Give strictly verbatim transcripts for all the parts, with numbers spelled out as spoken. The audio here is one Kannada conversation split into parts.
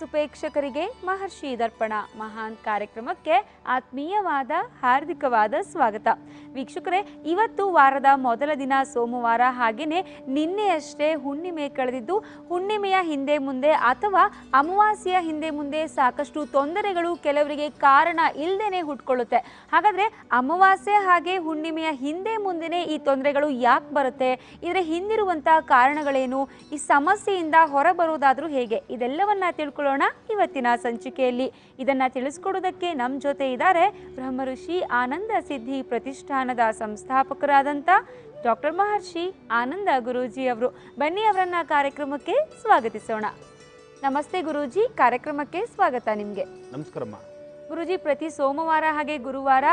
ಸುಪೇಕ್ಷಕರಿಗೆ ಮಹರ್ಷಿ ದರ್ಪಣ ಮಹಾನ್ ಕಾರ್ಯಕ್ರಮಕ್ಕೆ ಆತ್ಮೀಯವಾದ ಹಾರ್ದಿಕವಾದ ಸ್ವಾಗತ. ವೀಕ್ಷಕರೇ, ಇವತ್ತು ವಾರದ ಮೊದಲ ದಿನ ಸೋಮವಾರ. ಹಾಗೇನೇ ನಿನ್ನೆಯಷ್ಟೇ ಹುಣ್ಣಿಮೆ ಕಳೆದಿದ್ದು, ಹುಣ್ಣಿಮೆಯ ಹಿಂದೆ ಮುಂದೆ ಅಥವಾ ಅಮಾವಾಸ್ಯೆಯ ಹಿಂದೆ ಮುಂದೆ ಸಾಕಷ್ಟು ತೊಂದರೆಗಳು ಕೆಲವರಿಗೆ ಕಾರಣ ಇಲ್ಲದೇನೆ ಹುಟ್ಕೊಳ್ಳುತ್ತೆ. ಹಾಗಾದರೆ ಅಮಾವಾಸ್ಯೆ ಹಾಗೆ ಹುಣ್ಣಿಮೆಯ ಹಿಂದೆ ಮುಂದೆನೇ ಈ ತೊಂದರೆಗಳು ಯಾಕೆ ಬರುತ್ತೆ, ಇದರ ಹಿಂದಿರುವಂಥ ಕಾರಣಗಳೇನು, ಈ ಸಮಸ್ಯೆಯಿಂದ ಹೊರಬರೋದಾದರೂ ಹೇಗೆ, ಇದೆಲ್ಲವನ್ನ ತಿಳ್ಕೊಳ್ಳೋಣ ಇವತ್ತಿನ ಸಂಚಿಕೆಯಲ್ಲಿ. ಇದನ್ನ ತಿಳಿಸ್ಕೊಡೋದಕ್ಕೆ ನಮ್ಮ ಜೊತೆ ಇದ್ದಾರೆ ಬ್ರಹ್ಮ ಋಷಿ ಆನಂದ ಸಿದ್ಧಿ ಪ್ರತಿಷ್ಠಾನದ ಸಂಸ್ಥಾಪಕರಾದಂಥ ಡಾಕ್ಟರ್ ಮಹರ್ಷಿ ಆನಂದ ಗುರೂಜಿ ಅವರು. ಬನ್ನಿ, ಅವರನ್ನ ಕಾರ್ಯಕ್ರಮಕ್ಕೆ ಸ್ವಾಗತಿಸೋಣ. ನಮಸ್ತೆ ಗುರೂಜಿ, ಕಾರ್ಯಕ್ರಮಕ್ಕೆ ಸ್ವಾಗತ ನಿಮಗೆ. ನಮಸ್ಕಾರಮ್ಮ ಗುರೂಜಿ. ಪ್ರತಿ ಸೋಮವಾರ ಹಾಗೆ ಗುರುವಾರ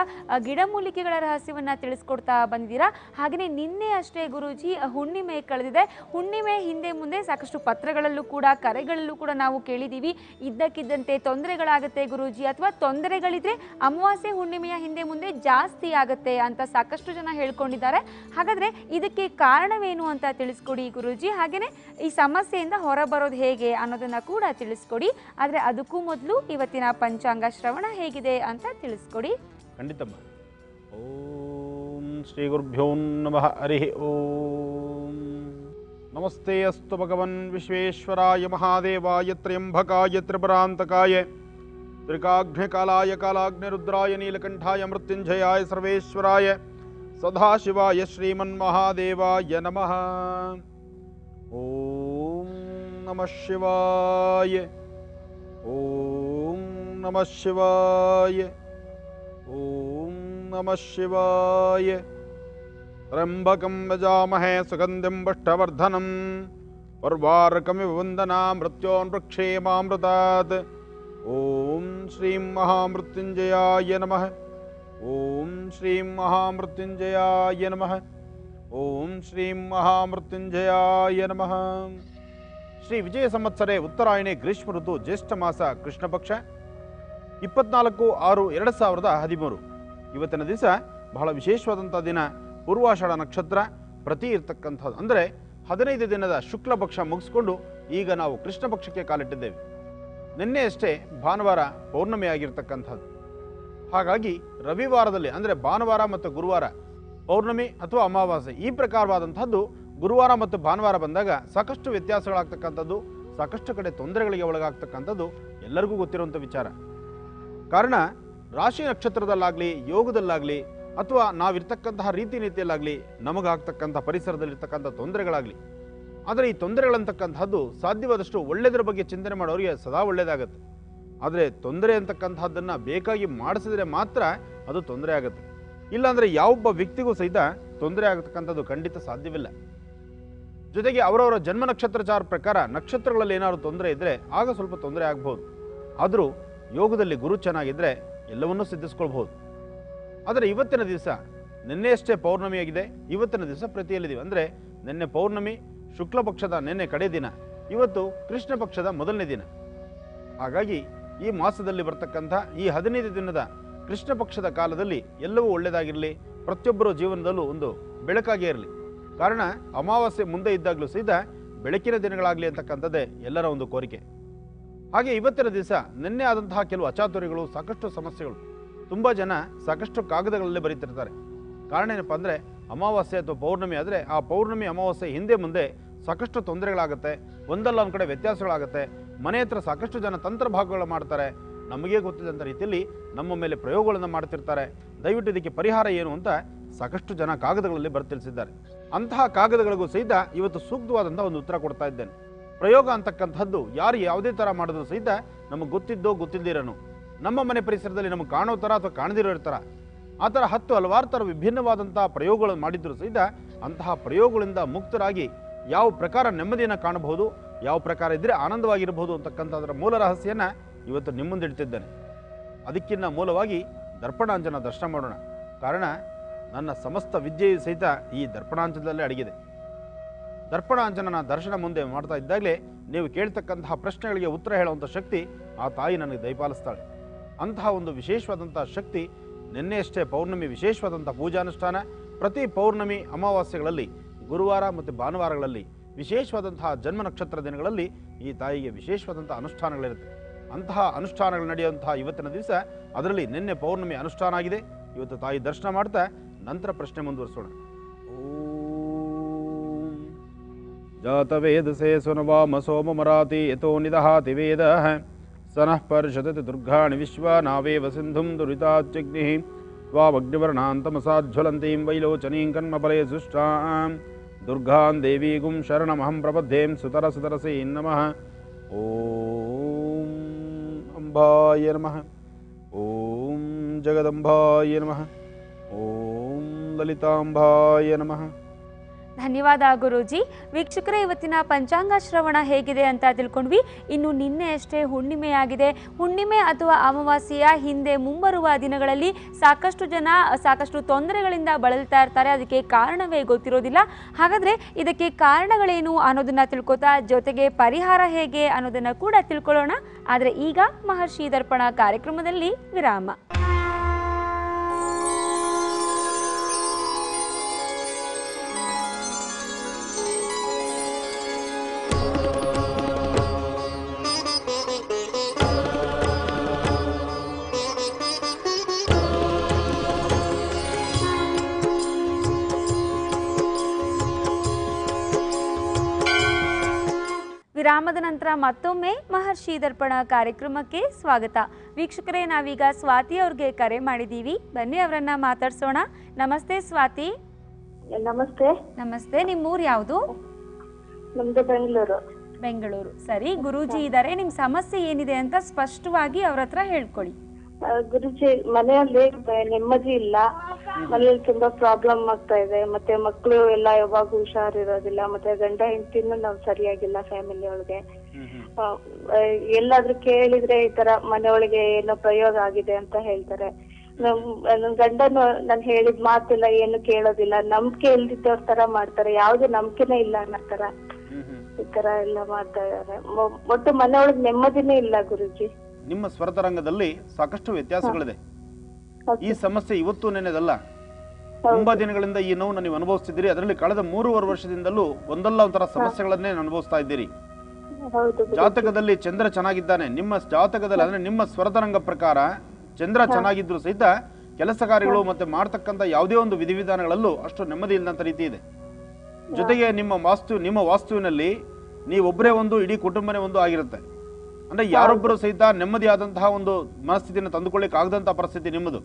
ಗಿಡಮೂಲಿಕೆಗಳ ರಹಸ್ಯವನ್ನು ತಿಳಿಸ್ಕೊಡ್ತಾ ಬಂದಿದ್ದೀರಾ. ಹಾಗೆಯೇ ನಿನ್ನೆ ಅಷ್ಟೇ ಗುರೂಜಿ ಹುಣ್ಣಿಮೆ ಕಳೆದಿದೆ. ಹುಣ್ಣಿಮೆ ಹಿಂದೆ ಮುಂದೆ ಸಾಕಷ್ಟು ಪತ್ರಗಳಲ್ಲೂ ಕೂಡ ಕರೆಗಳಲ್ಲೂ ಕೂಡ ನಾವು ಕೇಳಿದ್ದೀವಿ, ಇದ್ದಕ್ಕಿದ್ದಂತೆ ತೊಂದರೆಗಳಾಗುತ್ತೆ ಗುರೂಜಿ, ಅಥವಾ ತೊಂದರೆಗಳಿದ್ರೆ ಅಮಾವಾಸ್ಯೆ ಹುಣ್ಣಿಮೆಯ ಹಿಂದೆ ಮುಂದೆ ಜಾಸ್ತಿ ಆಗುತ್ತೆ ಅಂತ ಸಾಕಷ್ಟು ಜನ ಹೇಳ್ಕೊಂಡಿದ್ದಾರೆ. ಹಾಗಾದರೆ ಇದಕ್ಕೆ ಕಾರಣವೇನು ಅಂತ ತಿಳಿಸ್ಕೊಡಿ ಗುರೂಜಿ. ಹಾಗೆಯೇ ಈ ಸಮಸ್ಯೆಯಿಂದ ಹೊರಬರೋದು ಹೇಗೆ ಅನ್ನೋದನ್ನು ಕೂಡ ತಿಳಿಸ್ಕೊಡಿ. ಆದರೆ ಅದಕ್ಕೂ ಮೊದಲು ಇವತ್ತಿನ ಪಂಚಾಂಗ ಶ್ರವಣ ಹೇಗಿದೆ ಅಂತ ತಿಳಿಸ್ಕೊಡಿ. ಖಂಡಿತಮ್ಮ. ಓಂ ಶ್ರೀ ಗುರುಭ್ಯೋ ನಮಃ. ಹರಿ ಓಂ. ನಮಸ್ತೆ ಅಸ್ತು ಭಗವನ್ ವಿಶ್ವೇಶ್ವರಾಯ ಮಹಾದೇವಾಯ ತ್ರ್ಯಂಬಕಾಯ ತ್ರಿಪುರಾಂತಕಾಯ ತ್ರಿಕಾಘ್ನಕಾಲಾಯ ಕಾಲಾಗ್ನಿರುದ್ರಾಯ ನೀಲಕಂಠಾಯ ಮೃತ್ಯುಂಜಯಾಯ ಸರ್ವೇಶ್ವರಾಯ ಸದಾಶಿವಾಯ ಶ್ರೀಮನ್ ಮಹಾದೇವಾಯ ನಮಃ. ಓಂ ನಮಃ ಶಿವಾಯ. ಓಂ ನಮಃ ಶಿವಾಯ. ಓಂ ನಮಃ ಶಿವಾಯ. ತ್ರ್ಯಂಬಕಂ ವಜಾಮಹೇ ಸುಗಂಧಿಂ ಪುಷ್ಟವರ್ಧನಂ ಉರ್ವಾರಕಮಿವ ವಂದನಾಂ ಮೃತ್ಯೋನ್ ವೃಕ್ಷೇಮಾಮೃತಾತ್. ಓಂ ಶ್ರೀಂ ಮಹಾಮೃತ್ಯುಂಜಯಾಯ ನಮಃ. ಓಂ ಶ್ರೀಂ ಮಹಾಮೃತ್ಯುಂಜಯಾಯ ನಮಃ. ಓಂ ಶ್ರೀಂ ಮಹಾಮೃತ್ಯುಂಜಯಾಯ ನಮಃ. ಶ್ರೀ ವಿಜಯ ಸಂವತ್ಸರೆ ಉತ್ತರಾಯಣೆ ಗ್ರೀಷ್ಮ ಋತು ಜ್ಯೇಷ್ಠ ಮಾಸ ಕೃಷ್ಣ ಪಕ್ಷ ಇಪ್ಪತ್ನಾಲ್ಕು ಆರು ಎರಡು ಸಾವಿರದ ಹದಿಮೂರು. ಇವತ್ತಿನ ದಿವಸ ಬಹಳ ವಿಶೇಷವಾದಂಥ ದಿನ. ಪೂರ್ವಾಷಾಢ ನಕ್ಷತ್ರ ಪ್ರತಿ ಇರ್ತಕ್ಕಂಥದ್ದು, ಅಂದರೆ ಹದಿನೈದು ದಿನದ ಶುಕ್ಲ ಪಕ್ಷ ಮುಗಿಸ್ಕೊಂಡು ಈಗ ನಾವು ಕೃಷ್ಣ ಪಕ್ಷಕ್ಕೆ ಕಾಲಿಟ್ಟಿದ್ದೇವೆ. ನಿನ್ನೆಯಷ್ಟೇ ಭಾನುವಾರ ಪೌರ್ಣಮಿಯಾಗಿರ್ತಕ್ಕಂಥದ್ದು. ಹಾಗಾಗಿ ರವಿವಾರದಲ್ಲಿ, ಅಂದರೆ ಭಾನುವಾರ ಮತ್ತು ಗುರುವಾರ ಪೌರ್ಣಮಿ ಅಥವಾ ಅಮಾವಾಸ್ಯೆ ಈ ಪ್ರಕಾರವಾದಂಥದ್ದು ಗುರುವಾರ ಮತ್ತು ಭಾನುವಾರ ಬಂದಾಗ ಸಾಕಷ್ಟು ವ್ಯತ್ಯಾಸಗಳಾಗ್ತಕ್ಕಂಥದ್ದು, ಸಾಕಷ್ಟು ಕಡೆ ತೊಂದರೆಗಳಿಗೆ ಒಳಗಾಗ್ತಕ್ಕಂಥದ್ದು ಎಲ್ಲರಿಗೂ ಗೊತ್ತಿರುವಂಥ ವಿಚಾರ. ಕಾರಣ, ರಾಶಿ ನಕ್ಷತ್ರದಲ್ಲಾಗಲಿ ಯೋಗದಲ್ಲಾಗಲಿ ಅಥವಾ ನಾವಿರ್ತಕ್ಕಂತಹ ರೀತಿ ನೀತಿಯಲ್ಲಾಗಲಿ ನಮಗಾಗ್ತಕ್ಕಂಥ ಪರಿಸರದಲ್ಲಿರ್ತಕ್ಕಂಥ ತೊಂದರೆಗಳಾಗಲಿ. ಆದರೆ ಈ ತೊಂದರೆಗಳಂತಕ್ಕಂಥದ್ದು ಸಾಧ್ಯವಾದಷ್ಟು ಒಳ್ಳೆಯದರ ಬಗ್ಗೆ ಚಿಂತನೆ ಮಾಡೋರಿಗೆ ಸದಾ ಒಳ್ಳೆಯದಾಗುತ್ತೆ. ಆದರೆ ತೊಂದರೆ ಅಂತಕ್ಕಂಥದ್ದನ್ನು ಬೇಕಾಗಿ ಮಾಡಿಸಿದರೆ ಮಾತ್ರ ಅದು ತೊಂದರೆ ಆಗುತ್ತೆ. ಇಲ್ಲಾಂದರೆ ಯಾವೊಬ್ಬ ವ್ಯಕ್ತಿಗೂ ಸಹಿತ ತೊಂದರೆ ಆಗತಕ್ಕಂಥದ್ದು ಖಂಡಿತ ಸಾಧ್ಯವಿಲ್ಲ. ಜೊತೆಗೆ ಅವರವರ ಜನ್ಮ ನಕ್ಷತ್ರಚಾರ ಪ್ರಕಾರ ನಕ್ಷತ್ರಗಳಲ್ಲಿ ಏನಾದರೂ ತೊಂದರೆ ಇದ್ದರೆ ಆಗ ಸ್ವಲ್ಪ ತೊಂದರೆ ಆಗ್ಬೋದು. ಆದರೂ ಯೋಗದಲ್ಲಿ ಗುರು ಚೆನ್ನಾಗಿದ್ದರೆ ಎಲ್ಲವನ್ನೂ ಸಿದ್ಧಿಸ್ಕೊಳ್ಬೋದು. ಆದರೆ ಇವತ್ತಿನ ದಿವಸ, ನಿನ್ನೆಯಷ್ಟೇ ಪೌರ್ಣಮಿಯಾಗಿದೆ, ಇವತ್ತಿನ ದಿವಸ ಪ್ರತಿಯಲ್ಲಿದ್ದೀವಿ. ಅಂದರೆ ನಿನ್ನೆ ಪೌರ್ಣಮಿ, ಶುಕ್ಲ ಪಕ್ಷದ ನಿನ್ನೆ ಕಡೆ ದಿನ, ಇವತ್ತು ಕೃಷ್ಣ ಪಕ್ಷದ ಮೊದಲನೇ ದಿನ. ಹಾಗಾಗಿ ಈ ಮಾಸದಲ್ಲಿ ಬರ್ತಕ್ಕಂಥ ಈ ಹದಿನೈದು ದಿನದ ಕೃಷ್ಣ ಪಕ್ಷದ ಕಾಲದಲ್ಲಿ ಎಲ್ಲವೂ ಒಳ್ಳೆಯದಾಗಿರಲಿ, ಪ್ರತಿಯೊಬ್ಬರ ಜೀವನದಲ್ಲೂ ಒಂದು ಬೆಳಕಾಗೇ ಇರಲಿ. ಕಾರಣ, ಅಮಾವಾಸ್ಯೆ ಮುಂದೆ ಇದ್ದಾಗಲೂ ಸಹಿತ ಬೆಳಕಿನ ದಿನಗಳಾಗಲಿ ಅಂತಕ್ಕಂಥದ್ದೇ ಎಲ್ಲರ ಒಂದು ಕೋರಿಕೆ. ಹಾಗೆ ಇವತ್ತಿನ ದಿವಸ ನಿನ್ನೆ ಆದಂತಹ ಕೆಲವು ಅಚಾತುರ್ಯಗಳು, ಸಾಕಷ್ಟು ಸಮಸ್ಯೆಗಳು, ತುಂಬ ಜನ ಸಾಕಷ್ಟು ಕಾಗದಗಳಲ್ಲೇ ಬರೀತಿರ್ತಾರೆ. ಕಾರಣ ಏನಪ್ಪ ಅಂದರೆ, ಅಮಾವಾಸ್ಯೆ ಅಥವಾ ಪೌರ್ಣಮಿ ಆದರೆ ಆ ಪೌರ್ಣಮಿ ಅಮಾವಾಸ್ಯೆ ಹಿಂದೆ ಮುಂದೆ ಸಾಕಷ್ಟು ತೊಂದರೆಗಳಾಗುತ್ತೆ, ಒಂದಲ್ಲ ಒಂದು ಕಡೆ ವ್ಯತ್ಯಾಸಗಳಾಗುತ್ತೆ. ಮನೆ ಹತ್ರ ಸಾಕಷ್ಟು ಜನ ತಂತ್ರ ಭಾಗಗಳು ಮಾಡ್ತಾರೆ, ನಮಗೇ ಗೊತ್ತಿದ್ದಂಥ ರೀತಿಯಲ್ಲಿ ನಮ್ಮ ಮೇಲೆ ಪ್ರಯೋಗಗಳನ್ನು ಮಾಡ್ತಿರ್ತಾರೆ. ದಯವಿಟ್ಟು ಇದಕ್ಕೆ ಪರಿಹಾರ ಏನು ಅಂತ ಸಾಕಷ್ಟು ಜನ ಕಾಗದಗಳಲ್ಲಿ ಬರೆತಿಳಿಸಿದ್ದಾರೆ. ಅಂತಹ ಕಾಗದಗಳಿಗೂ ಸಹಿತ ಇವತ್ತು ಸೂಕ್ತವಾದಂಥ ಒಂದು ಉತ್ತರ ಕೊಡ್ತಾ ಇದ್ದೇನೆ. ಪ್ರಯೋಗ ಅಂತಕ್ಕಂಥದ್ದು ಯಾರು ಯಾವುದೇ ಥರ ಮಾಡಿದ್ರು ಸಹಿತ ನಮಗೆ ಗೊತ್ತಿದ್ದೋ ಗೊತ್ತಿದ್ದಿರೋನು, ನಮ್ಮ ಮನೆ ಪರಿಸರದಲ್ಲಿ ನಮಗೆ ಕಾಣೋ ಥರ ಅಥವಾ ಕಾಣದಿರೋ ಥರ, ಆ ಥರ ಹತ್ತು ಹಲವಾರು ಥರ ವಿಭಿನ್ನವಾದಂಥ ಪ್ರಯೋಗಗಳನ್ನು ಮಾಡಿದ್ರು ಸಹಿತ ಅಂತಹ ಪ್ರಯೋಗಗಳಿಂದ ಮುಕ್ತರಾಗಿ ಯಾವ ಪ್ರಕಾರ ನೆಮ್ಮದಿಯನ್ನು ಕಾಣಬಹುದು, ಯಾವ ಪ್ರಕಾರ ಇದ್ದರೆ ಆನಂದವಾಗಿರ್ಬೋದು ಅಂತಕ್ಕಂಥದ್ರ ಮೂಲ ರಹಸ್ಯನ ಇವತ್ತು ನಿಮ್ಮ ಮುಂದೆ ಇಡ್ತಿದ್ದೇನೆ. ಅದಕ್ಕಿಂತ ಮೂಲವಾಗಿ ದರ್ಪಣಾಂಜನ ದರ್ಶನ ಮಾಡೋಣ. ಕಾರಣ, ನನ್ನ ಸಮಸ್ತ ವಿದ್ಯೆಯು ಸಹಿತ ಈ ದರ್ಪಣಾಂಜನದಲ್ಲೇ ಅಡಗಿದೆ. ದರ್ಪಣಾಂಜನನ ದರ್ಶನ ಮುಂದೆ ಮಾಡ್ತಾ ಇದ್ದಾಗಲೇ ನೀವು ಕೇಳ್ತಕ್ಕಂತಹ ಪ್ರಶ್ನೆಗಳಿಗೆ ಉತ್ತರ ಹೇಳುವಂಥ ಶಕ್ತಿ ಆ ತಾಯಿ ನನಗೆ ದಯಪಾಲಿಸ್ತಾಳೆ. ಅಂತಹ ಒಂದು ವಿಶೇಷವಾದಂಥ ಶಕ್ತಿ. ನಿನ್ನೆಯಷ್ಟೇ ಪೌರ್ಣಮಿ ವಿಶೇಷವಾದಂಥ ಪೂಜಾನುಷ್ಠಾನ. ಪ್ರತಿ ಪೌರ್ಣಮಿ ಅಮಾವಾಸ್ಯೆಗಳಲ್ಲಿ, ಗುರುವಾರ ಮತ್ತು ಭಾನುವಾರಗಳಲ್ಲಿ ವಿಶೇಷವಾದಂತಹ ಜನ್ಮ ನಕ್ಷತ್ರ ದಿನಗಳಲ್ಲಿ ಈ ತಾಯಿಗೆ ವಿಶೇಷವಾದಂತಹ ಅನುಷ್ಠಾನಗಳಿರುತ್ತೆ. ಅಂತಹ ಅನುಷ್ಠಾನಗಳು ನಡೆಯುವಂತಹ ಇವತ್ತಿನ ದಿವಸ ಅದರಲ್ಲಿ ನಿನ್ನೆ ಪೌರ್ಣಮಿ ಅನುಷ್ಠಾನ ಆಗಿದೆ. ಇವತ್ತು ತಾಯಿ ದರ್ಶನ ಮಾಡ್ತಾ ನಂತರ ಪ್ರಶ್ನೆ ಮುಂದುವರಿಸೋಣ. ಓಂ ಜಾತವೇದಸೇ ಸುನವಾಮ ಸೋಮಮರಾತಿ ಯತೋ ನಿದಹಾತಿ ವೇದಃ ಸನಃ ಪರಿಷದತಿ ದುರ್ಗಾಣಿ ವಿಶ್ವನಾವೇವ ಸಿಂಧುಂ ದುರಿತಾಚ್ಚಿಗ್ನಿಃ ्वाग्निवर्णातमसाज्वलतीं वैलोचनीं कन्मफले सुष्टां दुर्गां देवीगुं शरणमहं प्रपद्यें सुतरसुतरसे नमः. ॐ अम्बाय नमः. ॐ जगदम्बाय नमः. ॐ ललितांबाय नमः. ಧನ್ಯವಾದ ಗುರುಜಿ. ವೀಕ್ಷಕರೇ, ಇವತ್ತಿನ ಪಂಚಾಂಗ ಶ್ರವಣ ಹೇಗಿದೆ ಅಂತ ತಿಳ್ಕೊಂಡ್ವಿ. ಇನ್ನು ನಿನ್ನೆ ಅಷ್ಟೇ ಹುಣ್ಣಿಮೆಯಾಗಿದೆ. ಹುಣ್ಣಿಮೆ ಅಥವಾ ಅಮಾವಾಸ್ಯೆಯ ಹಿಂದೆ ಮುಂಬರುವ ದಿನಗಳಲ್ಲಿ ಸಾಕಷ್ಟು ಜನ ಸಾಕಷ್ಟು ತೊಂದರೆಗಳಿಂದ ಬಳಲ್ತಾ ಇರ್ತಾರೆ. ಅದಕ್ಕೆ ಕಾರಣವೇ ಗೊತ್ತಿರೋದಿಲ್ಲ. ಹಾಗಾದರೆ ಇದಕ್ಕೆ ಕಾರಣಗಳೇನು ಅನ್ನೋದನ್ನು ತಿಳ್ಕೊತಾ ಜೊತೆಗೆ ಪರಿಹಾರ ಹೇಗೆ ಅನ್ನೋದನ್ನು ಕೂಡ ತಿಳ್ಕೊಳ್ಳೋಣ. ಆದರೆ ಈಗ ಮಹರ್ಷಿ ದರ್ಪಣ ಕಾರ್ಯಕ್ರಮದಲ್ಲಿ ವಿರಾಮ. ವಿರಾಮದ ನಂತರ ಮತ್ತೊಮ್ಮೆ ಮಹರ್ಷಿ ದರ್ಪಣ ಕಾರ್ಯಕ್ರಮಕ್ಕೆ ಸ್ವಾಗತ. ವೀಕ್ಷಕರೇ, ನಾವೀಗ ಸ್ವಾತಿ ಅವ್ರಿಗೆ ಕರೆ ಮಾಡಿದ್ದೀವಿ. ಬನ್ನಿ ಅವರನ್ನ ಮಾತಾಡ್ಸೋಣ. ನಮಸ್ತೆ ಸ್ವಾತಿ. ನಮಸ್ತೆ. ನಮಸ್ತೆ. ನಿಮ್ಮ ಊರು ಯಾವುದು? ನಮ್ದು ಬೆಂಗಳೂರು. ಬೆಂಗಳೂರು. ಸರಿ, ಗುರೂಜಿ ಇದ್ದಾರೆ. ನಿಮ್ ಸಮಸ್ಯೆ ಏನಿದೆ ಅಂತ ಸ್ಪಷ್ಟವಾಗಿ ಅವ್ರ ಹತ್ರ ಹೇಳ್ಕೊಳ್ಳಿ. ಗುರೂಜಿ, ಮನೆಯಲ್ಲಿ ನೆಮ್ಮದಿ ಇಲ್ಲ. ಮನೆಯಲ್ಲಿ ತುಂಬಾ ಪ್ರಾಬ್ಲಮ್ ಆಗ್ತಾ ಇದೆ. ಮತ್ತೆ ಮಕ್ಕಳು ಎಲ್ಲ ಯಾವಾಗ ಹುಷಾರಿರೋದಿಲ್ಲ. ಮತ್ತೆ ಗಂಡ ಹೆಂಡತಿನೂ ನಾವು ಸರಿಯಾಗಿಲ್ಲ ಫ್ಯಾಮಿಲಿ ಒಳಗೆ. ಎಲ್ಲಾದ್ರೂ ಕೇಳಿದ್ರೆ ಈ ತರ ಮನೆಯೊಳಗೆ ಏನೋ ಪ್ರಯೋಗ ಆಗಿದೆ ಅಂತ ಹೇಳ್ತಾರೆ. ನಮ್ ನನ್ ಗಂಡನು ನಾನು ಹೇಳಿದ್ ಮಾತಿಲ್ಲ, ಏನು ಕೇಳೋದಿಲ್ಲ. ನಂಬಿಕೆ ಇಲ್ದಿದ್ದವ್ರ ತರ ಮಾಡ್ತಾರೆ. ಯಾವ್ದು ನಂಬಿಕೆನೇ ಇಲ್ಲ ಅನ್ನೋ ತರ ಈ ತರ ಎಲ್ಲ ಮಾಡ್ತಾ ಇದಾರೆ. ಒಟ್ಟು ಮನೆಯೊಳಗೆ ನೆಮ್ಮದಿನೇ ಇಲ್ಲ ಗುರೂಜಿ. ನಿಮ್ಮ ಸ್ವರ್ತರಂಗದಲ್ಲಿ ಸಾಕಷ್ಟು ವ್ಯತ್ಯಾಸಗಳಿದೆ. ಈ ಸಮಸ್ಯೆ ಇವತ್ತು ನೆನೆದಲ್ಲ, ತುಂಬಾ ದಿನಗಳಿಂದ ಈ ನೋವು ನೀವು ಅನುಭವಿಸ್ತಿದ್ದೀರಿ. ಅದರಲ್ಲಿ ಕಳೆದ ಮೂರುವರೆ ವರ್ಷದಿಂದಲೂ ಒಂದಲ್ಲ ಒಂಥರ ಸಮಸ್ಯೆಗಳನ್ನೇ ಅನುಭವಿಸ್ತಾ ಇದ್ದೀರಿ. ಜಾತಕದಲ್ಲಿ ಚಂದ್ರ ಚೆನ್ನಾಗಿದ್ದಾನೆ. ನಿಮ್ಮ ಜಾತಕದಲ್ಲಿ ಅಂದ್ರೆ ನಿಮ್ಮ ಸ್ವರ್ತರಂಗ ಪ್ರಕಾರ ಚಂದ್ರ ಚೆನ್ನಾಗಿದ್ರು ಸಹಿತ ಕೆಲಸ ಕಾರ್ಯಗಳು ಮತ್ತೆ ಮಾಡ್ತಕ್ಕಂಥ ಯಾವುದೇ ಒಂದು ವಿಧಿವಿಧಾನಗಳಲ್ಲೂ ಅಷ್ಟು ನೆಮ್ಮದಿ ಇಲ್ಲದಂತ ರೀತಿ ಇದೆ. ಜೊತೆಗೆ ನಿಮ್ಮ ವಾಸ್ತು ನಿಮ್ಮ ವಾಸ್ತುವಿನಲ್ಲಿ ನೀವೊಬ್ಬರೇ ಒಂದು ಇಡೀ ಕುಟುಂಬನೇ ಒಂದು ಆಗಿರುತ್ತೆ. ಅಂದ್ರೆ ಯಾರೊಬ್ಬರು ಸಹಿತ ನೆಮ್ಮದಿಯಾದಂತಹ ಒಂದು ಮನಸ್ಥಿತಿಯನ್ನು ತಂದುಕೊಳ್ಳಿಕ್ಕೆ ಆಗದಂತಹ ಪರಿಸ್ಥಿತಿ ನಿಮ್ಮದು.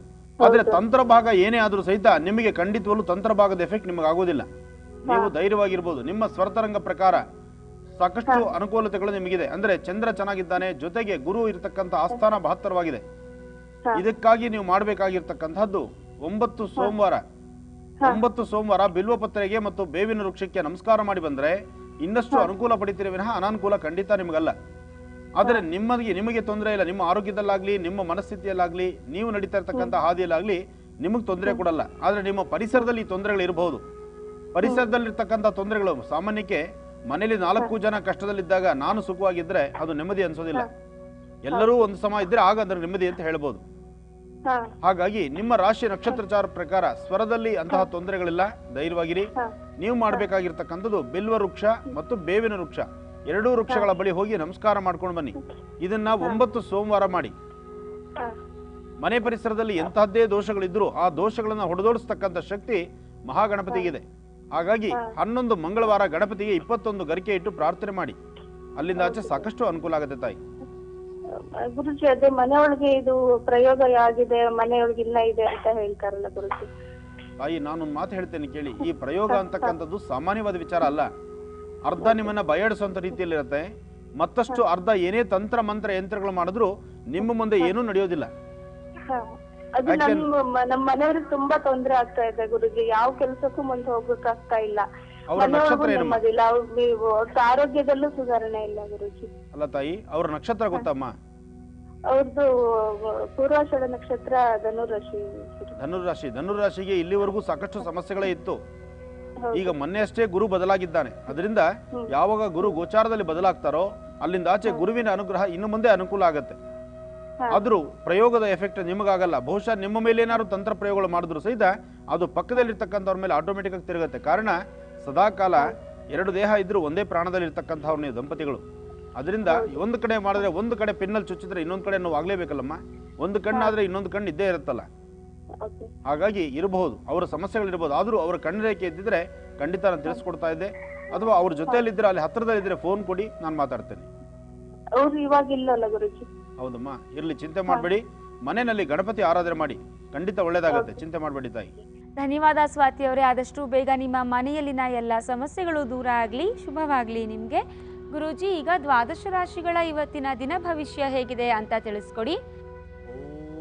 ಆದ್ರೆ ತಂತ್ರ ಭಾಗ ಏನೇ ಆದ್ರೂ ಸಹಿತ ನಿಮಗೆ ಖಂಡಿತವಲ್ಲೂ ತಂತ್ರ ಭಾಗದ ಎಫೆಕ್ಟ್ ನಿಮಗೆ ಆಗೋದಿಲ್ಲ. ನೀವು ಧೈರ್ಯವಾಗಿರ್ಬೋದು. ನಿಮ್ಮ ಸ್ವರ್ತರಂಗ ಪ್ರಕಾರ ಸಾಕಷ್ಟು ಅನುಕೂಲತೆಗಳು ನಿಮಗಿದೆ. ಅಂದ್ರೆ ಚಂದ್ರ ಚೆನ್ನಾಗಿದ್ದಾನೆ, ಜೊತೆಗೆ ಗುರು ಇರತಕ್ಕಂಥ ಆಸ್ಥಾನ ಮಹತ್ತರವಾಗಿದೆ. ಇದಕ್ಕಾಗಿ ನೀವು ಮಾಡಬೇಕಾಗಿರ್ತಕ್ಕಂಥದ್ದು ಒಂಬತ್ತು ಸೋಮವಾರ ಒಂಬತ್ತು ಸೋಮವಾರ ಬಿಲ್ವ ಪತ್ರೆಗೆ ಮತ್ತು ಬೇವಿನ ವೃಕ್ಷಕ್ಕೆ ನಮಸ್ಕಾರ ಮಾಡಿ ಬಂದ್ರೆ ಇನ್ನಷ್ಟು ಅನುಕೂಲ ಪಡಿತೀರಿ ವಿನಃ ಅನಾನುಕೂಲ ಖಂಡಿತ ನಿಮಗಲ್ಲ. ಆದರೆ ನಿಮಗೆ ನಿಮಗೆ ತೊಂದರೆ ಇಲ್ಲ. ನಿಮ್ಮ ಆರೋಗ್ಯದಲ್ಲಾಗ್ಲಿ, ನಿಮ್ಮ ಮನಸ್ಥಿತಿಯಲ್ಲಾಗ್ಲಿ, ನೀವು ನಡೀತಾ ಇರ್ತಕ್ಕಂಥ ಹಾದಿಯಲ್ಲಾಗ್ಲಿ ನಿಮಗೆ ತೊಂದರೆ ಕೊಡಲ್ಲ. ಆದರೆ ನಿಮ್ಮ ಪರಿಸರದಲ್ಲಿ ಈ ತೊಂದರೆಗಳು ಇರಬಹುದು. ಪರಿಸರದಲ್ಲಿರ್ತಕ್ಕಂಥ ತೊಂದರೆಗಳು ಸಾಮಾನ್ಯಕ್ಕೆ ಮನೇಲಿ ನಾಲ್ಕು ಜನ ಕಷ್ಟದಲ್ಲಿದ್ದಾಗ ನಾನು ಸುಖವಾಗಿದ್ರೆ ಅದು ನೆಮ್ಮದಿ ಅನ್ಸೋದಿಲ್ಲ. ಎಲ್ಲರೂ ಒಂದು ಸಮ ಇದ್ರೆ ಆಗ ಅದರ ನೆಮ್ಮದಿ ಅಂತ ಹೇಳ್ಬೋದು. ಹಾಗಾಗಿ ನಿಮ್ಮ ರಾಶಿ ನಕ್ಷತ್ರಚಾರ ಪ್ರಕಾರ ಸ್ವರದಲ್ಲಿ ಅಂತಹ ತೊಂದರೆಗಳಿಲ್ಲ. ಧೈರ್ಯವಾಗಿರಿ. ನೀವು ಮಾಡಬೇಕಾಗಿರ್ತಕ್ಕಂಥದ್ದು ಬಿಲ್ವ ವೃಕ್ಷ ಮತ್ತು ಬೇವಿನ ವೃಕ್ಷ ಎರಡೂ ವೃಕ್ಷಗಳ ಬಳಿ ಹೋಗಿ ನಮಸ್ಕಾರ ಮಾಡ್ಕೊಂಡು ಬನ್ನಿ. ಇದನ್ನ ಒಂಬತ್ತು ಸೋಮವಾರ ಮಾಡಿ. ಮನೆ ಪರಿಸರದಲ್ಲಿ ಎಂತಹದ್ದೇ ದೋಷಗಳಿದ್ರು ಆ ದೋಷಗಳನ್ನ ಹೊಡೆದೋಡಿಸ್ತಕ್ಕಂಥ ಶಕ್ತಿ ಮಹಾಗಣಪತಿಗಿದೆ. ಹಾಗಾಗಿ ಹನ್ನೊಂದು ಮಂಗಳವಾರ ಗಣಪತಿಗೆ ಇಪ್ಪತ್ತೊಂದು ಗರಿಕೆ ಇಟ್ಟು ಪ್ರಾರ್ಥನೆ ಮಾಡಿ. ಅಲ್ಲಿಂದ ಆಚೆ ಸಾಕಷ್ಟು ಅನುಕೂಲ ಆಗುತ್ತೆ ತಾಯಿ. ಗುರುಜಿ, ಅದೇ ಮನೆಯೊಳಗೆ ಇದು ಪ್ರಯೋಗ ಆಗಿದೆ, ಮನೆಯೊಳಗೆ ಇಲ್ಲ ಇದೆ ಅಂತ ಹೇಳ್ತಾರಲ್ಲ ಗುರುಜಿ. ತಾಯಿ, ನಾನೊಂದು ಮಾತು ಹೇಳ್ತೇನೆ ಕೇಳಿ. ಈ ಪ್ರಯೋಗ ಅಂತಕ್ಕಂಥದ್ದು ಸಾಮಾನ್ಯವಾದ ವಿಚಾರ ಅಲ್ಲ. ಅರ್ಧ ನಿಮ್ಮನ್ನ ಬಯಡಿಸುವಂತ ರೀತಿಯಲ್ಲಿರುತ್ತೆ, ಮತ್ತಷ್ಟು ಅರ್ಧ ಏನೇ ತಂತ್ರ ಮಂತ್ರ ಯಂತ್ರಗಳು ಮಾಡಿದ್ರು ನಿಮ್ಮ ಮುಂದೆ ಏನೂ ನಡೆಯೋದಿಲ್ಲ. ನಮ್ಮ ಮನೆಯವ್ರಿಗೆ ತುಂಬಾ ತೊಂದರೆ ಆಗ್ತಾ ಇದೆ ಗುರುಜಿ. ಯಾವ ಕೆಲಸಕ್ಕೂ ಮುಂದೆ ಹೋಗಕ್ಕಾಗ್ತಾ ಇಲ್ಲ. ಅವರ ನಕ್ಷತ್ರ ಏನು? ಆರೋಗ್ಯದಲ್ಲೂ ಸುಧಾರಣೆ ಇಲ್ಲ ಗುರುಜಿ. ಅಲ್ಲ ತಾಯಿ, ಅವ್ರ ನಕ್ಷತ್ರ ಗೊತ್ತಮ್ಮ? ಅವ್ರದ್ದು ಪೂರ್ವಾಷಾಢ ನಕ್ಷತ್ರ, ಧನುರಾಶಿ. ಧನುರಾಶಿ ಧನುರಾಶಿಗೆ ಇಲ್ಲಿವರೆಗೂ ಸಾಕಷ್ಟು ಸಮಸ್ಯೆಗಳೇ ಇತ್ತು. ಈಗ ಮೊನ್ನೆಯಷ್ಟೇ ಗುರು ಬದಲಾಗಿದ್ದಾನೆ. ಅದರಿಂದ ಯಾವಾಗ ಗುರು ಗೋಚಾರದಲ್ಲಿ ಬದಲಾಗ್ತಾರೋ ಅಲ್ಲಿಂದ ಆಚೆ ಗುರುವಿನ ಅನುಗ್ರಹ ಇನ್ನು ಮುಂದೆ ಅನುಕೂಲ ಆಗತ್ತೆ. ಆದ್ರೂ ಪ್ರಯೋಗದ ಎಫೆಕ್ಟ್ ನಿಮಗಾಗಲ್ಲ. ಬಹುಶಃ ನಿಮ್ಮ ಮೇಲೆ ಏನಾದ್ರು ತಂತ್ರ ಪ್ರಯೋಗಗಳು ಮಾಡಿದ್ರು ಸಹಿತ ಅದು ಪಕ್ಕದಲ್ಲಿರ್ತಕ್ಕಂಥವ್ರ ಮೇಲೆ ಆಟೋಮೆಟಿಕ್ ಆಗಿ ತಿರುಗತ್ತೆ. ಕಾರಣ ಸದಾಕಾಲ ಎರಡು ದೇಹ ಇದ್ರೂ ಒಂದೇ ಪ್ರಾಣದಲ್ಲಿ ಇರತಕ್ಕಂತವರು ನೀವು ದಂಪತಿಗಳು. ಅದರಿಂದ ಒಂದು ಕಡೆ ಮಾಡಿದ್ರೆ ಒಂದು ಕಡೆ ಪಿನ್ನಲ್ಲಿ ಚುಚ್ಚಿದ್ರೆ ಇನ್ನೊಂದು ಕಡೆ ನೋವಾಗಲೇಬೇಕಲ್ಲಮ್ಮ. ಒಂದು ಕಣ್ಣಾದ್ರೆ ಇನ್ನೊಂದು ಕಣ್ಣು ಇದ್ದೇ ಇರುತ್ತಲ್ಲ. ಹಾಗಾಗಿ ಇರಬಹುದು ಅವರ ಸಮಸ್ಯೆಗಳಿರ್ಬೋದು, ಆದರೂ ಅವರ ಕಣ್ಣರೇಖೆ ಇದ್ದಿದ್ರೆ ಖಂಡಿತ ನಾನು ತಿಳಿಸ್ಕೊಡ್ತಾ ಇದ್ದೆ. ಅಥವಾ ಅವ್ರ ಜೊತೆಯಲ್ಲಿದ್ದರೆ ಅಲ್ಲಿ ಹತ್ತಿರದಲ್ಲಿದ್ದರೆ ಫೋನ್ ಕೊಡಿ, ನಾನು ಮಾತಾಡ್ತೇನೆ. ಹೌದಮ್ಮ, ಇರಲಿ, ಚಿಂತೆ ಮಾಡಬೇಡಿ. ಮನೆಯಲ್ಲಿ ಗಣಪತಿ ಆರಾಧನೆ ಮಾಡಿ, ಖಂಡಿತ ಒಳ್ಳೇದಾಗುತ್ತೆ. ಚಿಂತೆ ಮಾಡಬೇಡಿ ತಾಯಿ. ಧನ್ಯವಾದ ಸ್ವಾತಿ ಅವರೇ. ಆದಷ್ಟು ಬೇಗ ನಿಮ್ಮ ಮನೆಯಲ್ಲಿನ ಎಲ್ಲ ಸಮಸ್ಯೆಗಳು ದೂರ ಆಗಲಿ, ಶುಭವಾಗಲಿ ನಿಮಗೆ. ಗುರೂಜಿ, ಈಗ ದ್ವಾದಶ ರಾಶಿಗಳ ಇವತ್ತಿನ ದಿನ ಭವಿಷ್ಯ ಹೇಗಿದೆ ಅಂತ ತಿಳಿಸ್ಕೊಡಿ.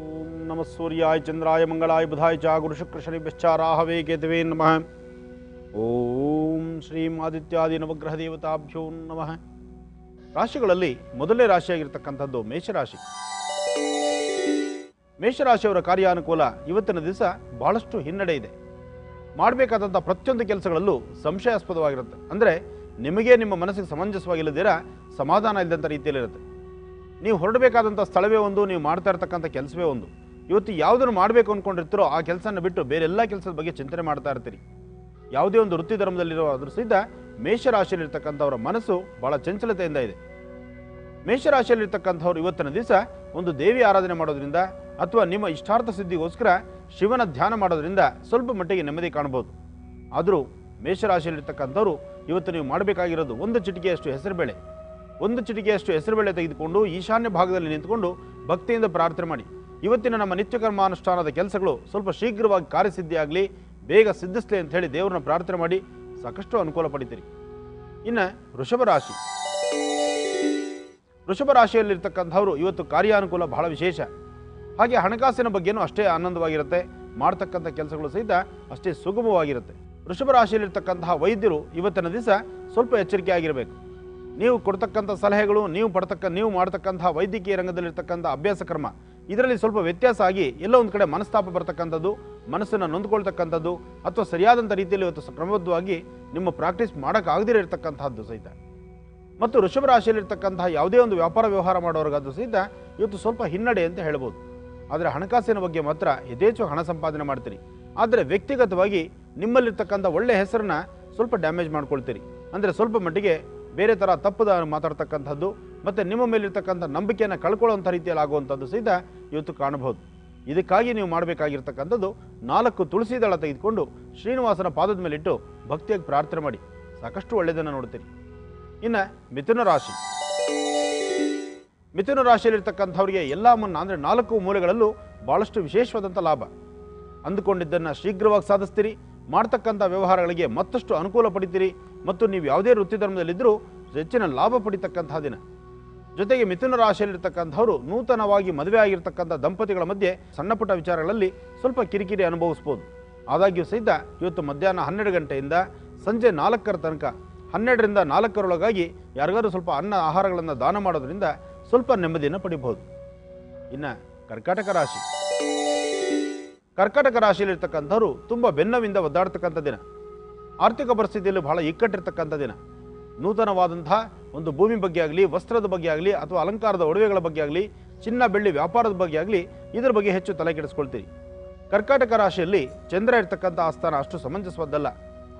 ಓಂ ನಮಃ ಸೂರ್ಯಾಯ ಚಂದ್ರಾಯ ಮಂಗಳಾಯ ಬುಧಾಯ ಚ ಗುರು ಶುಕ್ರ ಶನಿಭ್ಯಶ್ಚ ರಾಹವೇ ಕೇತವೇ ನಮಃ. ಓಂ ಶ್ರೀಂ ಆದಿತ್ಯಾದಿ ನವಗ್ರಹ ದೇವತಾಭ್ಯೋ ನಮಃ. ರಾಶಿಗಳಲ್ಲಿ ಮೊದಲನೇ ರಾಶಿಯಾಗಿರ್ತಕ್ಕಂಥದ್ದು ಮೇಷರಾಶಿ. ಮೇಷರಾಶಿಯವರ ಕಾರ್ಯಾನುಕೂಲ ಇವತ್ತಿನ ದಿವಸ ಬಹಳಷ್ಟು ಹಿನ್ನಡೆ ಇದೆ. ಮಾಡಬೇಕಾದಂಥ ಪ್ರತಿಯೊಂದು ಕೆಲಸಗಳಲ್ಲೂ ಸಂಶಯಾಸ್ಪದವಾಗಿರುತ್ತೆ. ಅಂದರೆ ನಿಮಗೆ ನಿಮ್ಮ ಮನಸ್ಸಿಗೆ ಸಮಂಜಸವಾಗಿಲ್ಲದಿರ ಸಮಾಧಾನ ಇಲ್ಲದಂಥ ರೀತಿಯಲ್ಲಿರುತ್ತೆ. ನೀವು ಹೊರಡಬೇಕಾದಂಥ ಸ್ಥಳವೇ ಒಂದು, ನೀವು ಮಾಡ್ತಾ ಇರ್ತಕ್ಕಂಥ ಕೆಲಸವೇ ಒಂದು. ಇವತ್ತು ಯಾವುದನ್ನು ಮಾಡಬೇಕು ಅಂದ್ಕೊಂಡಿರ್ತೀರೋ ಆ ಕೆಲಸನ ಬಿಟ್ಟು ಬೇರೆ ಎಲ್ಲ ಕೆಲಸದ ಬಗ್ಗೆ ಚಿಂತನೆ ಮಾಡ್ತಾ ಇರ್ತೀರಿ. ಯಾವುದೇ ಒಂದು ವೃತ್ತಿ ಧರ್ಮದಲ್ಲಿರೋ ಅದ್ರ ಸಹಿತ ಮೇಷರಾಶಿಯಲ್ಲಿರ್ತಕ್ಕಂಥವರ ಮನಸ್ಸು ಭಾಳ ಚಂಚಲತೆಯಿಂದ ಇದೆ. ಮೇಷರಾಶಿಯಲ್ಲಿರ್ತಕ್ಕಂಥವ್ರು ಇವತ್ತಿನ ದಿವಸ ಒಂದು ದೇವಿ ಆರಾಧನೆ ಮಾಡೋದ್ರಿಂದ ಅಥವಾ ನಿಮ್ಮ ಇಷ್ಟಾರ್ಥ ಸಿದ್ಧಿಗೋಸ್ಕರ ಶಿವನ ಧ್ಯಾನ ಮಾಡೋದ್ರಿಂದ ಸ್ವಲ್ಪ ಮಟ್ಟಿಗೆ ನೆಮ್ಮದಿ ಕಾಣ್ಬೋದು. ಆದರೂ ಮೇಷರಾಶಿಯಲ್ಲಿರ್ತಕ್ಕಂಥವ್ರು ಇವತ್ತು ನೀವು ಮಾಡಬೇಕಾಗಿರೋದು ಒಂದು ಚಿಟಿಕೆಯಷ್ಟು ಹೆಸರುಬೇಳೆ. ಒಂದು ಚಿಟಿಕೆಯಷ್ಟು ಹೆಸರುಬೇಳೆ ತೆಗೆದುಕೊಂಡು ಈಶಾನ್ಯ ಭಾಗದಲ್ಲಿ ನಿಂತುಕೊಂಡು ಭಕ್ತಿಯಿಂದ ಪ್ರಾರ್ಥನೆ ಮಾಡಿ. ಇವತ್ತಿನ ನಮ್ಮ ನಿತ್ಯಕರ್ಮಾನುಷ್ಠಾನದ ಕೆಲಸಗಳು ಸ್ವಲ್ಪ ಶೀಘ್ರವಾಗಿ ಕಾರ್ಯಸಿದ್ಧಿಯಾಗಲಿ, ಬೇಗ ಸಿದ್ಧಿಸಲಿ ಅಂತ ಹೇಳಿ ದೇವರನ್ನ ಪ್ರಾರ್ಥನೆ ಮಾಡಿ ಸಾಕಷ್ಟು ಅನುಕೂಲ ಪಡಿತೀರಿ. ಇನ್ನು ವೃಷಭರಾಶಿ ವೃಷಭ ರಾಶಿಯಲ್ಲಿರ್ತಕ್ಕಂಥವ್ರು ಇವತ್ತು ಕಾರ್ಯಾನುಕೂಲ ಬಹಳ ವಿಶೇಷ. ಹಾಗೆ ಹಣಕಾಸಿನ ಬಗ್ಗೆನೂ ಅಷ್ಟೇ ಆನಂದವಾಗಿರುತ್ತೆ. ಮಾಡ್ತಕ್ಕಂಥ ಕೆಲಸಗಳು ಸಹಿತ ಅಷ್ಟೇ ಸುಗಮವಾಗಿರುತ್ತೆ. ವೃಷಭ ರಾಶಿಯಲ್ಲಿರ್ತಕ್ಕಂತಹ ವೈದ್ಯರು ಇವತ್ತಿನ ದಿವಸ ಸ್ವಲ್ಪ ಎಚ್ಚರಿಕೆಯಾಗಿರಬೇಕು. ನೀವು ಕೊಡ್ತಕ್ಕಂಥ ಸಲಹೆಗಳು, ನೀವು ಪಡ್ತಕ್ಕ ನೀವು ಮಾಡ್ತಕ್ಕಂಥ ವೈದ್ಯಕೀಯ ರಂಗದಲ್ಲಿರ್ತಕ್ಕಂಥ ಅಭ್ಯಾಸ ಕ್ರಮ, ಇದರಲ್ಲಿ ಸ್ವಲ್ಪ ವ್ಯತ್ಯಾಸ ಆಗಿ ಎಲ್ಲ ಒಂದು ಕಡೆ ಮನಸ್ತಾಪ ಬರ್ತಕ್ಕಂಥದ್ದು, ಮನಸ್ಸನ್ನು ನೊಂದ್ಕೊಳ್ತಕ್ಕಂಥದ್ದು, ಅಥವಾ ಸರಿಯಾದಂಥ ರೀತಿಯಲ್ಲಿ ಇವತ್ತು ಕ್ರಮಬದ್ಧವಾಗಿ ನಿಮ್ಮ ಪ್ರಾಕ್ಟೀಸ್ ಮಾಡೋಕ್ಕಾಗದಿರೋ ಇರ್ತಕ್ಕಂಥದ್ದು ಸಹಿತ. ಮತ್ತು ವೃಷಭ ರಾಶಿಯಲ್ಲಿರ್ತಕ್ಕಂತಹ ಯಾವುದೇ ಒಂದು ವ್ಯಾಪಾರ ವ್ಯವಹಾರ ಮಾಡೋರಿಗಾದ್ರೂ ಸಹಿತ ಇವತ್ತು ಸ್ವಲ್ಪ ಹಿನ್ನಡೆ ಅಂತ ಹೇಳ್ಬೋದು. ಆದರೆ ಹಣಕಾಸಿನ ಬಗ್ಗೆ ಮಾತ್ರ ಯಥೇಚ್ಛ ಹಣ ಸಂಪಾದನೆ ಮಾಡ್ತೀರಿ. ಆದರೆ ವ್ಯಕ್ತಿಗತವಾಗಿ ನಿಮ್ಮಲ್ಲಿರ್ತಕ್ಕಂಥ ಒಳ್ಳೆಯ ಹೆಸರನ್ನ ಸ್ವಲ್ಪ ಡ್ಯಾಮೇಜ್ ಮಾಡ್ಕೊಳ್ತೀರಿ. ಅಂದರೆ ಸ್ವಲ್ಪ ಮಟ್ಟಿಗೆ ಬೇರೆ ಥರ ತಪ್ಪದ ಮಾತಾಡ್ತಕ್ಕಂಥದ್ದು ಮತ್ತು ನಿಮ್ಮ ಮೇಲಿರ್ತಕ್ಕಂಥ ನಂಬಿಕೆಯನ್ನು ಕಳ್ಕೊಳ್ಳೋಂಥ ರೀತಿಯಲ್ಲಿ ಆಗುವಂಥದ್ದು ಸಹಿತ ಇವತ್ತು ಕಾಣಬಹುದು. ಇದಕ್ಕಾಗಿ ನೀವು ಮಾಡಬೇಕಾಗಿರ್ತಕ್ಕಂಥದ್ದು ನಾಲ್ಕು ತುಳಸಿ ದಳ ತೆಗೆದುಕೊಂಡು ಶ್ರೀನಿವಾಸನ ಪಾದದ ಮೇಲಿಟ್ಟು ಭಕ್ತಿಯಾಗಿ ಪ್ರಾರ್ಥನೆ ಮಾಡಿ, ಸಾಕಷ್ಟು ಒಳ್ಳೆಯದನ್ನು ನೋಡ್ತೀರಿ. ಇನ್ನು ಮಿಥುನ ರಾಶಿ ಮಿಥುನ ರಾಶಿಯಲ್ಲಿರ್ತಕ್ಕಂಥವ್ರಿಗೆ ಎಲ್ಲ ಮುನ್ನ ಅಂದರೆ ನಾಲ್ಕು ಮೂಲೆಗಳಲ್ಲೂ ಭಾಳಷ್ಟು ವಿಶೇಷವಾದಂಥ ಲಾಭ. ಅಂದುಕೊಂಡಿದ್ದನ್ನು ಶೀಘ್ರವಾಗಿ ಸಾಧಿಸ್ತೀರಿ, ಮಾಡ್ತಕ್ಕಂಥ ವ್ಯವಹಾರಗಳಿಗೆ ಮತ್ತಷ್ಟು ಅನುಕೂಲ ಪಡಿತೀರಿ. ಮತ್ತು ನೀವು ಯಾವುದೇ ವೃತ್ತಿ ಧರ್ಮದಲ್ಲಿದ್ದರೂ ಹೆಚ್ಚಿನ ಲಾಭ ಪಡಿತಕ್ಕಂತಹ ದಿನ. ಜೊತೆಗೆ ಮಿಥುನ ರಾಶಿಯಲ್ಲಿರ್ತಕ್ಕಂಥವ್ರು ನೂತನವಾಗಿ ಮದುವೆ ಆಗಿರ್ತಕ್ಕಂಥ ದಂಪತಿಗಳ ಮಧ್ಯೆ ಸಣ್ಣ ಪುಟ್ಟ ವಿಚಾರಗಳಲ್ಲಿ ಸ್ವಲ್ಪ ಕಿರಿಕಿರಿ ಅನುಭವಿಸ್ಬೋದು. ಆದಾಗ್ಯೂ ಸಹಿತ ಇವತ್ತು ಮಧ್ಯಾಹ್ನ ಹನ್ನೆರಡು ಗಂಟೆಯಿಂದ ಸಂಜೆ ನಾಲ್ಕರ ತನಕ, ಹನ್ನೆರಡರಿಂದ ನಾಲ್ಕರೊಳಗಾಗಿ ಯಾರಿಗಾದ್ರೂ ಸ್ವಲ್ಪ ಅನ್ನ ಆಹಾರಗಳನ್ನು ದಾನ ಮಾಡೋದ್ರಿಂದ ಸ್ವಲ್ಪ ನೆಮ್ಮದಿಯನ್ನು ಪಡಿಬಹುದು. ಇನ್ನು ಕರ್ಕಾಟಕ ರಾಶಿ ಕರ್ಕಾಟಕ ರಾಶಿಯಲ್ಲಿರ್ತಕ್ಕಂಥವ್ರು ತುಂಬ ಬೆನ್ನವಿಂದ ಒದ್ದಾಡ್ತಕ್ಕಂಥ ದಿನ. ಆರ್ಥಿಕ ಪರಿಸ್ಥಿತಿಯಲ್ಲಿ ಬಹಳ ಇಕ್ಕಟ್ಟಿರ್ತಕ್ಕಂಥ ದಿನ. ನೂತನವಾದಂಥ ಒಂದು ಭೂಮಿ ಬಗ್ಗೆ ಆಗಲಿ, ವಸ್ತ್ರದ ಬಗ್ಗೆ ಆಗಲಿ, ಅಥವಾ ಅಲಂಕಾರದ ಒಡವೆಗಳ ಬಗ್ಗೆ ಆಗಲಿ, ಚಿನ್ನ ಬೆಳ್ಳಿ ವ್ಯಾಪಾರದ ಬಗ್ಗೆ ಆಗಲಿ, ಇದರ ಬಗ್ಗೆ ಹೆಚ್ಚು ತಲೆ ಕೆಡಿಸ್ಕೊಳ್ತೀರಿ. ಕರ್ಕಾಟಕ ರಾಶಿಯಲ್ಲಿ ಚಂದ್ರ ಇರ್ತಕ್ಕಂಥ ಆಸ್ಥಾನ ಅಷ್ಟು ಸಮಂಜಸವಾದ್ದಲ್ಲ.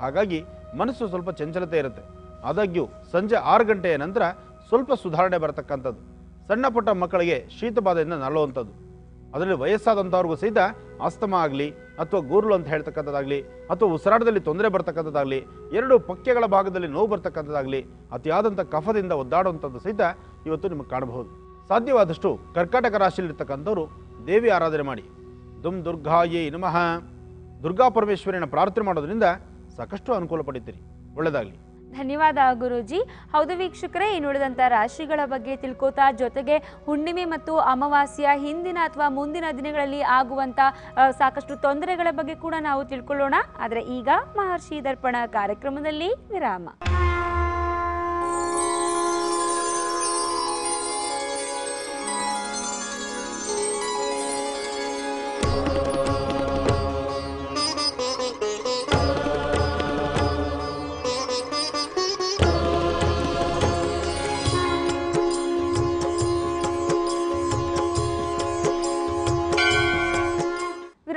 ಹಾಗಾಗಿ ಮನಸ್ಸು ಸ್ವಲ್ಪ ಚಂಚಲತೆ ಇರುತ್ತೆ. ಆದಾಗ್ಯೂ ಸಂಜೆ ಆರು ಗಂಟೆಯ ನಂತರ ಸ್ವಲ್ಪ ಸುಧಾರಣೆ ಬರತಕ್ಕಂಥದ್ದು. ಸಣ್ಣ ಪುಟ್ಟ ಮಕ್ಕಳಿಗೆ ಶೀತಬಾಧೆಯಿಂದ ನರಳುವಂಥದ್ದು. ಅದರಲ್ಲಿ ವಯಸ್ಸಾದಂಥವ್ರಿಗೂ ಸಹಿತ ಆಸ್ತಮ ಆಗಲಿ, ಅಥವಾ ಗೂರುಳು ಅಂತ ಹೇಳ್ತಕ್ಕಂಥದ್ದಾಗಲಿ, ಅಥವಾ ಉಸಿರಾಟದಲ್ಲಿ ತೊಂದರೆ ಬರ್ತಕ್ಕಂಥದ್ದಾಗಲಿ, ಎರಡು ಪಕ್ಕೆಗಳ ಭಾಗದಲ್ಲಿ ನೋವು ಬರ್ತಕ್ಕಂಥದ್ದಾಗಲಿ, ಅತಿಯಾದಂಥ ಕಫದಿಂದ ಒದ್ದಾಡುವಂಥದ್ದು ಸಹಿತ ಇವತ್ತು ನಿಮಗೆ ಕಾಣಬಹುದು. ಸಾಧ್ಯವಾದಷ್ಟು ಕರ್ಕಾಟಕ ರಾಶಿಯಲ್ಲಿರ್ತಕ್ಕಂಥವ್ರು ದೇವಿ ಆರಾಧನೆ ಮಾಡಿ. ದುಮ್ ದುರ್ಗಾಯೇ ನಮಃ, ದುರ್ಗಾ ಪರಮೇಶ್ವರಿನ ಪ್ರಾರ್ಥನೆ ಮಾಡೋದ್ರಿಂದ ಸಾಕಷ್ಟು ಅನುಕೂಲ ಪಡಿತೀರಿ. ಒಳ್ಳೆಯದಾಗಲಿ. ಧನ್ಯವಾದ ಗುರೂಜಿ. ಹೌದು ವೀಕ್ಷಕರೇ, ಇನ್ನುಳಿದಂಥ ರಾಶಿಗಳ ಬಗ್ಗೆ ತಿಳ್ಕೋತಾ ಜೊತೆಗೆ ಹುಣ್ಣಿಮೆ ಮತ್ತು ಅಮಾವಾಸ್ಯ ಹಿಂದಿನ ಅಥವಾ ಮುಂದಿನ ದಿನಗಳಲ್ಲಿ ಆಗುವಂಥ ಸಾಕಷ್ಟು ತೊಂದರೆಗಳ ಬಗ್ಗೆ ಕೂಡ ನಾವು ತಿಳ್ಕೊಳ್ಳೋಣ. ಆದರೆ ಈಗ ಮಹರ್ಷಿ ದರ್ಪಣ ಕಾರ್ಯಕ್ರಮದಲ್ಲಿ ವಿರಾಮ.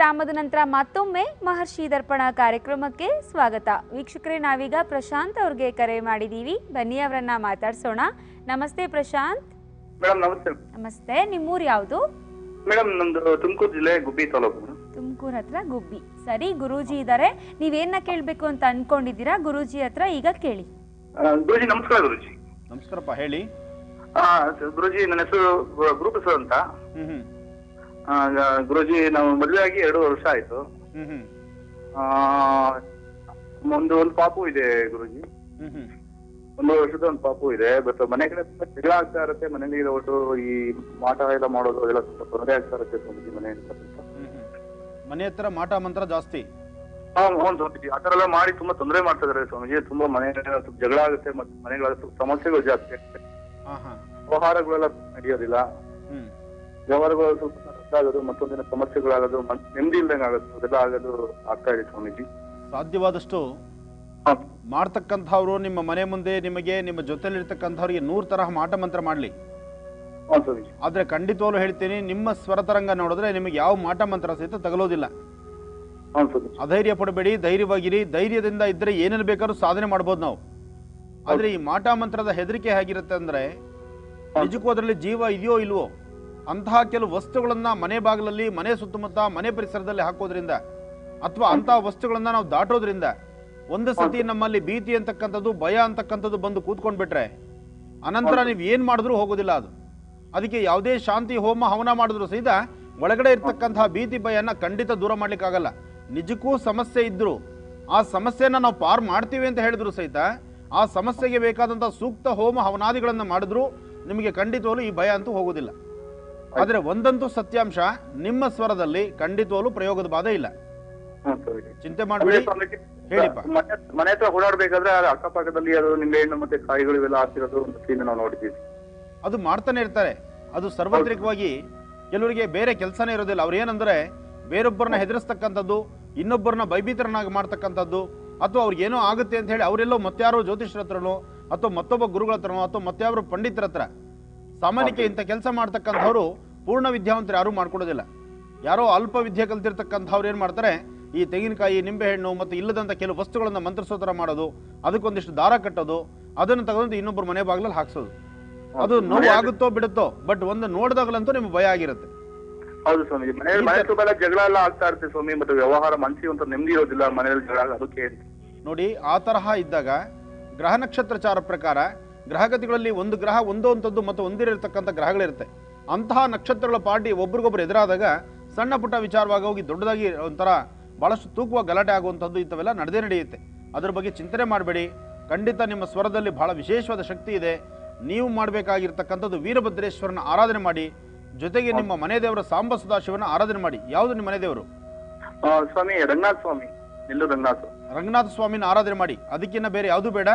ವಿರಾಮದ ನಂತರ ಮತ್ತೊಮ್ಮೆ ಮಹರ್ಷಿ ದರ್ಪಣ ಕಾರ್ಯಕ್ರಮಕ್ಕೆ ಸ್ವಾಗತ. ವೀಕ್ಷಕರೇ, ನಾವೀಗ ಪ್ರಶಾಂತ್ ಅವರಿಗೆ ಕರೆ ಮಾಡಿದೀವಿ. ಬನ್ನಿ, ಅವರನ್ನ ಮಾತಾಡ್ಸೋಣ. ನಮಸ್ತೆ ಪ್ರಶಾಂತ್. ಮೇಡಮ್ ನಮಸ್ತೆ. ನಮಸ್ತೆ. ನಿಮ್ಮ ಊರು ಯಾವುದು? ಮೇಡಮ್ ನಮ್ದು ತುಮಕೂರು ಜಿಲ್ಲೆ ಗುಬ್ಬಿ ತಾಲೂಕು. ತುಮಕೂರು ಹತ್ರ ಗುಬ್ಬಿ. ಸರಿ, ಗುರೂಜಿ ಇದಾರೆ. ನೀವೇನ ಕೇಳಬೇಕು ಅಂತ ಅನ್ಕೊಂಡಿದ್ದೀರಾ ಗುರೂಜಿ ಹತ್ರ? ಈಗ ಕೇಳಿ. ಗುರೂಜಿ ನಮಸ್ಕಾರ. ಗುರೂಜಿ ನಮಸ್ಕಾರಪ್ಪ. ಹೇಳಿ. ಗುರೂಜಿ ನನ್ನ ಹೆಸರು ಗ್ರೂಪ್ ಸರ್ ಅಂತ. ಗುರೂಜಿ ನಾವು ಮದುವೆ ಆಗಿ ಎರಡು ವರ್ಷ ಆಯ್ತು. ಒಂದು ಒಂದು ಪಾಪು ಇದೆ ಗುರೂಜಿ. ಒಂದು ವರ್ಷದ ಒಂದು ಪಾಪು ಇದೆ. ಬಟ್ ಮನೆ ಕಡೆ ತುಂಬಾ ಜಗಳ ಆಗ್ತಾ ಇರುತ್ತೆ. ಮನೇಲಿ ಇರೋದು ಈ ಮಾಟ ಎಲ್ಲ ಮಾಡೋದು ಅದೆಲ್ಲ ಸ್ವಲ್ಪ ತೊಂದರೆ ಆಗ್ತಾ ಇರುತ್ತೆ ಗುರೂಜಿ. ಮನೆ ಮನೆ ಹತ್ರ ಮಾಟ ಮಂತ್ರ ಜಾಸ್ತಿ. ಹಾ ಹೌದು ಸ್ವಾಮೀಜಿ, ಆತರ ಎಲ್ಲ ಮಾಡಿ ತುಂಬಾ ತೊಂದರೆ ಮಾಡ್ತಾ ಇದಾರೆ ಸ್ವಾಮೀಜಿ. ತುಂಬಾ ಮನೆ ಸ್ವಲ್ಪ ಜಗಳ ಆಗುತ್ತೆ, ಮತ್ತೆ ಮನೆಗಳ ಸ್ವಲ್ಪ ಸಮಸ್ಯೆಗಳು ಜಾಸ್ತಿ ಆಗುತ್ತೆ. ವ್ಯವಹಾರಗಳೆಲ್ಲ ನಡೆಯೋದಿಲ್ಲ. ವ್ಯವಹಾರಗಳು ಸ್ವಲ್ಪ ಆಗೋದು, ಮತ್ತೊಂದಿನ ಸಮಸ್ಯೆಗಳಾಗೋದು, ನೆಮ್ಮದಿ ಇಲ್ದಂಗೆ ಆಗೋದು, ಅದೆಲ್ಲ ಆಗೋದು ಆಗ್ತಾ ಇದೆ ಸ್ವಾಮೀಜಿ. ಸಾಧ್ಯವಾದಷ್ಟು ಮಾಡ್ತಕ್ಕಂಥವ್ರು ನಿಮ್ಮ ಮನೆ ಮುಂದೆ ನಿಮಗೆ ನಿಮ್ಮ ಜೊತೆಲಿರ್ತಕ್ಕಂಥವ್ರಿಗೆ ನೂರ್ ತರಹ ಮಾಟ ಮಂತ್ರ ಮಾಡ್ಲಿ. ಆದ್ರೆ ಖಂಡಿತವಾಗ್ಲೂ ಹೇಳ್ತೀನಿ, ನಿಮ್ಮ ಸ್ವರತರಂಗ ನೋಡಿದ್ರೆ ನಿಮಗೆ ಯಾವ ಮಾಟ ಮಂತ್ರ ಸಹಿತ ತಗಲೋದಿಲ್ಲ. ಅಧೈರ್ಯ ಪಡಬೇಡಿ, ಧೈರ್ಯವಾಗಿರಿ. ಧೈರ್ಯದಿಂದ ಇದ್ರೆ ಏನೇನು ಬೇಕಾದ್ರೂ ಸಾಧನೆ ಮಾಡ್ಬೋದು ನಾವು. ಆದ್ರೆ ಈ ಮಾಟ ಮಂತ್ರದ ಹೆದರಿಕೆ ಹೇಗಿರುತ್ತೆ ಅಂದ್ರೆ, ನಿಜಕ್ಕೂ ಅದರಲ್ಲಿ ಜೀವ ಇದೆಯೋ ಇಲ್ವೋ ಅಂತಹ ಕೆಲವು ವಸ್ತುಗಳನ್ನ ಮನೆ ಬಾಗಿಲಲ್ಲಿ, ಮನೆ ಸುತ್ತಮುತ್ತ, ಮನೆ ಪರಿಸರದಲ್ಲಿ ಹಾಕೋದ್ರಿಂದ ಅಥವಾ ಅಂತಹ ವಸ್ತುಗಳನ್ನ ನಾವು ದಾಟೋದ್ರಿಂದ ಒಂದು ಸತಿ ನಮ್ಮಲ್ಲಿ ಭೀತಿ ಅಂತಕ್ಕಂಥದ್ದು, ಭಯ ಅಂತಕ್ಕಂಥದ್ದು ಬಂದು ಕೂತ್ಕೊಂಡ್ಬಿಟ್ರೆ ಅನಂತರ ನೀವು ಏನ್ ಮಾಡಿದ್ರೂ ಹೋಗೋದಿಲ್ಲ ಅದು. ಅದಕ್ಕೆ ಯಾವುದೇ ಶಾಂತಿ ಹೋಮ ಹವನ ಮಾಡಿದ್ರು ಸಹಿತ ಒಳಗಡೆ ಇರ್ತಕ್ಕಂತಹ ಭೀತಿ ಭಯನ ಖಂಡಿತ ದೂರ ಮಾಡ್ಲಿಕ್ಕಾಗಲ್ಲ. ನಿಜಕ್ಕೂ ಸಮಸ್ಯೆ ಇದ್ರು ಆ ಸಮಸ್ಯೆನ ನಾವು ಪಾರ್ ಮಾಡ್ತೀವಿ ಅಂತ ಹೇಳಿದ್ರು ಸಹಿತ ಆ ಸಮಸ್ಯೆಗೆ ಬೇಕಾದಂತಹ ಸೂಕ್ತ ಹೋಮ ಹವನಾದಿಗಳನ್ನ ಮಾಡಿದ್ರು ನಿಮಗೆ ಖಂಡಿತವಾಗ್ಲೂ ಈ ಭಯ ಅಂತೂ ಹೋಗೋದಿಲ್ಲ. ಆದರೆ ಒಂದಂತೂ ಸತ್ಯಾಂಶ, ನಿಮ್ಮ ಸ್ವರದಲ್ಲಿ ಖಂಡಿತವಾಗ್ಲೂ ಪ್ರಯೋಗದ ಬಾಧೆ ಇಲ್ಲ. ಚಿಂತೆ ಮಾಡಬೇಡಿ. ಹೇಳಿಪ್ಪ. ಮನೆ ಹತ್ರ ಓಡಾಡಬೇಕಾದ್ರೆ ಅಕ್ಕಪಕ್ಕದಲ್ಲಿ ಅದು ನಿಂಬೆ ಹಣ್ಣು ಮತ್ತೆ ಕಾಯಿಗಳು ಇವೆಲ್ಲ ಹಾಕಿರೋದು ನಾವು ನೋಡಿದ್ದೀವಿ. ಅದು ಮಾಡ್ತಾನೆ ಇರ್ತಾರೆ. ಅದು ಸಾರ್ವತ್ರಿಕವಾಗಿ ಕೆಲವರಿಗೆ ಬೇರೆ ಕೆಲಸನೇ ಇರೋದಿಲ್ಲ. ಅವ್ರು ಏನಂದ್ರೆ ಬೇರೊಬ್ಬರನ್ನ ಹೆದರಿಸ್ತಕ್ಕಂಥದ್ದು, ಇನ್ನೊಬ್ಬರನ್ನ ಭಯಭೀತರನ್ನಾಗಿ ಮಾಡ್ತಕ್ಕಂಥದ್ದು, ಅಥವಾ ಅವ್ರಿಗೇನೋ ಆಗುತ್ತೆ ಅಂತ ಹೇಳಿ ಅವರೆಲ್ಲೋ ಮತ್ತಾರೋ ಜ್ಯೋತಿಷ್ಯರ ಹತ್ರನೋ ಅಥವಾ ಮತ್ತೊಬ್ಬ ಗುರುಗಳ ಹತ್ರನೋ ಅಥವಾ ಮತ್ತಾರೋ ಪಂಡಿತರ ಹತ್ರ. ಸಾಮಾನ್ಯಕ್ಕೆ ಇಂಥ ಕೆಲಸ ಮಾಡ್ತಕ್ಕಂಥವ್ರು ಪೂರ್ಣ ವಿದ್ಯಾವಂತರು ಯಾರೂ ಮಾಡ್ಕೊಡೋದಿಲ್ಲ. ಯಾರೋ ಅಲ್ಪ ವಿದ್ಯೆ ಕಲ್ತಿರ್ತಕ್ಕಂಥವ್ರು ಏನು ಮಾಡ್ತಾರೆ, ಈ ತೆಂಗಿನಕಾಯಿ, ನಿಂಬೆಹಣ್ಣು ಮತ್ತು ಇಲ್ಲದಂಥ ಕೆಲವು ವಸ್ತುಗಳನ್ನು ಮಂತ್ರಿಸೋ ಥರ ಮಾಡೋದು, ಅದಕ್ಕೊಂದಿಷ್ಟು ದಾರ ಕಟ್ಟೋದು, ಅದನ್ನು ತಗೊಂಡು ಇನ್ನೊಬ್ಬರು ಮನೆ ಬಾಗಿಲಲ್ಲಿ ಹಾಕ್ಸೋದು. ಅದು ನೋವು ಆಗುತ್ತೋ ಬಿಡುತ್ತೋ, ಬಟ್ ಒಂದು ನೋಡಿದಾಗಲಂತೂ ನಿಮ್ಗೆ ಭಯ ಆಗಿರುತ್ತೆ. ಹೌದು ಸ್ವಾಮಿ, ಮನೆಯಲ್ಲಿ ಜಗಳ ಎಲ್ಲ ಆಗ್ತಾ ಇರುತ್ತೆ ಸ್ವಾಮಿ. ಮತ್ತು ವ್ಯವಹಾರ ಮನಸ್ಸಿಗೆ ಅಂತ ನೆಮ್ಮದಿ ಇರೋದಿಲ್ಲ ಮನೆಯಲ್ಲಿ ಜಗಳ. ಅದಕ್ಕೆ ನೋಡಿ, ಆ ತರಹ ಇದ್ದಾಗ ಗ್ರಹ ನಕ್ಷತ್ರಚಾರ ಪ್ರಕಾರ ಗ್ರಹಗತಿಗಳಲ್ಲಿ ಒಂದು ಗ್ರಹ ಒಂದೋ ಅಂಥದ್ದು ಮತ್ತು ಒಂದಿರತಕ್ಕಂಥ ಗ್ರಹಗಳಿರುತ್ತೆ. ಅಂತಹ ನಕ್ಷತ್ರಗಳ ಪಾರ್ಟಿ ಒಬ್ರಿಗೊಬ್ರು ಎದುರಾದಾಗ ಸಣ್ಣ ಪುಟ್ಟ ವಿಚಾರವಾಗಿ ಹೋಗಿ ದೊಡ್ಡದಾಗಿ ಒಂಥರ ಭಾಳಷ್ಟು ತೂಕುವ ಗಲಾಟೆ ಆಗುವಂಥದ್ದು ಇಂಥವೆಲ್ಲ ನಡೆದೇ ನಡೆಯುತ್ತೆ. ಅದ್ರ ಬಗ್ಗೆ ಚಿಂತನೆ ಮಾಡಬೇಡಿ. ಖಂಡಿತ ನಿಮ್ಮ ಸ್ವರದಲ್ಲಿ ಭಾಳ ವಿಶೇಷವಾದ ಶಕ್ತಿ ಇದೆ. ನೀವು ಮಾಡಬೇಕಾಗಿರ್ತಕ್ಕಂಥದ್ದು ವೀರಭದ್ರೇಶ್ವರನ ಆರಾಧನೆ ಮಾಡಿ, ಜೊತೆಗೆ ನಿಮ್ಮ ಮನೆ ದೇವರ ಸಾಂಬ ಸದಾಶಿವನ ಆರಾಧನೆ ಮಾಡಿ. ಯಾವುದು ನಿಮ್ಮ ಮನೆ ದೇವರು? ಸ್ವಾಮಿ ರಂಗನಾಥ ಸ್ವಾಮಿ. ರಂಗನಾಥ ಸ್ವಾಮಿನ ಆರಾಧನೆ ಮಾಡಿ. ಅದಕ್ಕಿಂತ ಬೇರೆ ಯಾವುದು ಬೇಡ.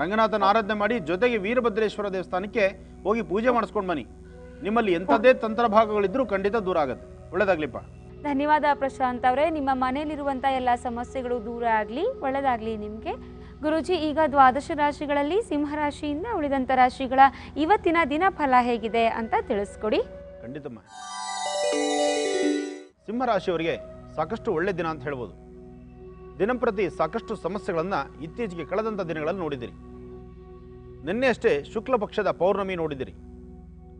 ರಂಗನಾಥನ ಆರಾಧನೆ ಮಾಡಿ, ಜೊತೆಗೆ ವೀರಭದ್ರೇಶ್ವರ ದೇವಸ್ಥಾನಕ್ಕೆ ಹೋಗಿ ಪೂಜೆ ಮಾಡಿಸ್ಕೊಂಡು ಬನ್ನಿ. ನಿಮ್ಮಲ್ಲಿ ಎಂಥದ್ದೇ ತಂತ್ರ ಭಾಗಗಳಿದ್ರೂ ಖಂಡಿತ ದೂರ ಆಗುತ್ತೆ. ಒಳ್ಳೇದಾಗ್ಲಿಪ್ಪ. ಧನ್ಯವಾದ ಪ್ರಶಾಂತ್ ಅವರೇ. ನಿಮ್ಮ ಮನೆಯಲ್ಲಿರುವಂಥ ಎಲ್ಲ ಸಮಸ್ಯೆಗಳು ದೂರ ಆಗಲಿ, ಒಳ್ಳೆಯದಾಗಲಿ ನಿಮಗೆ. ಗುರೂಜಿ, ಈಗ ದ್ವಾದಶ ರಾಶಿಗಳಲ್ಲಿ ಸಿಂಹರಾಶಿಯಿಂದ ಉಳಿದಂಥ ರಾಶಿಗಳ ಇವತ್ತಿನ ದಿನ ಫಲ ಹೇಗಿದೆ ಅಂತ ತಿಳಿಸ್ಕೊಡಿ. ಖಂಡಿತಮ್ಮ. ಸಿಂಹರಾಶಿಯವರಿಗೆ ಸಾಕಷ್ಟು ಒಳ್ಳೆ ದಿನ ಅಂತ ಹೇಳ್ಬೋದು. ದಿನಂಪ್ರತಿ ಸಾಕಷ್ಟು ಸಮಸ್ಯೆಗಳನ್ನು ಇತ್ತೀಚೆಗೆ ಕಳೆದಂಥ ದಿನಗಳಲ್ಲಿ ನೋಡಿದ್ದೀರಿ. ನಿನ್ನೆ ಅಷ್ಟೇ ಶುಕ್ಲ ಪಕ್ಷದ ಪೌರ್ಣಮಿ ನೋಡಿದ್ದೀರಿ.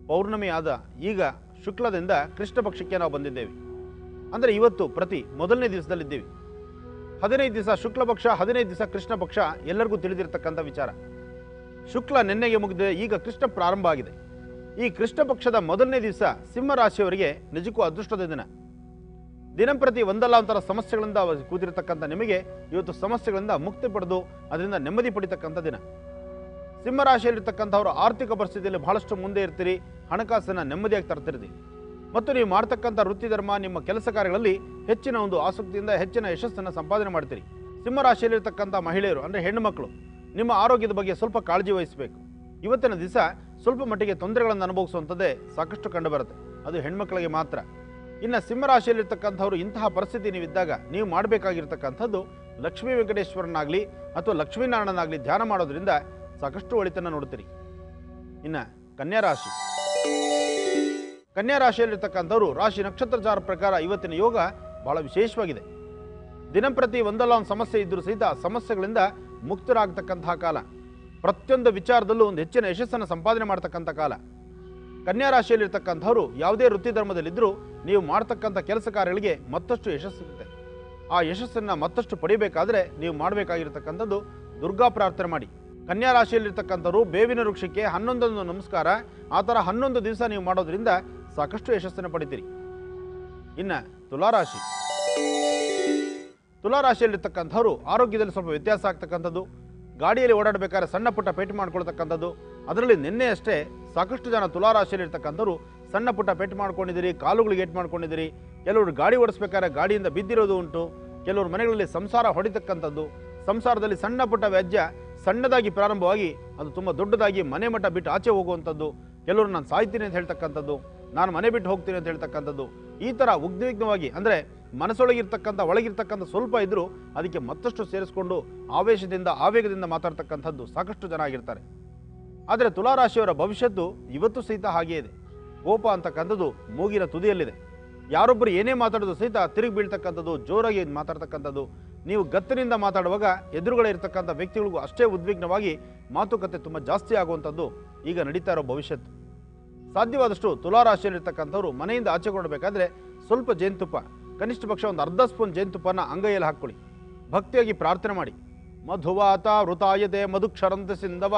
ಪೌರ್ಣಮಿ ಆದ ಈಗ ಶುಕ್ಲದಿಂದ ಕೃಷ್ಣ ಪಕ್ಷಕ್ಕೆ ನಾವು ಬಂದಿದ್ದೇವೆ. ಅಂದರೆ ಇವತ್ತು ಪ್ರತಿ ಮೊದಲನೇ ದಿವಸದಲ್ಲಿದ್ದೀವಿ. ಹದಿನೈದು ದಿವಸ ಶುಕ್ಲ ಪಕ್ಷ, ಹದಿನೈದು ದಿವಸ ಕೃಷ್ಣ ಪಕ್ಷ, ಎಲ್ಲರಿಗೂ ತಿಳಿದಿರ್ತಕ್ಕಂಥ ವಿಚಾರ. ಶುಕ್ಲ ನಿನ್ನೆಗೆ ಮುಗಿದಿದೆ, ಈಗ ಕೃಷ್ಣ ಪ್ರಾರಂಭ ಆಗಿದೆ. ಈ ಕೃಷ್ಣ ಪಕ್ಷದ ಮೊದಲನೇ ದಿವಸ ಸಿಂಹರಾಶಿಯವರಿಗೆ ನಿಜಕ್ಕೂ ಅದೃಷ್ಟದ ದಿನ. ದಿನಂಪ್ರತಿ ಒಂದಲ್ಲ ಒಂಥರ ಸಮಸ್ಯೆಗಳಿಂದ ಕೂತಿರ್ತಕ್ಕಂಥ ನಿಮಗೆ ಇವತ್ತು ಸಮಸ್ಯೆಗಳಿಂದ ಮುಕ್ತಿ ಪಡೆದು ಅದರಿಂದ ನೆಮ್ಮದಿ ಪಡಿತಕ್ಕಂಥ ದಿನ. ಸಿಂಹರಾಶಿಯಲ್ಲಿರ್ತಕ್ಕಂಥವ್ರ ಆರ್ಥಿಕ ಪರಿಸ್ಥಿತಿಯಲ್ಲಿ ಭಾಳಷ್ಟು ಮುಂದೆ ಇರ್ತೀರಿ. ಹಣಕಾಸನ್ನು ನೆಮ್ಮದಿಯಾಗಿ ತರ್ತಿರ್ತೀರಿ. ಮತ್ತು ನೀವು ಮಾಡ್ತಕ್ಕಂಥ ವೃತ್ತಿ ಧರ್ಮ, ನಿಮ್ಮ ಕೆಲಸ ಕಾರ್ಯಗಳಲ್ಲಿ ಹೆಚ್ಚಿನ ಒಂದು ಆಸಕ್ತಿಯಿಂದ ಹೆಚ್ಚಿನ ಯಶಸ್ಸನ್ನು ಸಂಪಾದನೆ ಮಾಡ್ತೀರಿ. ಸಿಂಹರಾಶಿಯಲ್ಲಿರ್ತಕ್ಕಂಥ ಮಹಿಳೆಯರು ಅಂದರೆ ಹೆಣ್ಣುಮಕ್ಕಳು ನಿಮ್ಮ ಆರೋಗ್ಯದ ಬಗ್ಗೆ ಸ್ವಲ್ಪ ಕಾಳಜಿ ವಹಿಸಬೇಕು. ಇವತ್ತಿನ ದಿವಸ ಸ್ವಲ್ಪ ಮಟ್ಟಿಗೆ ತೊಂದರೆಗಳನ್ನು ಅನುಭವಿಸುವಂಥದ್ದೇ ಸಾಕಷ್ಟು ಕಂಡುಬರುತ್ತೆ. ಅದು ಹೆಣ್ಮಕ್ಳಿಗೆ ಮಾತ್ರ. ಇನ್ನು ಸಿಂಹರಾಶಿಯಲ್ಲಿರ್ತಕ್ಕಂಥವ್ರು ಇಂತಹ ಪರಿಸ್ಥಿತಿ ನೀವಿದ್ದಾಗ ನೀವು ಮಾಡಬೇಕಾಗಿರ್ತಕ್ಕಂಥದ್ದು ಲಕ್ಷ್ಮೀ ವೆಂಕಟೇಶ್ವರನಾಗಲಿ ಅಥವಾ ಲಕ್ಷ್ಮೀನಾರಾಯಣನಾಗಲಿ ಧ್ಯಾನ ಮಾಡೋದ್ರಿಂದ ಸಾಕಷ್ಟು ಒಳಿತನ್ನು ನೋಡ್ತೀರಿ. ಇನ್ನು ಕನ್ಯಾರಾಶಿ ಕನ್ಯಾರಾಶಿಯಲ್ಲಿರ್ತಕ್ಕಂಥವ್ರು ರಾಶಿ ನಕ್ಷತ್ರಚಾರ ಪ್ರಕಾರ ಇವತ್ತಿನ ಯೋಗ ಭಾಳ ವಿಶೇಷವಾಗಿದೆ. ದಿನಂಪ್ರತಿ ಒಂದಲ್ಲ ಒಂದು ಸಮಸ್ಯೆ ಇದ್ದರೂ ಸಹಿತ ಸಮಸ್ಯೆಗಳಿಂದ ಮುಕ್ತರಾಗತಕ್ಕಂತಹ ಕಾಲ, ಪ್ರತಿಯೊಂದು ವಿಚಾರದಲ್ಲೂ ಒಂದು ಹೆಚ್ಚಿನ ಯಶಸ್ಸನ್ನು ಸಂಪಾದನೆ ಮಾಡತಕ್ಕಂಥ ಕಾಲ. ಕನ್ಯಾ ರಾಶಿಯಲ್ಲಿರ್ತಕ್ಕಂಥವರು ಯಾವುದೇ ವೃತ್ತಿ ಧರ್ಮದಲ್ಲಿದ್ದರೂ ನೀವು ಮಾಡ್ತಕ್ಕಂಥ ಕೆಲಸ ಕಾರ್ಯಗಳಿಗೆ ಮತ್ತಷ್ಟು ಯಶಸ್ಸು ಸಿಗುತ್ತೆ. ಆ ಯಶಸ್ಸನ್ನು ಮತ್ತಷ್ಟು ಪಡೆಯಬೇಕಾದರೆ ನೀವು ಮಾಡಬೇಕಾಗಿರ್ತಕ್ಕಂಥದ್ದು ದುರ್ಗಾ ಪ್ರಾರ್ಥನೆ ಮಾಡಿ. ಕನ್ಯಾ ರಾಶಿಯಲ್ಲಿರ್ತಕ್ಕಂಥವ್ರು ಬೇವಿನ ವೃಕ್ಷಕ್ಕೆ ಹನ್ನೊಂದೊಂದು ನಮಸ್ಕಾರ, ಆ ಥರ ಹನ್ನೊಂದು ದಿವಸ ನೀವು ಮಾಡೋದ್ರಿಂದ ಸಾಕಷ್ಟು ಯಶಸ್ಸನ್ನು ಪಡಿತೀರಿ. ಇನ್ನು ತುಲಾರಾಶಿ ತುಲಾರಾಶಿಯಲ್ಲಿರ್ತಕ್ಕಂಥವ್ರು ಆರೋಗ್ಯದಲ್ಲಿ ಸ್ವಲ್ಪ ವ್ಯತ್ಯಾಸ ಆಗ್ತಕ್ಕಂಥದ್ದು, ಗಾಡಿಯಲ್ಲಿ ಓಡಾಡಬೇಕಾದ್ರೆ ಸಣ್ಣ ಪುಟ್ಟ ಪೇಟು ಮಾಡ್ಕೊಳ್ತಕ್ಕಂಥದ್ದು. ಅದರಲ್ಲಿ ನಿನ್ನೆ ಅಷ್ಟೇ ಸಾಕಷ್ಟು ಜನ ತುಲಾರಾಶಿಯಲ್ಲಿರ್ತಕ್ಕಂಥವ್ರು ಸಣ್ಣ ಪುಟ್ಟ ಪೇಟು ಮಾಡ್ಕೊಂಡಿದ್ದೀರಿ, ಕಾಲುಗಳಿಗೆ ಏಟು ಮಾಡ್ಕೊಂಡಿದ್ದೀರಿ. ಕೆಲವರು ಗಾಡಿ ಓಡಿಸ್ಬೇಕಾದ್ರೆ ಗಾಡಿಯಿಂದ ಬಿದ್ದಿರೋದು ಉಂಟು, ಕೆಲವರು ಮನೆಗಳಲ್ಲಿ ಸಂಸಾರ ಹೊಡಿತಕ್ಕಂಥದ್ದು. ಸಂಸಾರದಲ್ಲಿ ಸಣ್ಣ ಪುಟ್ಟ ವ್ಯಾಜ್ಯ ಸಣ್ಣದಾಗಿ ಪ್ರಾರಂಭವಾಗಿ ಅದು ತುಂಬ ದೊಡ್ಡದಾಗಿ ಮನೆ ಮಠ ಬಿಟ್ಟು ಆಚೆ ಹೋಗುವಂಥದ್ದು. ಕೆಲವರು ನಾನು ಸಾಯ್ತೀನಿ ಅಂತ ಹೇಳ್ತಕ್ಕಂಥದ್ದು, ನಾನು ಮನೆ ಬಿಟ್ಟು ಹೋಗ್ತೀನಿ ಅಂತ ಹೇಳ್ತಕ್ಕಂಥದ್ದು. ಈ ಥರ ಉಗ್ನಿಗ್ನವಾಗಿ ಅಂದರೆ ಮನಸ್ಸೊಳಗಿರ್ತಕ್ಕಂಥ ಒಳಗಿರ್ತಕ್ಕಂಥ ಸ್ವಲ್ಪ ಇದ್ದರೂ ಅದಕ್ಕೆ ಮತ್ತಷ್ಟು ಸೇರಿಸ್ಕೊಂಡು ಆವೇಶದಿಂದ ಆವೇಗದಿಂದ ಮಾತಾಡ್ತಕ್ಕಂಥದ್ದು ಸಾಕಷ್ಟು ಜನ ಆಗಿರ್ತಾರೆ. ಆದರೆ ತುಲಾರಾಶಿಯವರ ಭವಿಷ್ಯದ್ದು ಇವತ್ತು ಸಹಿತ ಹಾಗೇ ಇದೆ. ಕೋಪ ಅಂತಕ್ಕಂಥದ್ದು ಮೂಗಿನ ತುದಿಯಲ್ಲಿದೆ. ಯಾರೊಬ್ಬರು ಏನೇ ಮಾತಾಡೋದು ಸಹಿತ ತಿರುಗಿ ಬೀಳ್ತಕ್ಕಂಥದ್ದು, ಜೋರಾಗಿ ಮಾತಾಡ್ತಕ್ಕಂಥದ್ದು. ನೀವು ಗತ್ತಿನಿಂದ ಮಾತಾಡುವಾಗ ಎದುರುಗಳೇ ಇರ್ತಕ್ಕಂಥ ವ್ಯಕ್ತಿಗಳಿಗೂ ಅಷ್ಟೇ ಉದ್ವಿಗ್ನವಾಗಿ ಮಾತುಕತೆ ತುಂಬ ಜಾಸ್ತಿ ಆಗುವಂಥದ್ದು ಈಗ ನಡೀತಾ ಇರೋ ಭವಿಷ್ಯತ್ತು. ಸಾಧ್ಯವಾದಷ್ಟು ತುಲಾರಾಶಿಯಲ್ಲಿರ್ತಕ್ಕಂಥವ್ರು ಮನೆಯಿಂದ ಆಚೆ ಕೊಡಬೇಕಾದ್ರೆ ಸ್ವಲ್ಪ ಜೇನುತುಪ್ಪ, ಕನಿಷ್ಠ ಪಕ್ಷ ಒಂದು ಅರ್ಧ ಸ್ಪೂನ್ ಜೇನುತುಪ್ಪನ ಅಂಗೈಯಲ್ಲಿ ಹಾಕ್ಕೊಳ್ಳಿ, ಭಕ್ತಿಯಾಗಿ ಪ್ರಾರ್ಥನೆ ಮಾಡಿ. ಮಧುವಾತ ವೃತಾಯತೆ ಮಧುಕ್ಷರಂತ ಸಿಂಧವ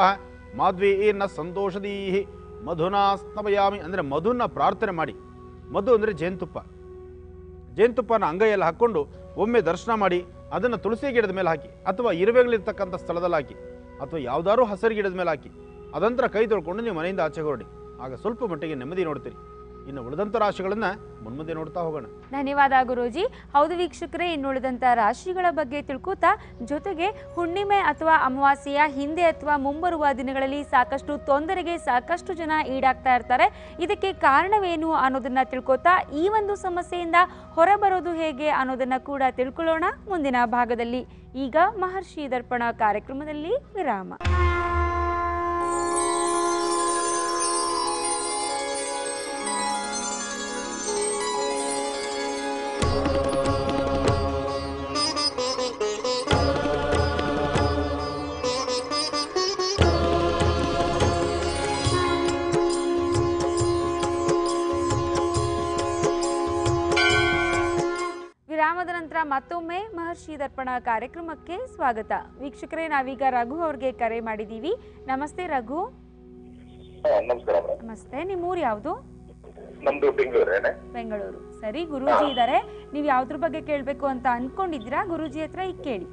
ಮಾಧ್ವಿ ನ ಸಂತೋಷದೀಹಿ ಮಧುನಾ ಸ್ನವಯಾಮಿ ಅಂದರೆ ಮಧುನ ಪ್ರಾರ್ಥನೆ ಮಾಡಿ. ಮಧು ಅಂದರೆ ಜೇನುತುಪ್ಪ. ಜೇನುತುಪ್ಪನ ಅಂಗೈಯಲ್ಲಿ ಹಾಕ್ಕೊಂಡು ಒಮ್ಮೆ ದರ್ಶನ ಮಾಡಿ, ಅದನ್ನು ತುಳಸಿ ಗಿಡದ ಮೇಲೆ ಹಾಕಿ ಅಥವಾ ಇರುವೆಗಳಿರ್ತಕ್ಕಂಥ ಸ್ಥಳದಲ್ಲಿ ಹಾಕಿ ಅಥವಾ ಯಾವುದಾದ್ರೂ ಹಸಿರು ಗಿಡದ ಮೇಲೆ ಹಾಕಿ. ಅದಂತರ ಕೈ ತೊಳ್ಕೊಂಡು ನೀವು ಮನೆಯಿಂದ ಆಚೆ ಹೊರಡಿ. ಆಗ ಸ್ವಲ್ಪ ಮಟ್ಟಿಗೆ ನೆಮ್ಮದಿ ನೋಡ್ತೀರಿ. ಇನ್ನು ಉಳಿದಂಥ ರಾಶಿಗಳನ್ನು ಮುನ್ಮುಂದೆ ನೋಡ್ತಾ ಹೋಗೋಣ. ಧನ್ಯವಾದ ಗುರೂಜಿ. ಹೌದು ವೀಕ್ಷಕರೇ, ಇನ್ನುಳಿದಂಥ ರಾಶಿಗಳ ಬಗ್ಗೆ ತಿಳ್ಕೂತಾ ಜೊತೆಗೆ ಹುಣ್ಣಿಮೆ ಅಥವಾ ಅಮಾವಾಸ್ಯೆಯ ಹಿಂದೆ ಅಥವಾ ಮುಂಬರುವ ದಿನಗಳಲ್ಲಿ ಸಾಕಷ್ಟು ತೊಂದರೆಗೆ ಸಾಕಷ್ಟು ಜನ ಈಡಾಗ್ತಾ ಇರ್ತಾರೆ. ಇದಕ್ಕೆ ಕಾರಣವೇನು ಅನ್ನೋದನ್ನು ತಿಳ್ಕೋತಾ ಈ ಒಂದು ಸಮಸ್ಯೆಯಿಂದ ಹೊರಬರೋದು ಹೇಗೆ ಅನ್ನೋದನ್ನು ಕೂಡ ತಿಳ್ಕೊಳ್ಳೋಣ ಮುಂದಿನ ಭಾಗದಲ್ಲಿ. ಈಗ ಮಹರ್ಷಿ ದರ್ಪಣ ಕಾರ್ಯಕ್ರಮದಲ್ಲಿ ವಿರಾಮ. ಮತ್ತೊಮ್ಮೆ ಮಹರ್ಷಿ ದರ್ಪಣ ಕಾರ್ಯಕ್ರಮಕ್ಕೆ ಸ್ವಾಗತ. ವೀಕ್ಷಕರೇ, ನಾವೀಗ ರಘು ಅವ್ರಿಗೆ ಕರೆ ಮಾಡಿದೀವಿ. ನಮಸ್ತೆ ರಘು. ನಮಸ್ತೆ. ನಿಮ್ಮ ಊರು ಯಾವುದು? ಬೆಂಗಳೂರು. ಸರಿ, ಗುರೂಜಿ ಇದಾರೆ. ನೀವು ಯಾವ್ದ್ರ ಬಗ್ಗೆ ಕೇಳಬೇಕು ಅಂತ ಅನ್ಕೊಂಡಿದ್ದೀರಾ? ಗುರೂಜಿ ಹತ್ರ ಈಗ ಕೇಳಿ.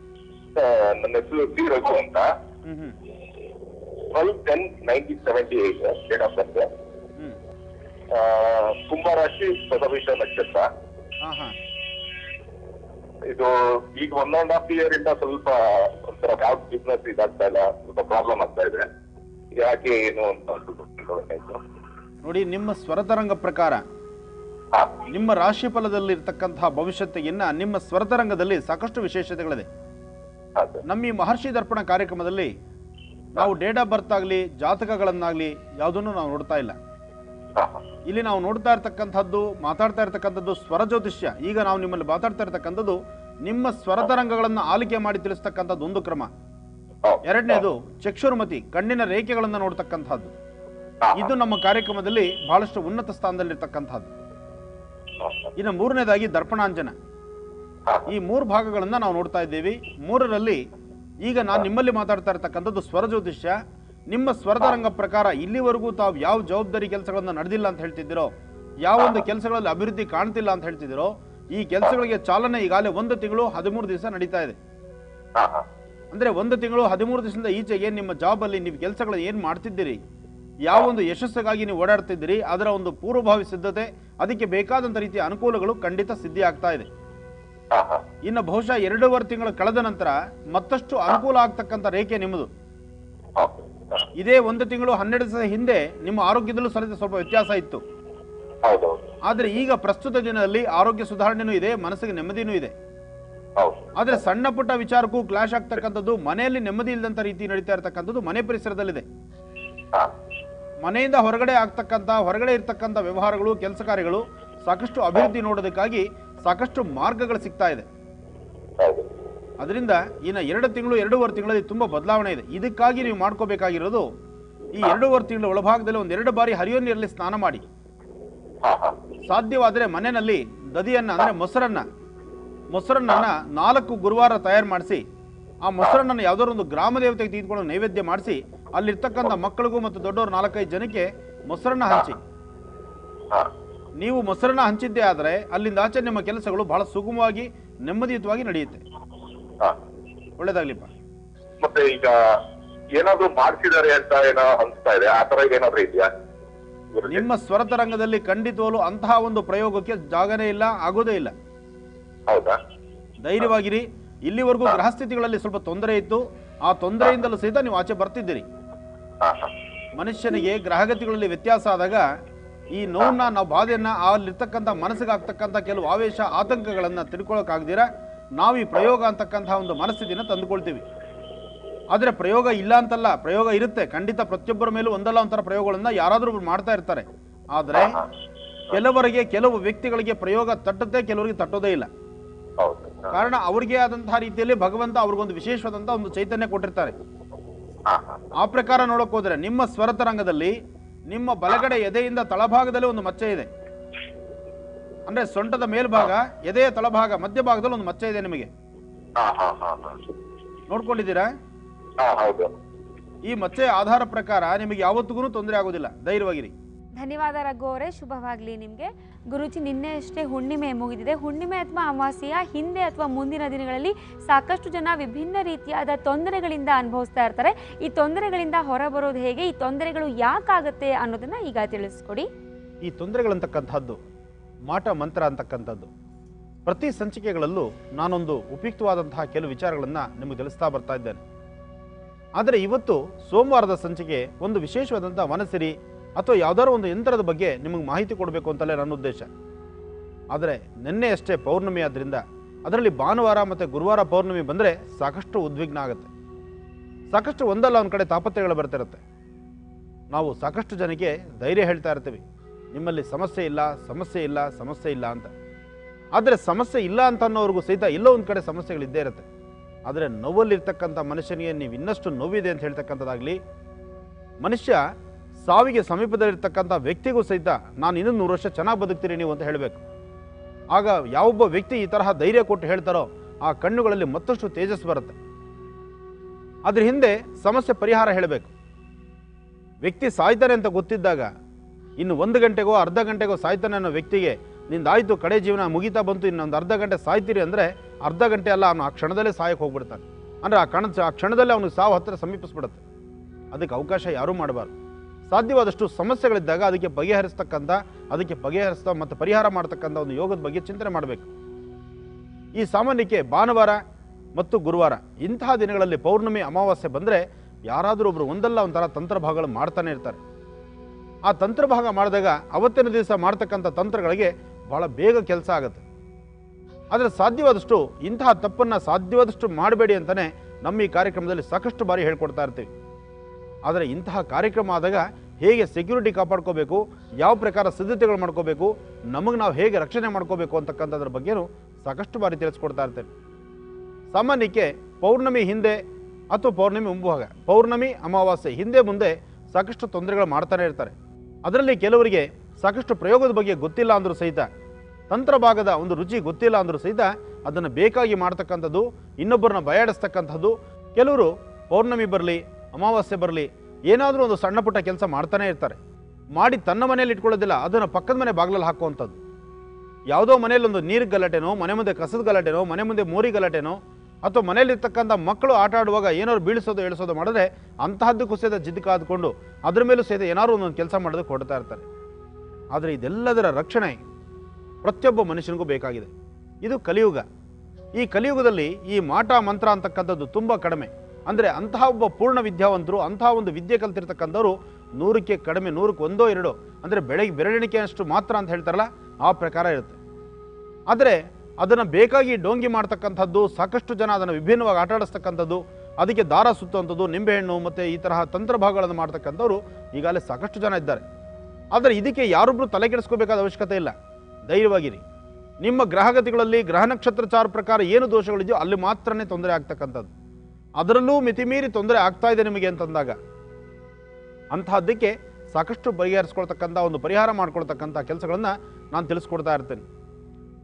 ನನ್ನ ಹೆಸರು ಟಿ ರಘು ಅಂತ. ಕುಂಭರಾಶಿ ಪದವಿಷ ನಕ್ಷತ್ರ. ಇದು ಈಗ ಒನ್ ಅಂಡ್ ಹಾಫ್ ಇಯರ್ ಇಂದ ಸ್ವಲ್ಪ ಒಂಥರ ಯಾವ್ದು ಬಿಸ್ನೆಸ್ ಇದಾಗ್ತಾ ಇಲ್ಲ, ಸ್ವಲ್ಪ ಪ್ರಾಬ್ಲಮ್ ಆಗ್ತಾ ಇದೆ. ಯಾಕೆ ಏನು ಅಂತ ನೋಡಿ. ನಿಮ್ಮ ಸ್ವರತರಂಗ ಪ್ರಕಾರ ನಿಮ್ಮ ರಾಶಿ ಫಲದಲ್ಲಿ ಇರ್ತಕ್ಕಂತಹ ಭವಿಷ್ಯತ್ತಿಗಿನ್ನ ನಿಮ್ಮ ಸ್ವರತರಂಗದಲ್ಲಿ ಸಾಕಷ್ಟು ವಿಶೇಷತೆಗಳಿದೆ. ನಮ್ಮ ಈ ಮಹರ್ಷಿ ದರ್ಪಣ ಕಾರ್ಯಕ್ರಮದಲ್ಲಿ ನಾವು ಡೇಟ್ ಆಫ್ ಬರ್ತ್ ಆಗಲಿ ಜಾತಕಗಳನ್ನಾಗ್ಲಿ ಯಾವುದನ್ನು ನಾವು ನೋಡ್ತಾ ಇಲ್ಲ. ಇಲ್ಲಿ ನಾವು ನೋಡ್ತಾ ಇರ್ತಕ್ಕಂಥದ್ದು ಮಾತಾಡ್ತಾ ಇರ್ತಕ್ಕಂಥದ್ದು ಸ್ವರ ಜ್ಯೋತಿಷ್ಯ. ಈಗ ನಾವು ನಿಮ್ಮಲ್ಲಿ ಮಾತಾಡ್ತಾ ಇರ್ತಕ್ಕಂಥದ್ದು ನಿಮ್ಮ ಸ್ವರತರಂಗಗಳನ್ನು ಆಲಿಕೆ ಮಾಡಿ ತಿಳಿಸ್ತಕ್ಕಂಥದ್ದು ಒಂದು ಕ್ರಮ. ಎರಡನೇದು ಚಕ್ಷುರ್ಮತಿ, ಕಣ್ಣಿನ ರೇಖೆಗಳನ್ನು ನೋಡ್ತಕ್ಕಂಥದ್ದು. ಇದು ನಮ್ಮ ಕಾರ್ಯಕ್ರಮದಲ್ಲಿ ಬಹಳಷ್ಟು ಉನ್ನತ ಸ್ಥಾನದಲ್ಲಿರ್ತಕ್ಕಂಥದ್ದು. ಇನ್ನು ಮೂರನೇದಾಗಿ ದರ್ಪಣಾಂಜನ. ಈ ಮೂರು ಭಾಗಗಳನ್ನ ನಾವು ನೋಡ್ತಾ ಇದ್ದೀವಿ. ಮೂರರಲ್ಲಿ ಈಗ ನಾನು ನಿಮ್ಮಲ್ಲಿ ಮಾತಾಡ್ತಾ ಇರ್ತಕ್ಕಂಥದ್ದು ಸ್ವರ ಜ್ಯೋತಿಷ್ಯ. ನಿಮ್ಮ ಸ್ವರತರಂಗ ಪ್ರಕಾರ ಇಲ್ಲಿವರೆಗೂ ತಾವು ಯಾವ ಜವಾಬ್ದಾರಿ ಕೆಲಸಗಳನ್ನ ನಡೆದಿಲ್ಲ ಅಂತ ಹೇಳ್ತಿದ್ದೀರೋ, ಯಾವೊಂದು ಕೆಲಸಗಳಲ್ಲಿ ಅಭಿವೃದ್ಧಿ ಕಾಣ್ತಿಲ್ಲ ಅಂತ ಹೇಳ್ತಿದ್ದೀರೋ, ಈ ಕೆಲಸಗಳಿಗೆ ಚಾಲನೆ ಈಗಾಗಲೇ ಒಂದು ತಿಂಗಳು ಹದಿಮೂರು ದಿವಸ ನಡೀತಾ ಇದೆ. ಅಂದ್ರೆ ಒಂದು ತಿಂಗಳು ಹದಿಮೂರು ದಿವಸದಿಂದ ಈಚೆಗೆ ನಿಮ್ಮ ಜಾಬಲ್ಲಿ ನೀವು ಕೆಲಸಗಳ ಏನ್ ಮಾಡ್ತಿದ್ದೀರಿ, ಯಾವೊಂದು ಯಶಸ್ಸಿಗಾಗಿ ನೀವು ಓಡಾಡ್ತಿದ್ದೀರಿ, ಅದರ ಒಂದು ಪೂರ್ವಭಾವಿ ಸಿದ್ಧತೆ, ಅದಕ್ಕೆ ಬೇಕಾದಂತ ರೀತಿಯ ಅನುಕೂಲಗಳು ಖಂಡಿತ ಸಿದ್ಧಿ ಆಗ್ತಾ ಇದೆ. ಇನ್ನು ಬಹುಶಃ ಎರಡೂವರೆ ತಿಂಗಳು ಕಳೆದ ನಂತರ ಮತ್ತಷ್ಟು ಅನುಕೂಲ ಆಗ್ತಕ್ಕಂಥ ರೇಖೆ ನಿಮ್ಮದು. ಇದೇ ಒಂದು ತಿಂಗಳು ಹನ್ನೆರಡು ದಿವಸ ಹಿಂದೆ ನಿಮ್ಮ ಆರೋಗ್ಯದಲ್ಲೂ ಸರಿದ ಸ್ವಲ್ಪ ವ್ಯತ್ಯಾಸ ಇತ್ತು. ಆದ್ರೆ ಈಗ ಪ್ರಸ್ತುತ ದಿನದಲ್ಲಿ ಆರೋಗ್ಯ ಸುಧಾರಣೆನೂ ಇದೆ, ಮನಸ್ಸಿಗೆ ನೆಮ್ಮದಿನೂ ಇದೆ. ಆದ್ರೆ ಸಣ್ಣ ಪುಟ್ಟ ವಿಚಾರಕ್ಕೂ ಕ್ಲಾಶ್ ಆಗ್ತಕ್ಕಂಥದ್ದು, ಮನೆಯಲ್ಲಿ ನೆಮ್ಮದಿ ಇಲ್ಲದಂತ ರೀತಿ ನಡೀತಾ ಇರ್ತಕ್ಕಂಥದ್ದು ಮನೆ ಪರಿಸರದಲ್ಲಿದೆ. ಮನೆಯಿಂದ ಹೊರಗಡೆ ಆಗ್ತಕ್ಕಂಥ ಹೊರಗಡೆ ಇರ್ತಕ್ಕಂಥ ವ್ಯವಹಾರಗಳು ಕೆಲಸ ಕಾರ್ಯಗಳು ಸಾಕಷ್ಟು ಅಭಿವೃದ್ಧಿ ನೋಡೋದಕ್ಕಾಗಿ ಸಾಕಷ್ಟು ಮಾರ್ಗಗಳು ಸಿಗ್ತಾ ಇದೆ. ಅದರಿಂದ ಇನ್ನ ಎರಡು ತಿಂಗಳು ಎರಡೂವರೆ ತಿಂಗಳಲ್ಲಿ ತುಂಬಾ ಬದಲಾವಣೆ ಇದೆ. ಇದಕ್ಕಾಗಿ ನೀವು ಮಾಡ್ಕೋಬೇಕಾಗಿರೋದು ಈ ಎರಡೂವರೆ ತಿಂಗಳ ಒಳಭಾಗದಲ್ಲಿ ಒಂದು ಎರಡು ಬಾರಿ ಹರಿಯೋ ನೀರಲ್ಲಿ ಸ್ನಾನ ಮಾಡಿ. ಸಾಧ್ಯವಾದರೆ ಮನೆಯಲ್ಲಿ ದದಿಯನ್ನು ಅಂದರೆ ಮೊಸರನ್ನ ಮೊಸರನ್ನ ನಾಲ್ಕು ಗುರುವಾರ ತಯಾರು ಮಾಡಿಸಿ ಆ ಮೊಸರನ್ನ ಯಾವುದಾದ್ರು ಒಂದು ಗ್ರಾಮ ದೇವತೆಗೆ ತೆಗೆದುಕೊಂಡು ನೈವೇದ್ಯ ಮಾಡಿಸಿ ಅಲ್ಲಿರ್ತಕ್ಕಂಥ ಮಕ್ಕಳಿಗೂ ಮತ್ತು ದೊಡ್ಡವರು ನಾಲ್ಕೈದು ಜನಕ್ಕೆ ಮೊಸರನ್ನ ಹಂಚಿ. ನೀವು ಮೊಸರನ್ನ ಹಂಚಿದ್ದೇ ಆದರೆ ಅಲ್ಲಿಂದ ಆಚೆ ನಿಮ್ಮ ಕೆಲಸಗಳು ಬಹಳ ಸುಗಮವಾಗಿ ನೆಮ್ಮದಿಯುತವಾಗಿ ನಡೆಯುತ್ತೆ. ಒಳ್ಳೇದಾಗ್ಲಿಪ್ಪ. ಮತ್ತೆ ಈಗ ಏನಾದರೂ ಮಾಡ್ತಿದ್ದಾರೆ ಅಂತ ಏನೋ ಅನ್ಸ್ತಾ ಇದೆ, ಆ ತರ ಏನಾದರೂ ಇದೆಯಾ? ನಿಮ್ಮ ಸ್ವರತರಂಗದಲ್ಲಿ ಖಂಡಿತವಾಗಲೂ ಅಂತಹ ಒಂದು ಪ್ರಯೋಗಕ್ಕೆ ಜಾಗನೇ ಇಲ್ಲ, ಆಗೋದೇ ಇಲ್ಲ. ಧೈರ್ಯವಾಗಿರಿ. ಇಲ್ಲಿವರೆಗೂ ಗ್ರಹಸ್ಥಿತಿಗಳಲ್ಲಿ ಸ್ವಲ್ಪ ತೊಂದರೆ ಇತ್ತು, ಆ ತೊಂದರೆಯಿಂದಲೂ ಸಹಿತ ನೀವು ಆಚೆ ಬರ್ತಿದ್ದೀರಿ. ಮನುಷ್ಯನಿಗೆ ಗ್ರಹಗತಿಗಳಲ್ಲಿ ವ್ಯತ್ಯಾಸ ಆದಾಗ ಈ ನೋವನ್ನ ನಾವು ಬಾಧೆಯನ್ನ ಅಲ್ಲಿರ್ತಕ್ಕಂಥ ಮನಸ್ಸಿಗಾಗ್ತಕ್ಕಂಥ ಕೆಲವು ಆವೇಶ ಆತಂಕಗಳನ್ನ ತಿಳ್ಕೊಳಕಾಗ್ದಿರ ನಾವು ಈ ಪ್ರಯೋಗ ಅಂತಕ್ಕಂತಹ ಒಂದು ಮನಸ್ಥಿತಿನ ತಂದುಕೊಳ್ತೀವಿ. ಆದರೆ ಪ್ರಯೋಗ ಇಲ್ಲ ಅಂತಲ್ಲ, ಪ್ರಯೋಗ ಇರುತ್ತೆ ಖಂಡಿತ. ಪ್ರತಿಯೊಬ್ಬರ ಮೇಲೂ ಒಂದಲ್ಲ ಒಂಥರ ಪ್ರಯೋಗಗಳನ್ನ ಯಾರಾದರೂ ಮಾಡ್ತಾ ಇರ್ತಾರೆ. ಆದರೆ ಕೆಲವರಿಗೆ ಕೆಲವು ವ್ಯಕ್ತಿಗಳಿಗೆ ಪ್ರಯೋಗ ತಟ್ಟುತ್ತೆ, ಕೆಲವರಿಗೆ ತಟ್ಟೋದೇ ಇಲ್ಲ. ಕಾರಣ ಅವ್ರಿಗೆ ಆದಂತಹ ರೀತಿಯಲ್ಲಿ ಭಗವಂತ ಅವ್ರಿಗೊಂದು ವಿಶೇಷವಾದಂತಹ ಒಂದು ಚೈತನ್ಯ ಕೊಟ್ಟಿರ್ತಾರೆ. ಆ ಪ್ರಕಾರ ನೋಡಕ್ ಹೋದ್ರೆ ನಿಮ್ಮ ಸ್ವರತರಂಗದಲ್ಲಿ ನಿಮ್ಮ ಬಲಗಡೆ ಎದೆಯಿಂದ ತಳಭಾಗದಲ್ಲಿ ಒಂದು ಮಚ್ಚೆ ಇದೆ, ಅಂದ್ರೆ ಸೊಂಟದ ಮೇಲ್ಭಾಗ ಎದೆಯ ತಳಭಾಗ ಮಧ್ಯಭಾಗದಲ್ಲಿ ಒಂದು ಮಚ್ಚೆ ಇದೆ. ನಿಮಗೆ ನೋಡ್ಕೊಂಡಿದ್ದೀರಾ? ಈ ಮಚ್ಚೆ ಆಧಾರ ಪ್ರಕಾರ ನಿಮಗೆ ಯಾವತ್ತಿಗೂ ತೊಂದರೆ ಆಗೋದಿಲ್ಲ. ಧೈರ್ಯವಾಗಿರಿ. ಧನ್ಯವಾದ ರಘು ಅವರೇ, ಶುಭವಾಗಲಿ ನಿಮಗೆ. ಗುರುಜಿ, ನಿನ್ನೆ ಅಷ್ಟೇ ಹುಣ್ಣಿಮೆ ಮುಗಿದಿದೆ. ಹುಣ್ಣಿಮೆ ಅಥವಾ ಅಮಾವಾಸ್ಯೆಯ ಹಿಂದೆ ಅಥವಾ ಮುಂದಿನ ದಿನಗಳಲ್ಲಿ ಸಾಕಷ್ಟು ಜನ ವಿಭಿನ್ನ ರೀತಿಯಾದ ತೊಂದರೆಗಳಿಂದ ಅನುಭವಿಸ್ತಾ ಇರ್ತಾರೆ. ಈ ತೊಂದರೆಗಳಿಂದ ಹೊರಬರೋದು ಹೇಗೆ, ಈ ತೊಂದರೆಗಳು ಯಾಕಾಗತ್ತೆ ಅನ್ನೋದನ್ನು ಈಗ ತಿಳಿಸ್ಕೊಡಿ. ಈ ತೊಂದರೆಗಳಂತಕ್ಕಂಥದ್ದು ಮಾಟ ಮಂತ್ರ ಅಂತಕ್ಕಂಥದ್ದು. ಪ್ರತಿ ಸಂಚಿಕೆಗಳಲ್ಲೂ ನಾನೊಂದು ಉಪಯುಕ್ತವಾದಂತಹ ಕೆಲವು ವಿಚಾರಗಳನ್ನು ನಿಮಗೆ ತಿಳಿಸ್ತಾ ಬರ್ತಾ ಇದ್ದೇನೆ. ಆದರೆ ಇವತ್ತು ಸೋಮವಾರದ ಸಂಚಿಕೆ ಒಂದು ವಿಶೇಷವಾದಂಥ ವನಸಿರಿ ಅಥವಾ ಯಾವುದಾದ್ರು ಒಂದು ಯಂತ್ರದ ಬಗ್ಗೆ ನಿಮಗೆ ಮಾಹಿತಿ ಕೊಡಬೇಕು ಅಂತಲೇ ನನ್ನ ಉದ್ದೇಶ. ಆದರೆ ನಿನ್ನೆ ಅಷ್ಟೇ ಪೌರ್ಣಮಿ, ಆದ್ದರಿಂದ ಅದರಲ್ಲಿ ಭಾನುವಾರ ಮತ್ತು ಗುರುವಾರ ಪೌರ್ಣಮಿ ಬಂದರೆ ಸಾಕಷ್ಟು ಉದ್ವಿಗ್ನ ಆಗುತ್ತೆ. ಸಾಕಷ್ಟು ಒಂದಲ್ಲ ಒಂದು ಕಡೆ ತಾಪತ್ರಯಗಳು ಬರ್ತಿರುತ್ತೆ. ನಾವು ಸಾಕಷ್ಟು ಜನಕ್ಕೆ ಧೈರ್ಯ ಹೇಳ್ತಾ ಇರ್ತೀವಿ, ನಿಮ್ಮಲ್ಲಿ ಸಮಸ್ಯೆ ಇಲ್ಲ, ಸಮಸ್ಯೆ ಇಲ್ಲ, ಸಮಸ್ಯೆ ಇಲ್ಲ ಅಂತ. ಆದರೆ ಸಮಸ್ಯೆ ಇಲ್ಲ ಅಂತ ಅನ್ನೋವ್ರಿಗೂ ಸಹಿತ ಎಲ್ಲೋ ಒಂದು ಕಡೆ ಸಮಸ್ಯೆಗಳಿದ್ದೇ ಇರುತ್ತೆ. ಆದರೆ ನೋವಲ್ಲಿರ್ತಕ್ಕಂಥ ಮನುಷ್ಯನಿಗೆ ನೀವು ಇನ್ನಷ್ಟು ನೋವಿದೆ ಅಂತ ಹೇಳ್ತಕ್ಕಂಥದ್ದಾಗಲಿ, ಮನುಷ್ಯ ಸಾವಿಗೆ ಸಮೀಪದಲ್ಲಿರ್ತಕ್ಕಂಥ ವ್ಯಕ್ತಿಗೂ ಸಹಿತ ನಾನು ಇನ್ನೂ ನೂರು ವರ್ಷ ಚೆನ್ನಾಗಿ ಬದುಕ್ತೀರಿ ನೀವು ಅಂತ ಹೇಳಬೇಕು. ಆಗ ಯಾವೊಬ್ಬ ವ್ಯಕ್ತಿ ಈ ತರಹ ಧೈರ್ಯ ಕೊಟ್ಟು ಹೇಳ್ತಾರೋ ಆ ಕಣ್ಣುಗಳಲ್ಲಿ ಮತ್ತಷ್ಟು ತೇಜಸ್ಸು ಬರುತ್ತೆ. ಅದ್ರ ಹಿಂದೆ ಸಮಸ್ಯೆ ಪರಿಹಾರ ಹೇಳಬೇಕು. ವ್ಯಕ್ತಿ ಸಾಯ್ತಾನೆ ಅಂತ ಗೊತ್ತಿದ್ದಾಗ ಇನ್ನು ಒಂದು ಗಂಟೆಗೋ ಅರ್ಧ ಗಂಟೆಗೋ ಸಾಯ್ತಾನೆ ಅನ್ನೋ ವ್ಯಕ್ತಿಗೆ ನಿಂದಾಯಿತು ಕಡೆ ಜೀವನ ಮುಗಿತಾ ಬಂತು ಇನ್ನೊಂದು ಅರ್ಧ ಗಂಟೆ ಸಾಯ್ತೀರಿ ಅಂದರೆ ಅರ್ಧ ಗಂಟೆ ಅಲ್ಲ, ಅವನು ಆ ಕ್ಷಣದಲ್ಲೇ ಸಾಯಕ್ಕೆ ಹೋಗ್ಬಿಡ್ತಾನೆ. ಅಂದರೆ ಆ ಕಣ ಆ ಕ್ಷಣದಲ್ಲೇ ಅವನಿಗೆ ಸಾವು ಹತ್ತಿರ ಸಮೀಪಿಸ್ಬಿಡುತ್ತೆ. ಅದಕ್ಕೆ ಅವಕಾಶ ಯಾರೂ ಮಾಡಬಾರ್ದು. ಸಾಧ್ಯವಾದಷ್ಟು ಸಮಸ್ಯೆಗಳಿದ್ದಾಗ ಅದಕ್ಕೆ ಬಗೆಹರಿಸ್ತಕ್ಕಂಥ ಅದಕ್ಕೆ ಬಗೆಹರಿಸ್ತಾ ಮತ್ತು ಪರಿಹಾರ ಮಾಡ್ತಕ್ಕಂಥ ಒಂದು ಯೋಗದ ಬಗ್ಗೆ ಚಿಂತನೆ ಮಾಡಬೇಕು. ಈ ಸಾಮಾನ್ಯಕ್ಕೆ ಭಾನುವಾರ ಮತ್ತು ಗುರುವಾರ ಇಂತಹ ದಿನಗಳಲ್ಲಿ ಪೌರ್ಣಮಿ ಅಮಾವಾಸ್ಯೆ ಬಂದರೆ ಯಾರಾದರೂ ಒಬ್ಬರು ಒಂದಲ್ಲ ಒಂಥರ ತಂತ್ರಭಾಗಗಳು ಮಾಡ್ತಾನೆ ಇರ್ತಾರೆ. ಆ ತಂತ್ರಭಾಗ ಮಾಡಿದಾಗ ಅವತ್ತಿನ ದಿವಸ ಮಾಡ್ತಕ್ಕಂಥ ತಂತ್ರಗಳಿಗೆ ಭಾಳ ಬೇಗ ಕೆಲಸ ಆಗುತ್ತೆ. ಆದರೆ ಸಾಧ್ಯವಾದಷ್ಟು ಇಂತಹ ತಪ್ಪನ್ನು ಸಾಧ್ಯವಾದಷ್ಟು ಮಾಡಬೇಡಿ ಅಂತಲೇ ನಮ್ಮ ಈ ಕಾರ್ಯಕ್ರಮದಲ್ಲಿ ಸಾಕಷ್ಟು ಬಾರಿ ಹೇಳ್ಕೊಡ್ತಾ ಇರ್ತೀವಿ. ಆದರೆ ಇಂತಹ ಕಾರ್ಯಕ್ರಮ ಆದಾಗ ಹೇಗೆ ಸೆಕ್ಯೂರಿಟಿ ಕಾಪಾಡ್ಕೋಬೇಕು, ಯಾವ ಪ್ರಕಾರ ಸಿದ್ಧತೆಗಳು ಮಾಡ್ಕೋಬೇಕು, ನಮಗೆ ನಾವು ಹೇಗೆ ರಕ್ಷಣೆ ಮಾಡ್ಕೋಬೇಕು ಅಂತಕ್ಕಂಥದ್ರ ಬಗ್ಗೆಯೂ ಸಾಕಷ್ಟು ಬಾರಿ ತಿಳಿಸ್ಕೊಡ್ತಾ ಇರ್ತೇನೆ. ಸಾಮಾನ್ಯಕ್ಕೆ ಪೌರ್ಣಮಿ ಹಿಂದೆ ಅಥವಾ ಪೌರ್ಣಮಿ ಮುಂಭಾಗ, ಪೌರ್ಣಮಿ ಅಮಾವಾಸ್ಯೆ ಹಿಂದೆ ಮುಂದೆ ಸಾಕಷ್ಟು ತೊಂದರೆಗಳು ಮಾಡ್ತಾನೆ ಇರ್ತಾರೆ. ಅದರಲ್ಲಿ ಕೆಲವರಿಗೆ ಸಾಕಷ್ಟು ಪ್ರಯೋಗದ ಬಗ್ಗೆ ಗೊತ್ತಿಲ್ಲ ಅಂದರೂ ಸಹಿತ, ತಂತ್ರಭಾಗದ ಒಂದು ರುಚಿ ಗೊತ್ತಿಲ್ಲ ಅಂದರೂ ಸಹಿತ ಅದನ್ನು ಬೇಕಾಗಿ ಮಾಡ್ತಕ್ಕಂಥದ್ದು, ಇನ್ನೊಬ್ಬರನ್ನ ಬಯಾಡಿಸ್ತಕ್ಕಂಥದ್ದು. ಕೆಲವರು ಪೌರ್ಣಮಿ ಬರಲಿ ಅಮಾವಾಸ್ಯೆ ಬರಲಿ ಏನಾದರೂ ಒಂದು ಸಣ್ಣ ಪುಟ್ಟ ಕೆಲಸ ಮಾಡ್ತಾನೆ ಇರ್ತಾರೆ. ಮಾಡಿ ತನ್ನ ಮನೇಲಿ ಇಟ್ಕೊಳ್ಳೋದಿಲ್ಲ, ಅದನ್ನು ಪಕ್ಕದ ಮನೆ ಬಾಗಿಲಲ್ಲಿ ಹಾಕುವಂಥದ್ದು. ಯಾವುದೋ ಮನೇಲಿ ಒಂದು ನೀರು ಗಲಾಟೆನೋ, ಮನೆ ಮುಂದೆ ಕಸದ ಗಲಾಟೆನೋ, ಮನೆ ಮುಂದೆ ಮೋರಿ ಗಲಾಟೆನೋ, ಅಥವಾ ಮನೇಲಿರ್ತಕ್ಕಂಥ ಮಕ್ಕಳು ಆಟ ಆಡುವಾಗ ಏನಾದ್ರು ಬೀಳಿಸೋದು ಹೇಳಿಸೋದು ಮಾಡಿದ್ರೆ ಅಂತಹದ್ದಕ್ಕೂ ಸಹಿತ ಜಿದ್ದು ಕಾದ್ಕೊಂಡು ಅದ್ರ ಮೇಲೂ ಸಹಿತ ಏನಾದ್ರು ಒಂದೊಂದು ಕೆಲಸ ಮಾಡೋದಕ್ಕೆ ಹೊಡ್ತಾ ಇರ್ತಾರೆ. ಆದರೆ ಇದೆಲ್ಲದರ ರಕ್ಷಣೆ ಪ್ರತಿಯೊಬ್ಬ ಮನುಷ್ಯನಿಗೂ ಬೇಕಾಗಿದೆ. ಇದು ಕಲಿಯುಗ. ಈ ಕಲಿಯುಗದಲ್ಲಿ ಈ ಮಾಟ ಮಂತ್ರ ಅಂತಕ್ಕಂಥದ್ದು ತುಂಬ ಕಡಿಮೆ. ಅಂದರೆ ಅಂತಹ ಒಬ್ಬ ಪೂರ್ಣ ವಿದ್ಯಾವಂತರು, ಅಂತಹ ಒಂದು ವಿದ್ಯೆ ಕಲ್ತಿರ್ತಕ್ಕಂಥವ್ರು ನೂರಕ್ಕೆ ಕಡಿಮೆ, ನೂರಕ್ಕೆ ಒಂದೋ ಎರಡೋ, ಅಂದರೆ ಬೆಳಗ್ಗೆ ಬೆರಳಿಕೆಯಷ್ಟು ಮಾತ್ರ ಅಂತ ಹೇಳ್ತಾರಲ್ಲ, ಆ ಪ್ರಕಾರ ಇರುತ್ತೆ. ಆದರೆ ಅದನ್ನು ಬೇಕಾಗಿ ಡೋಂಗಿ ಮಾಡ್ತಕ್ಕಂಥದ್ದು, ಸಾಕಷ್ಟು ಜನ ಅದನ್ನು ವಿಭಿನ್ನವಾಗಿ ಆಟ ಆಡಿಸ್ತಕ್ಕಂಥದ್ದು, ಅದಕ್ಕೆ ದಾರ ಸುತ್ತುವಂಥದ್ದು, ನಿಂಬೆಹಣ್ಣು ಮತ್ತು ಈ ತರಹ ತಂತ್ರಭಾಗಗಳನ್ನು ಮಾಡ್ತಕ್ಕಂಥವ್ರು ಈಗಾಗಲೇ ಸಾಕಷ್ಟು ಜನ ಇದ್ದಾರೆ. ಆದರೆ ಇದಕ್ಕೆ ಯಾರೊಬ್ಬರು ತಲೆ ಕೆಡಿಸ್ಕೋಬೇಕಾದ ಅವಶ್ಯಕತೆ ಇಲ್ಲ. ಧೈರ್ಯವಾಗಿರಿ. ನಿಮ್ಮ ಗ್ರಹಗತಿಗಳಲ್ಲಿ ಗ್ರಹ ನಕ್ಷತ್ರಚಾರ ಪ್ರಕಾರ ಏನು ದೋಷಗಳಿದೆಯೋ ಅಲ್ಲಿ ಮಾತ್ರನೇ ತೊಂದರೆ ಆಗತಕ್ಕಂತದ್ದು. ಅದರಲ್ಲೂ ಮಿತಿಮೀರಿ ತೊಂದರೆ ಆಗ್ತಾ ಇದೆ ನಿಮಗೆ ಅಂತಂದಾಗ ಅಂಥದ್ದಕ್ಕೆ ಸಾಕಷ್ಟು ಪರಿಹರಿಸಿಕೊಳ್ಳತಕ್ಕಂತ ಒಂದು ಪರಿಹಾರ ಮಾಡಿಕೊಳ್ಳತಕ್ಕಂತ ಕೆಲಸಗಳನ್ನು ನಾನು ತಿಳಿಸ್ಕೊಡ್ತಾ ಇರ್ತೇನೆ.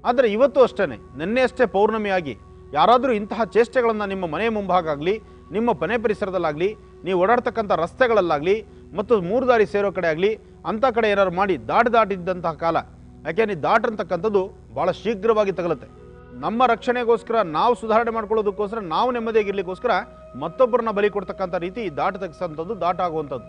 ಆದರೆ ಇವತ್ತು ಅಷ್ಟೇ, ನೆನ್ನೆ ಅಷ್ಟೇ ಪೌರ್ಣಮಿಯಾಗಿ ಯಾರಾದರೂ ಇಂತಹ ಚೇಷ್ಟೆಗಳನ್ನು ನಿಮ್ಮ ಮನೆ ಮುಂಭಾಗಾಗಲಿ, ನಿಮ್ಮ ಮನೆ ಪರಿಸರದಲ್ಲಾಗಲಿ, ನೀವು ಓಡಾಡ್ತಕ್ಕಂಥ ರಸ್ತೆಗಳಲ್ಲಾಗಲಿ ಮತ್ತು ಮೂರು ದಾರಿ ಸೇರೋ ಕಡೆ ಆಗಲಿ ಅಂಥ ಕಡೆ ಏನಾರು ಮಾಡಿ ದಾಟಿ ದಾಟಿದ್ದಂತಹ ಕಾಲ, ಯಾಕೆ ನೀವು ದಾಟಿರ್ತಕ್ಕಂಥದ್ದು ಭಾಳ ಶೀಘ್ರವಾಗಿ ತಗಲುತ್ತೆ. ನಮ್ಮ ರಕ್ಷಣೆಗೋಸ್ಕರ ನಾವು ಸುಧಾರಣೆ ಮಾಡ್ಕೊಳ್ಳೋದಕ್ಕೋಸ್ಕರ ನಾವು ನೆಮ್ಮದಿಯಾಗಿರ್ಲಿಕ್ಕೋಸ್ಕರ ಮತ್ತೊಬ್ಬರನ್ನ ಬಲಿ ಕೊಡ್ತಕ್ಕಂಥ ರೀತಿ ಈ ದಾಟ ತಗ್ಸಂಥದ್ದು, ದಾಟಾಗುವಂಥದ್ದು.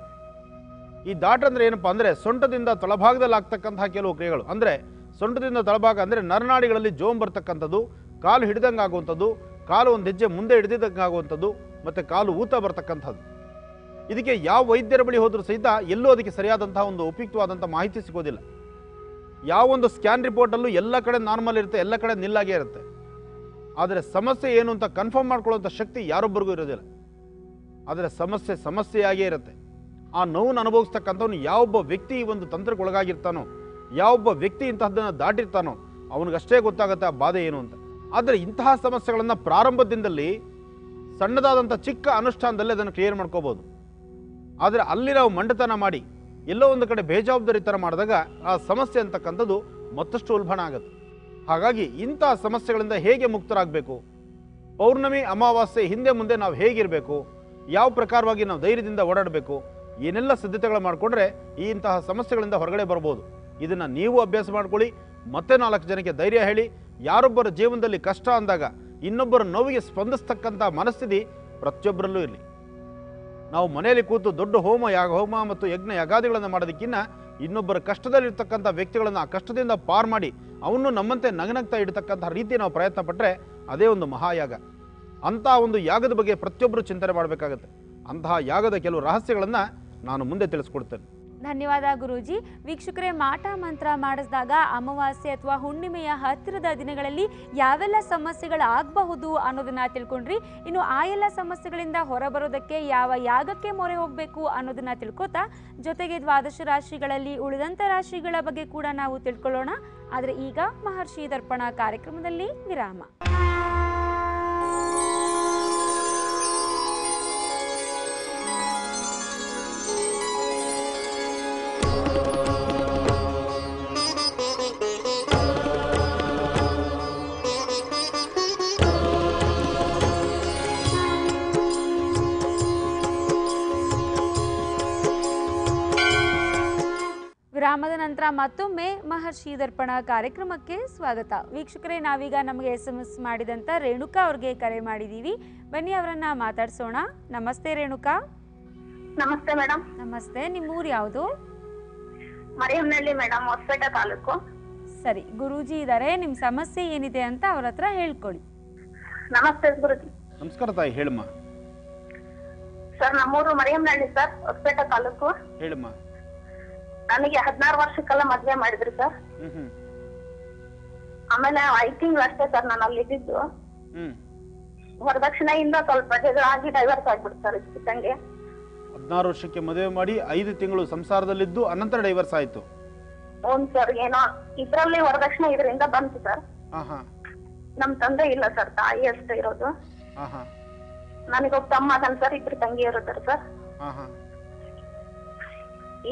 ಈ ದಾಟ ಅಂದರೆ ಏನಪ್ಪ ಅಂದರೆ ಸೊಂಟದಿಂದ ತಳಭಾಗದಲ್ಲಿ ಆಗ್ತಕ್ಕಂಥ ಕೆಲವು ಕ್ರಿಯೆಗಳು. ಅಂದರೆ ಸೊಂಟದಿಂದ ತಳಭಾಗ ಅಂದರೆ ನರನಾಡಿಗಳಲ್ಲಿ ಜೋಮ್ ಬರ್ತಕ್ಕಂಥದ್ದು, ಕಾಲು ಹಿಡಿದಂಗೆ ಆಗುವಂಥದ್ದು, ಕಾಲು ಒಂದು ಹೆಜ್ಜೆ ಮುಂದೆ ಹಿಡಿದಿದ್ದಂಗೆ ಆಗುವಂಥದ್ದು ಮತ್ತು ಕಾಲು ಊತ ಬರ್ತಕ್ಕಂಥದ್ದು. ಇದಕ್ಕೆ ಯಾವ ವೈದ್ಯರ ಬಳಿ ಹೋದರೂ ಸಹಿತ ಎಲ್ಲೂ ಅದಕ್ಕೆ ಸರಿಯಾದಂಥ ಒಂದು ಉಪಯುಕ್ತವಾದಂಥ ಮಾಹಿತಿ ಸಿಗೋದಿಲ್ಲ. ಯಾವೊಂದು ಸ್ಕ್ಯಾನ್ ರಿಪೋರ್ಟಲ್ಲೂ ಎಲ್ಲ ಕಡೆ ನಾರ್ಮಲ್ ಇರುತ್ತೆ, ಎಲ್ಲ ಕಡೆ ನಿಲ್ಲಾಗೇ ಇರುತ್ತೆ. ಆದರೆ ಸಮಸ್ಯೆ ಏನು ಅಂತ ಕನ್ಫರ್ಮ್ ಮಾಡ್ಕೊಳ್ಳೋಂಥ ಶಕ್ತಿ ಯಾರೊಬ್ಬರಿಗೂ ಇರೋದಿಲ್ಲ. ಆದರೆ ಸಮಸ್ಯೆ ಸಮಸ್ಯೆಯಾಗೇ ಇರುತ್ತೆ. ಆ ನೋವನ್ನು ಅನುಭವಿಸ್ತಕ್ಕಂಥವನು ಯಾವೊಬ್ಬ ವ್ಯಕ್ತಿ ಈ ಒಂದು ತಂತ್ರಕ್ಕೊಳಗಾಗಿರ್ತಾನೋ, ಯಾವೊಬ್ಬ ವ್ಯಕ್ತಿ ಇಂತಹದ್ದನ್ನು ದಾಟಿರ್ತಾನೋ ಅವನಿಗಷ್ಟೇ ಗೊತ್ತಾಗುತ್ತೆ ಆ ಬಾಧೆ ಏನು ಅಂತ. ಆದರೆ ಇಂತಹ ಸಮಸ್ಯೆಗಳನ್ನು ಪ್ರಾರಂಭದಿಂದಲೇ ಸಣ್ಣದಾದಂಥ ಚಿಕ್ಕ ಅನುಷ್ಠಾನದಲ್ಲೇ ಅದನ್ನು ಕ್ಲಿಯರ್ ಮಾಡ್ಕೋಬೋದು. ಆದರೆ ಅಲ್ಲಿ ನಾವು ಮಂಡತನ ಮಾಡಿ ಎಲ್ಲೋ ಒಂದು ಕಡೆ ಬೇಜವಾಬ್ದಾರಿ ಥರ ಮಾಡಿದಾಗ ಆ ಸಮಸ್ಯೆ ಅಂತಕ್ಕಂಥದ್ದು ಮತ್ತಷ್ಟು ಉಲ್ಬಣ ಆಗುತ್ತೆ. ಹಾಗಾಗಿ ಇಂತಹ ಸಮಸ್ಯೆಗಳಿಂದ ಹೇಗೆ ಮುಕ್ತರಾಗಬೇಕು, ಪೌರ್ಣಮಿ ಅಮಾವಾಸ್ಯೆ ಹಿಂದೆ ಮುಂದೆ ನಾವು ಹೇಗಿರಬೇಕು, ಯಾವ ಪ್ರಕಾರವಾಗಿ ನಾವು ಧೈರ್ಯದಿಂದ ಓಡಾಡಬೇಕು, ಏನೆಲ್ಲ ಸಿದ್ಧತೆಗಳು ಮಾಡಿಕೊಂಡ್ರೆ ಈ ಇಂತಹ ಸಮಸ್ಯೆಗಳಿಂದ ಹೊರಗಡೆ ಬರ್ಬೋದು. ಇದನ್ನು ನೀವು ಅಭ್ಯಾಸ ಮಾಡ್ಕೊಳ್ಳಿ, ಮತ್ತೆ ನಾಲ್ಕು ಜನಕ್ಕೆ ಧೈರ್ಯ ಹೇಳಿ. ಯಾರೊಬ್ಬರ ಜೀವನದಲ್ಲಿ ಕಷ್ಟ ಅಂದಾಗ ಇನ್ನೊಬ್ಬರ ನೋವಿಗೆ ಸ್ಪಂದಿಸ್ತಕ್ಕಂಥ ಮನಸ್ಥಿತಿ ಪ್ರತಿಯೊಬ್ಬರಲ್ಲೂ ಇರಲಿ. ನಾವು ಮನೆಯಲ್ಲಿ ಕೂತು ದೊಡ್ಡ ಹೋಮ ಯಾಗ ಹೋಮ ಮತ್ತು ಯಜ್ಞ ಯಗಾದಿಗಳನ್ನು ಮಾಡೋದಕ್ಕಿಂತ ಇನ್ನೊಬ್ಬರ ಕಷ್ಟದಲ್ಲಿರ್ತಕ್ಕಂಥ ವ್ಯಕ್ತಿಗಳನ್ನು ಆ ಕಷ್ಟದಿಂದ ಪಾರು ಮಾಡಿ ಅವನು ನಮ್ಮಂತೆ ನಗನಗ್ತಾ ಇಡ್ತಕ್ಕಂಥ ರೀತಿ ನಾವು ಪ್ರಯತ್ನ ಪಟ್ಟರೆ ಅದೇ ಒಂದು ಮಹಾಯಾಗ. ಅಂತಹ ಒಂದು ಯಾಗದ ಬಗ್ಗೆ ಪ್ರತಿಯೊಬ್ಬರು ಚಿಂತನೆ ಮಾಡಬೇಕಾಗತ್ತೆ. ಅಂತಹ ಯಾಗದ ಕೆಲವು ರಹಸ್ಯಗಳನ್ನು ನಾನು ಮುಂದೆ ತಿಳಿಸ್ಕೊಡ್ತೇನೆ. ಧನ್ಯವಾದ ಗುರೂಜಿ. ವೀಕ್ಷಕರೇ, ಮಾಟ ಮಂತ್ರ ಮಾಡಿಸಿದಾಗ ಅಮಾವಾಸ್ಯೆ ಅಥವಾ ಹುಣ್ಣಿಮೆಯ ಹತ್ತಿರದ ದಿನಗಳಲ್ಲಿ ಯಾವೆಲ್ಲ ಸಮಸ್ಯೆಗಳಾಗಬಹುದು ಅನ್ನೋದನ್ನ ತಿಳ್ಕೊಂಡ್ರಿ. ಇನ್ನು ಆ ಎಲ್ಲ ಸಮಸ್ಯೆಗಳಿಂದ ಹೊರಬರೋದಕ್ಕೆ ಯಾವ ಯಾಗಕ್ಕೆ ಮೊರೆ ಹೋಗಬೇಕು ಅನ್ನೋದನ್ನ ತಿಳ್ಕೊತಾ, ಜೊತೆಗೆ ದ್ವಾದಶ ರಾಶಿಗಳಲ್ಲಿ ಉಳಿದಂಥ ರಾಶಿಗಳ ಬಗ್ಗೆ ಕೂಡ ನಾವು ತಿಳ್ಕೊಳ್ಳೋಣ. ಆದರೆ ಈಗ ಮಹರ್ಷಿ ದರ್ಪಣ ಕಾರ್ಯಕ್ರಮದಲ್ಲಿ ವಿರಾಮ. ವಿರಾಮದ ನಂತರ ಮತ್ತೊಮ್ಮೆ ಮಹರ್ಷಿ ದರ್ಪಣ ಕಾರ್ಯಕ್ರಮಕ್ಕೆ ಸ್ವಾಗತ. ವೀಕ್ಷಕರೇ, ನಾವೀಗ ನಮಗೆ ಎಸ್ ಎಂ ಎಸ್ ಮಾಡಿದಂಥ ರೇಣುಕಾ ಅವ್ರಿಗೆ ಕರೆ ಮಾಡಿದ್ದೀವಿ. ಬನ್ನಿ ಅವರನ್ನ ಮಾತಾಡ್ಸೋಣ. ನಮಸ್ತೆ ರೇಣುಕಾ. ನಮಸ್ತೆ ಮೇಡಮ್. ನಮಸ್ತೆ. ನಿಮ್ಮೂರು ಯಾವುದು? ಮರಿಯಮ್ನಳ್ಳಿ ಮೇಡಮ್, ಹೊಸಪೇಟೆ ತಾಲೂಕು. ಸರಿ, ಗುರೂಜಿ ಇದ್ದಾರೆ, ನಿಮ್ಮ ಸಮಸ್ಯೆ ಏನಿದೆ ಅಂತ ಅವ್ರ ಹತ್ರ ಹೇಳ್ಕೊಳ್ಳಿ. ನಮಸ್ತೆ ಗುರೂಜಿ. ನಮಸ್ಕಾರ ತಾಯಿ, ಹೇಳಮ್ಮ. ಸರ್ ನಮ್ಮೂರು ಮರಿಯಮ್ನಳ್ಳಿ ಸರ್, ಹೊಸಪೇಟೆ ತಾಲೂಕು. ಹೇಳಮ್ಮ. ನನಗೆ ಹದಿನಾರು ವರ್ಷಕ್ಕೆಲ್ಲ ಮದ್ವೆ ಮಾಡಿದ್ರು ಸರ್. ಆಮೇಲೆ ಐದು ತಿಂಗಳು ಅಷ್ಟೇ ಸರ್ ನಾನು ಅಲ್ಲಿ ಇದ್ದಿದ್ದು. ವರದಕ್ಷಿಣೆಯಿಂದ ಸ್ವಲ್ಪ ಜಗಳ ಆಗಿ ಡೈವರ್ಸ್ ಆಗ್ಬಿಡ್ತು ಸರ್. ಇಷ್ಟಂಗೆ ಹದಿನಾರು ವರ್ಷಕ್ಕೆ ಮದುವೆ ಮಾಡಿ ಐದು ತಿಂಗಳು ಸಂಸಾರದಲ್ಲಿದ್ದು ಅನಂತರ ಡೈವರ್ಸ್ ಆಯ್ತು. ಹೌದು ಸರ್. ಏನೋ ಇದರಲ್ಲಿ ವರದಕ್ಷಿಣೆ ಇದರಿಂದ ಬಂತು ಸರ್. ನಮ್ ತಂದೆ ಇಲ್ಲ ಸರ್, ತಾಯಿ ಅಷ್ಟೇ ಇರೋದು. ನನಗೊಬ್ಬ ತಮ್ಮ ಅದನ್ ಸರ್, ಇಬ್ರು ತಂಗಿ ಇರೋದಾರ ಸರ್.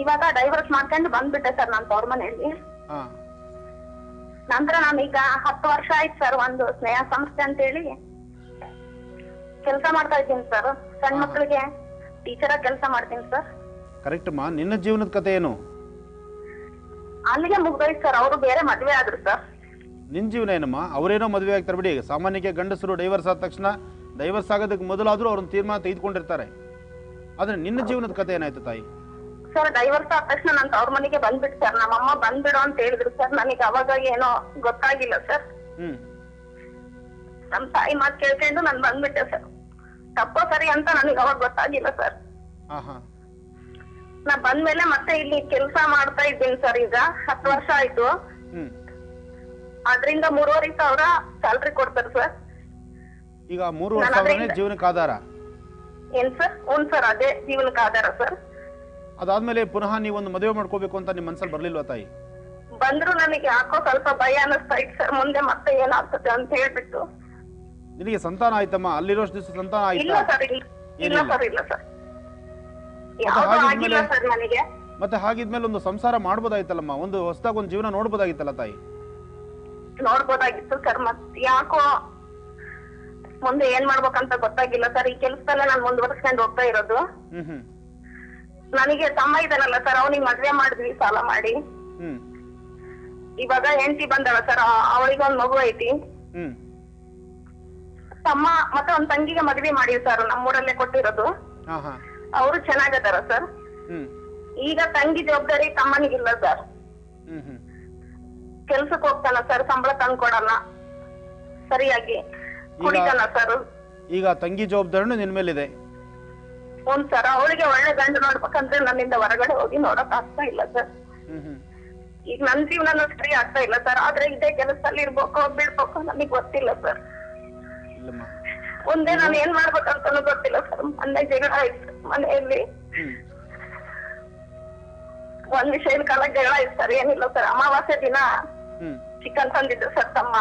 ಇವಾಗ ಡೈವರ್ಸ್ ಮಾಡ್ಕೊಂಡು ಬಂದ್ಬಿಟ್ಟೆ ಸರ್ ನಾನು ತವ್ರ ಮನೆಯಲ್ಲಿ. ನಂತರ ನಾನೀಗ ಹತ್ತು ವರ್ಷ ಆಯ್ತು ಸರ್ ಒಂದು ಸ್ನೇಹ ಸಂಸ್ಥೆ ಅಂತ ಹೇಳಿ ಕೆಲಸ ಮಾಡ್ತಾ ಇದ್ದೀನಿ ಸರ್. ಸಣ್ಣ ಮಕ್ಕಳಿಗೆ ಟೀಚರ್ ಕೆಲಸ ಮಾಡ್ತೀನಿ ಸರ್. ಕರೆಕ್ಟ್ ಮಾ, ನಿನ್ನ ಜೀವನದ ಕಥೆ ಏನು? ಅಲ್ಲಿಗೆ ಮುಗ್ದೋಯ್ತು ಸರ್, ಅವರು ಬೇರೆ ಮದುವೆ ಆದ್ರು ಸರ್. ನಿನ್ ಜೀವನ ಏನಮ್ಮ? ಅವರೇನೋ ಮದುವೆ ಆಗ್ತಾರೆ ಬಿಡಿ. ಸಾಮಾನ್ಯಕ್ಕೆ ಗಂಡಸರು ಡೈವರ್ಸ್ ಆದ ತಕ್ಷಣ, ಡೈವರ್ಸ್ ಆಗೋದಕ್ಕೆ ಮೊದಲಾದ್ರೂ ಅವ್ರನ್ನ ತೀರ್ಮಾನ ತೆಗೆದುಕೊಂಡಿರ್ತಾರೆ. ಆದ್ರೆ ನಿನ್ನ ಜೀವನದ ಕಥೆ ಏನಾಯ್ತು ತಾಯಿ? ಸರ್ ಡೈವರ್ಸ್ ಆದ ತಕ್ಷಣ ನಾನು ಅವ್ರ ಮನೆಗೆ ಬಂದ್ಬಿಟ್ಟು ಸರ್, ನಮ್ಮಅಮ್ಮ ಬಂದ್ಬಿಡು ಅಂತ ಹೇಳಿದ್ರು ಸರ್. ನನಗೆ ಅವಾಗ ಏನೋ ಗೊತ್ತಾಗಿಲ್ಲ ಸರ್. ನಮ್ ತಾಯಿ ಮಾತು ಕೇಳ್ಕೊಂಡು ನಾನು ಬಂದ್ಬಿಟ್ಟೆ ಸರ್. ತಪ್ಪೋ ಸರಿ ಅಂತ ನನಗೆ ಅವಾಗ ಗೊತ್ತಾಗಿಲ್ಲ ಸರ್. ನಾ ಬಂದ್ಮೇಲೆ ಮತ್ತೆ ಇಲ್ಲಿ ಕೆಲಸ ಮಾಡ್ತಾ ಇದ್ದೀನಿ ಸರ್. ಈಗ ಹತ್ತು ವರ್ಷ ಆಯ್ತು. ಅದರಿಂದ ಮೂರುವರೆ ಸಾವಿರ ಸ್ಯಾಲರಿ ಕೊಡ್ತಾರೆ ಸರ್. ಈಗ ಮೂರುವರೆ ಸಾವಿರನೇ ಜೀವನಕ್ಕೆ ಆಧಾರ ಏನ್ ಸರ್? ಹ್ಞೂ ಸರ್, ಅದೇ ಜೀವನಕ್ಕೆ ಆಧಾರ ಸರ್. ಅದಾದ್ಮೇಲೆ ಪುನಃ ನೀವೊಂದು ಮದುವೆ ಮಾಡ್ಕೋಬೇಕು ಅಂತ ನಿಮ್ ಮನ್ಸಲ್ಲಿ ಬರ್ಲಿಲ್ವಾ ತಾಯಿ? ಬಂದ್ರು ನನಗೆ ಯಾಕೋ ಸ್ವಲ್ಪ ಭಯ ಅನ್ನಿಸ್ತಾ ಇತ್ತು ಸರ್, ಮುಂದೆ ಮತ್ತೆ ಏನಾಗ್ತದೆ ಅಂತ ಹೇಳ್ಬಿಟ್ಟು. ನಿಮಗೆ ಸಂತಾನ ಆಯ್ತಮ್ಮ? ಅಲ್ಲಿರೋಷ್ಟು ದಿವಸ ಸಂತಾನ ಆಯ್ತಾ? ಇಲ್ಲ ಸರ್, ಇಲ್ಲ ಸರ್, ಇಲ್ಲ ಸರ್, ಯಾವುದು ಆಗಿಲ್ಲ ಸರ್ ನನಗೆ. ಮತ್ತೆ ಹಾಗಿದ್ಮೇಲೆ ಒಂದು ಸಂಸಾರ ಮಾಡಬಹುದಾಗಿತ್ತಲ್ಲಮ್ಮ, ಒಂದು ಹೊಸದಾಗಿ ಒಂದು ಜೀವನ ನೋಡಬಹುದಾಗಿತ್ತಲ್ಲ ತಾಯಿ? ನೋಡಬಹುದಾಗಿತ್ತು ಸರ್, ಮತ್ತೆ ಯಾಕೋ ಮುಂದೆ ಏನ್ ಮಾಡ್ಬೇಕಂತ ಗೊತ್ತಾಗಿಲ್ಲ ಸರ್. ಈ ಕೆಲಸದಲ್ಲೇ ನಾನು ಮುಂದುವರಿಸ್ಕೊಂಡು ಹೋಗ್ತಾ ಇರೋದು. ನನಗೆ ತಮ್ಮ ಇದ್ದಾನಲ್ಲ ಸರ್, ಅವನಿಗೆ ಮದ್ವೆ ಮಾಡಿದ್ವಿ ಸಾಲ ಮಾಡಿ. ಇವಾಗ ಹೆಂಡತಿ ಬಂದಳ ಸರ್, ಅವಳಿಗೊಂದ್ ಮಗು ಐತಿ. ತಮ್ಮ ಮತ್ತೆ ಒಂದ್ ತಂಗಿಗೆ ಮದ್ವೆ ಮಾಡಿವಿ ಸರ್, ನಮ್ಮೂರಲ್ಲೇ ಕೊಟ್ಟಿರೋದು. ಅವರು ಚೆನ್ನಾಗದಾರ ಸರ್. ಈಗ ತಂಗಿ ಜವಾಬ್ದಾರಿ ತಮ್ಮನಿಗಿಲ್ಲ ಸರ್. ಕೆಲ್ಸಕ್ಕೆ ಹೋಗ್ತಾನ ಸರ್, ಸಂಬಳ ತಂದು ಕೊಡಲ್ಲ ಸರಿಯಾಗಿ, ಕುಡಿತಾನ ಸರ್. ಈಗ ತಂಗಿ ಜವಾಬ್ದಾರಿನೂ ನಿನ್ ಮೇಲಿದೆ. ಹ್ಮ್ ಸರ್, ಅವಳಿಗೆ ಒಳ್ಳೆ ಗಂಡು ನೋಡ್ಬೇಕಂದ್ರೆ ನನ್ನಿಂದ ಹೊರಗಡೆ ಹೋಗಿ ನೋಡಕ್ ಆಗ್ತಾ ಇಲ್ಲ ಸರ್. ಈಗ ನನ್ ಜೀವನ ಸರಿ ಆಗ್ತಾ ಇಲ್ಲ ಸರ್. ಆದ್ರೆ ಇದೇ ಕೆಲಸದಲ್ಲಿ ಇರ್ಬೇಕು ಬಿಡ್ಬೇಕು ನನಗ್ ಗೊತ್ತಿಲ್ಲ ಸರ್. ಒಂದೇ ನಾನು ಏನ್ ಮಾಡ್ಬೇಕಂತ ಗೊತ್ತಿಲ್ಲ ಸರ್. ಮೊನ್ನೆ ಜಗಳ ಆಯ್ತು ಮನೆಯಲ್ಲಿ, ಒಂದ್ ವಿಷಯದ ಕಾಲ ಜಗಳ ಆಯ್ತು ಸರ್. ಏನಿಲ್ಲ ಸರ್, ಅಮಾವಾಸ್ಯ ದಿನ ಚಿಕನ್ ತಂದಿದ್ರು ಸರ್ ತಮ್ಮ.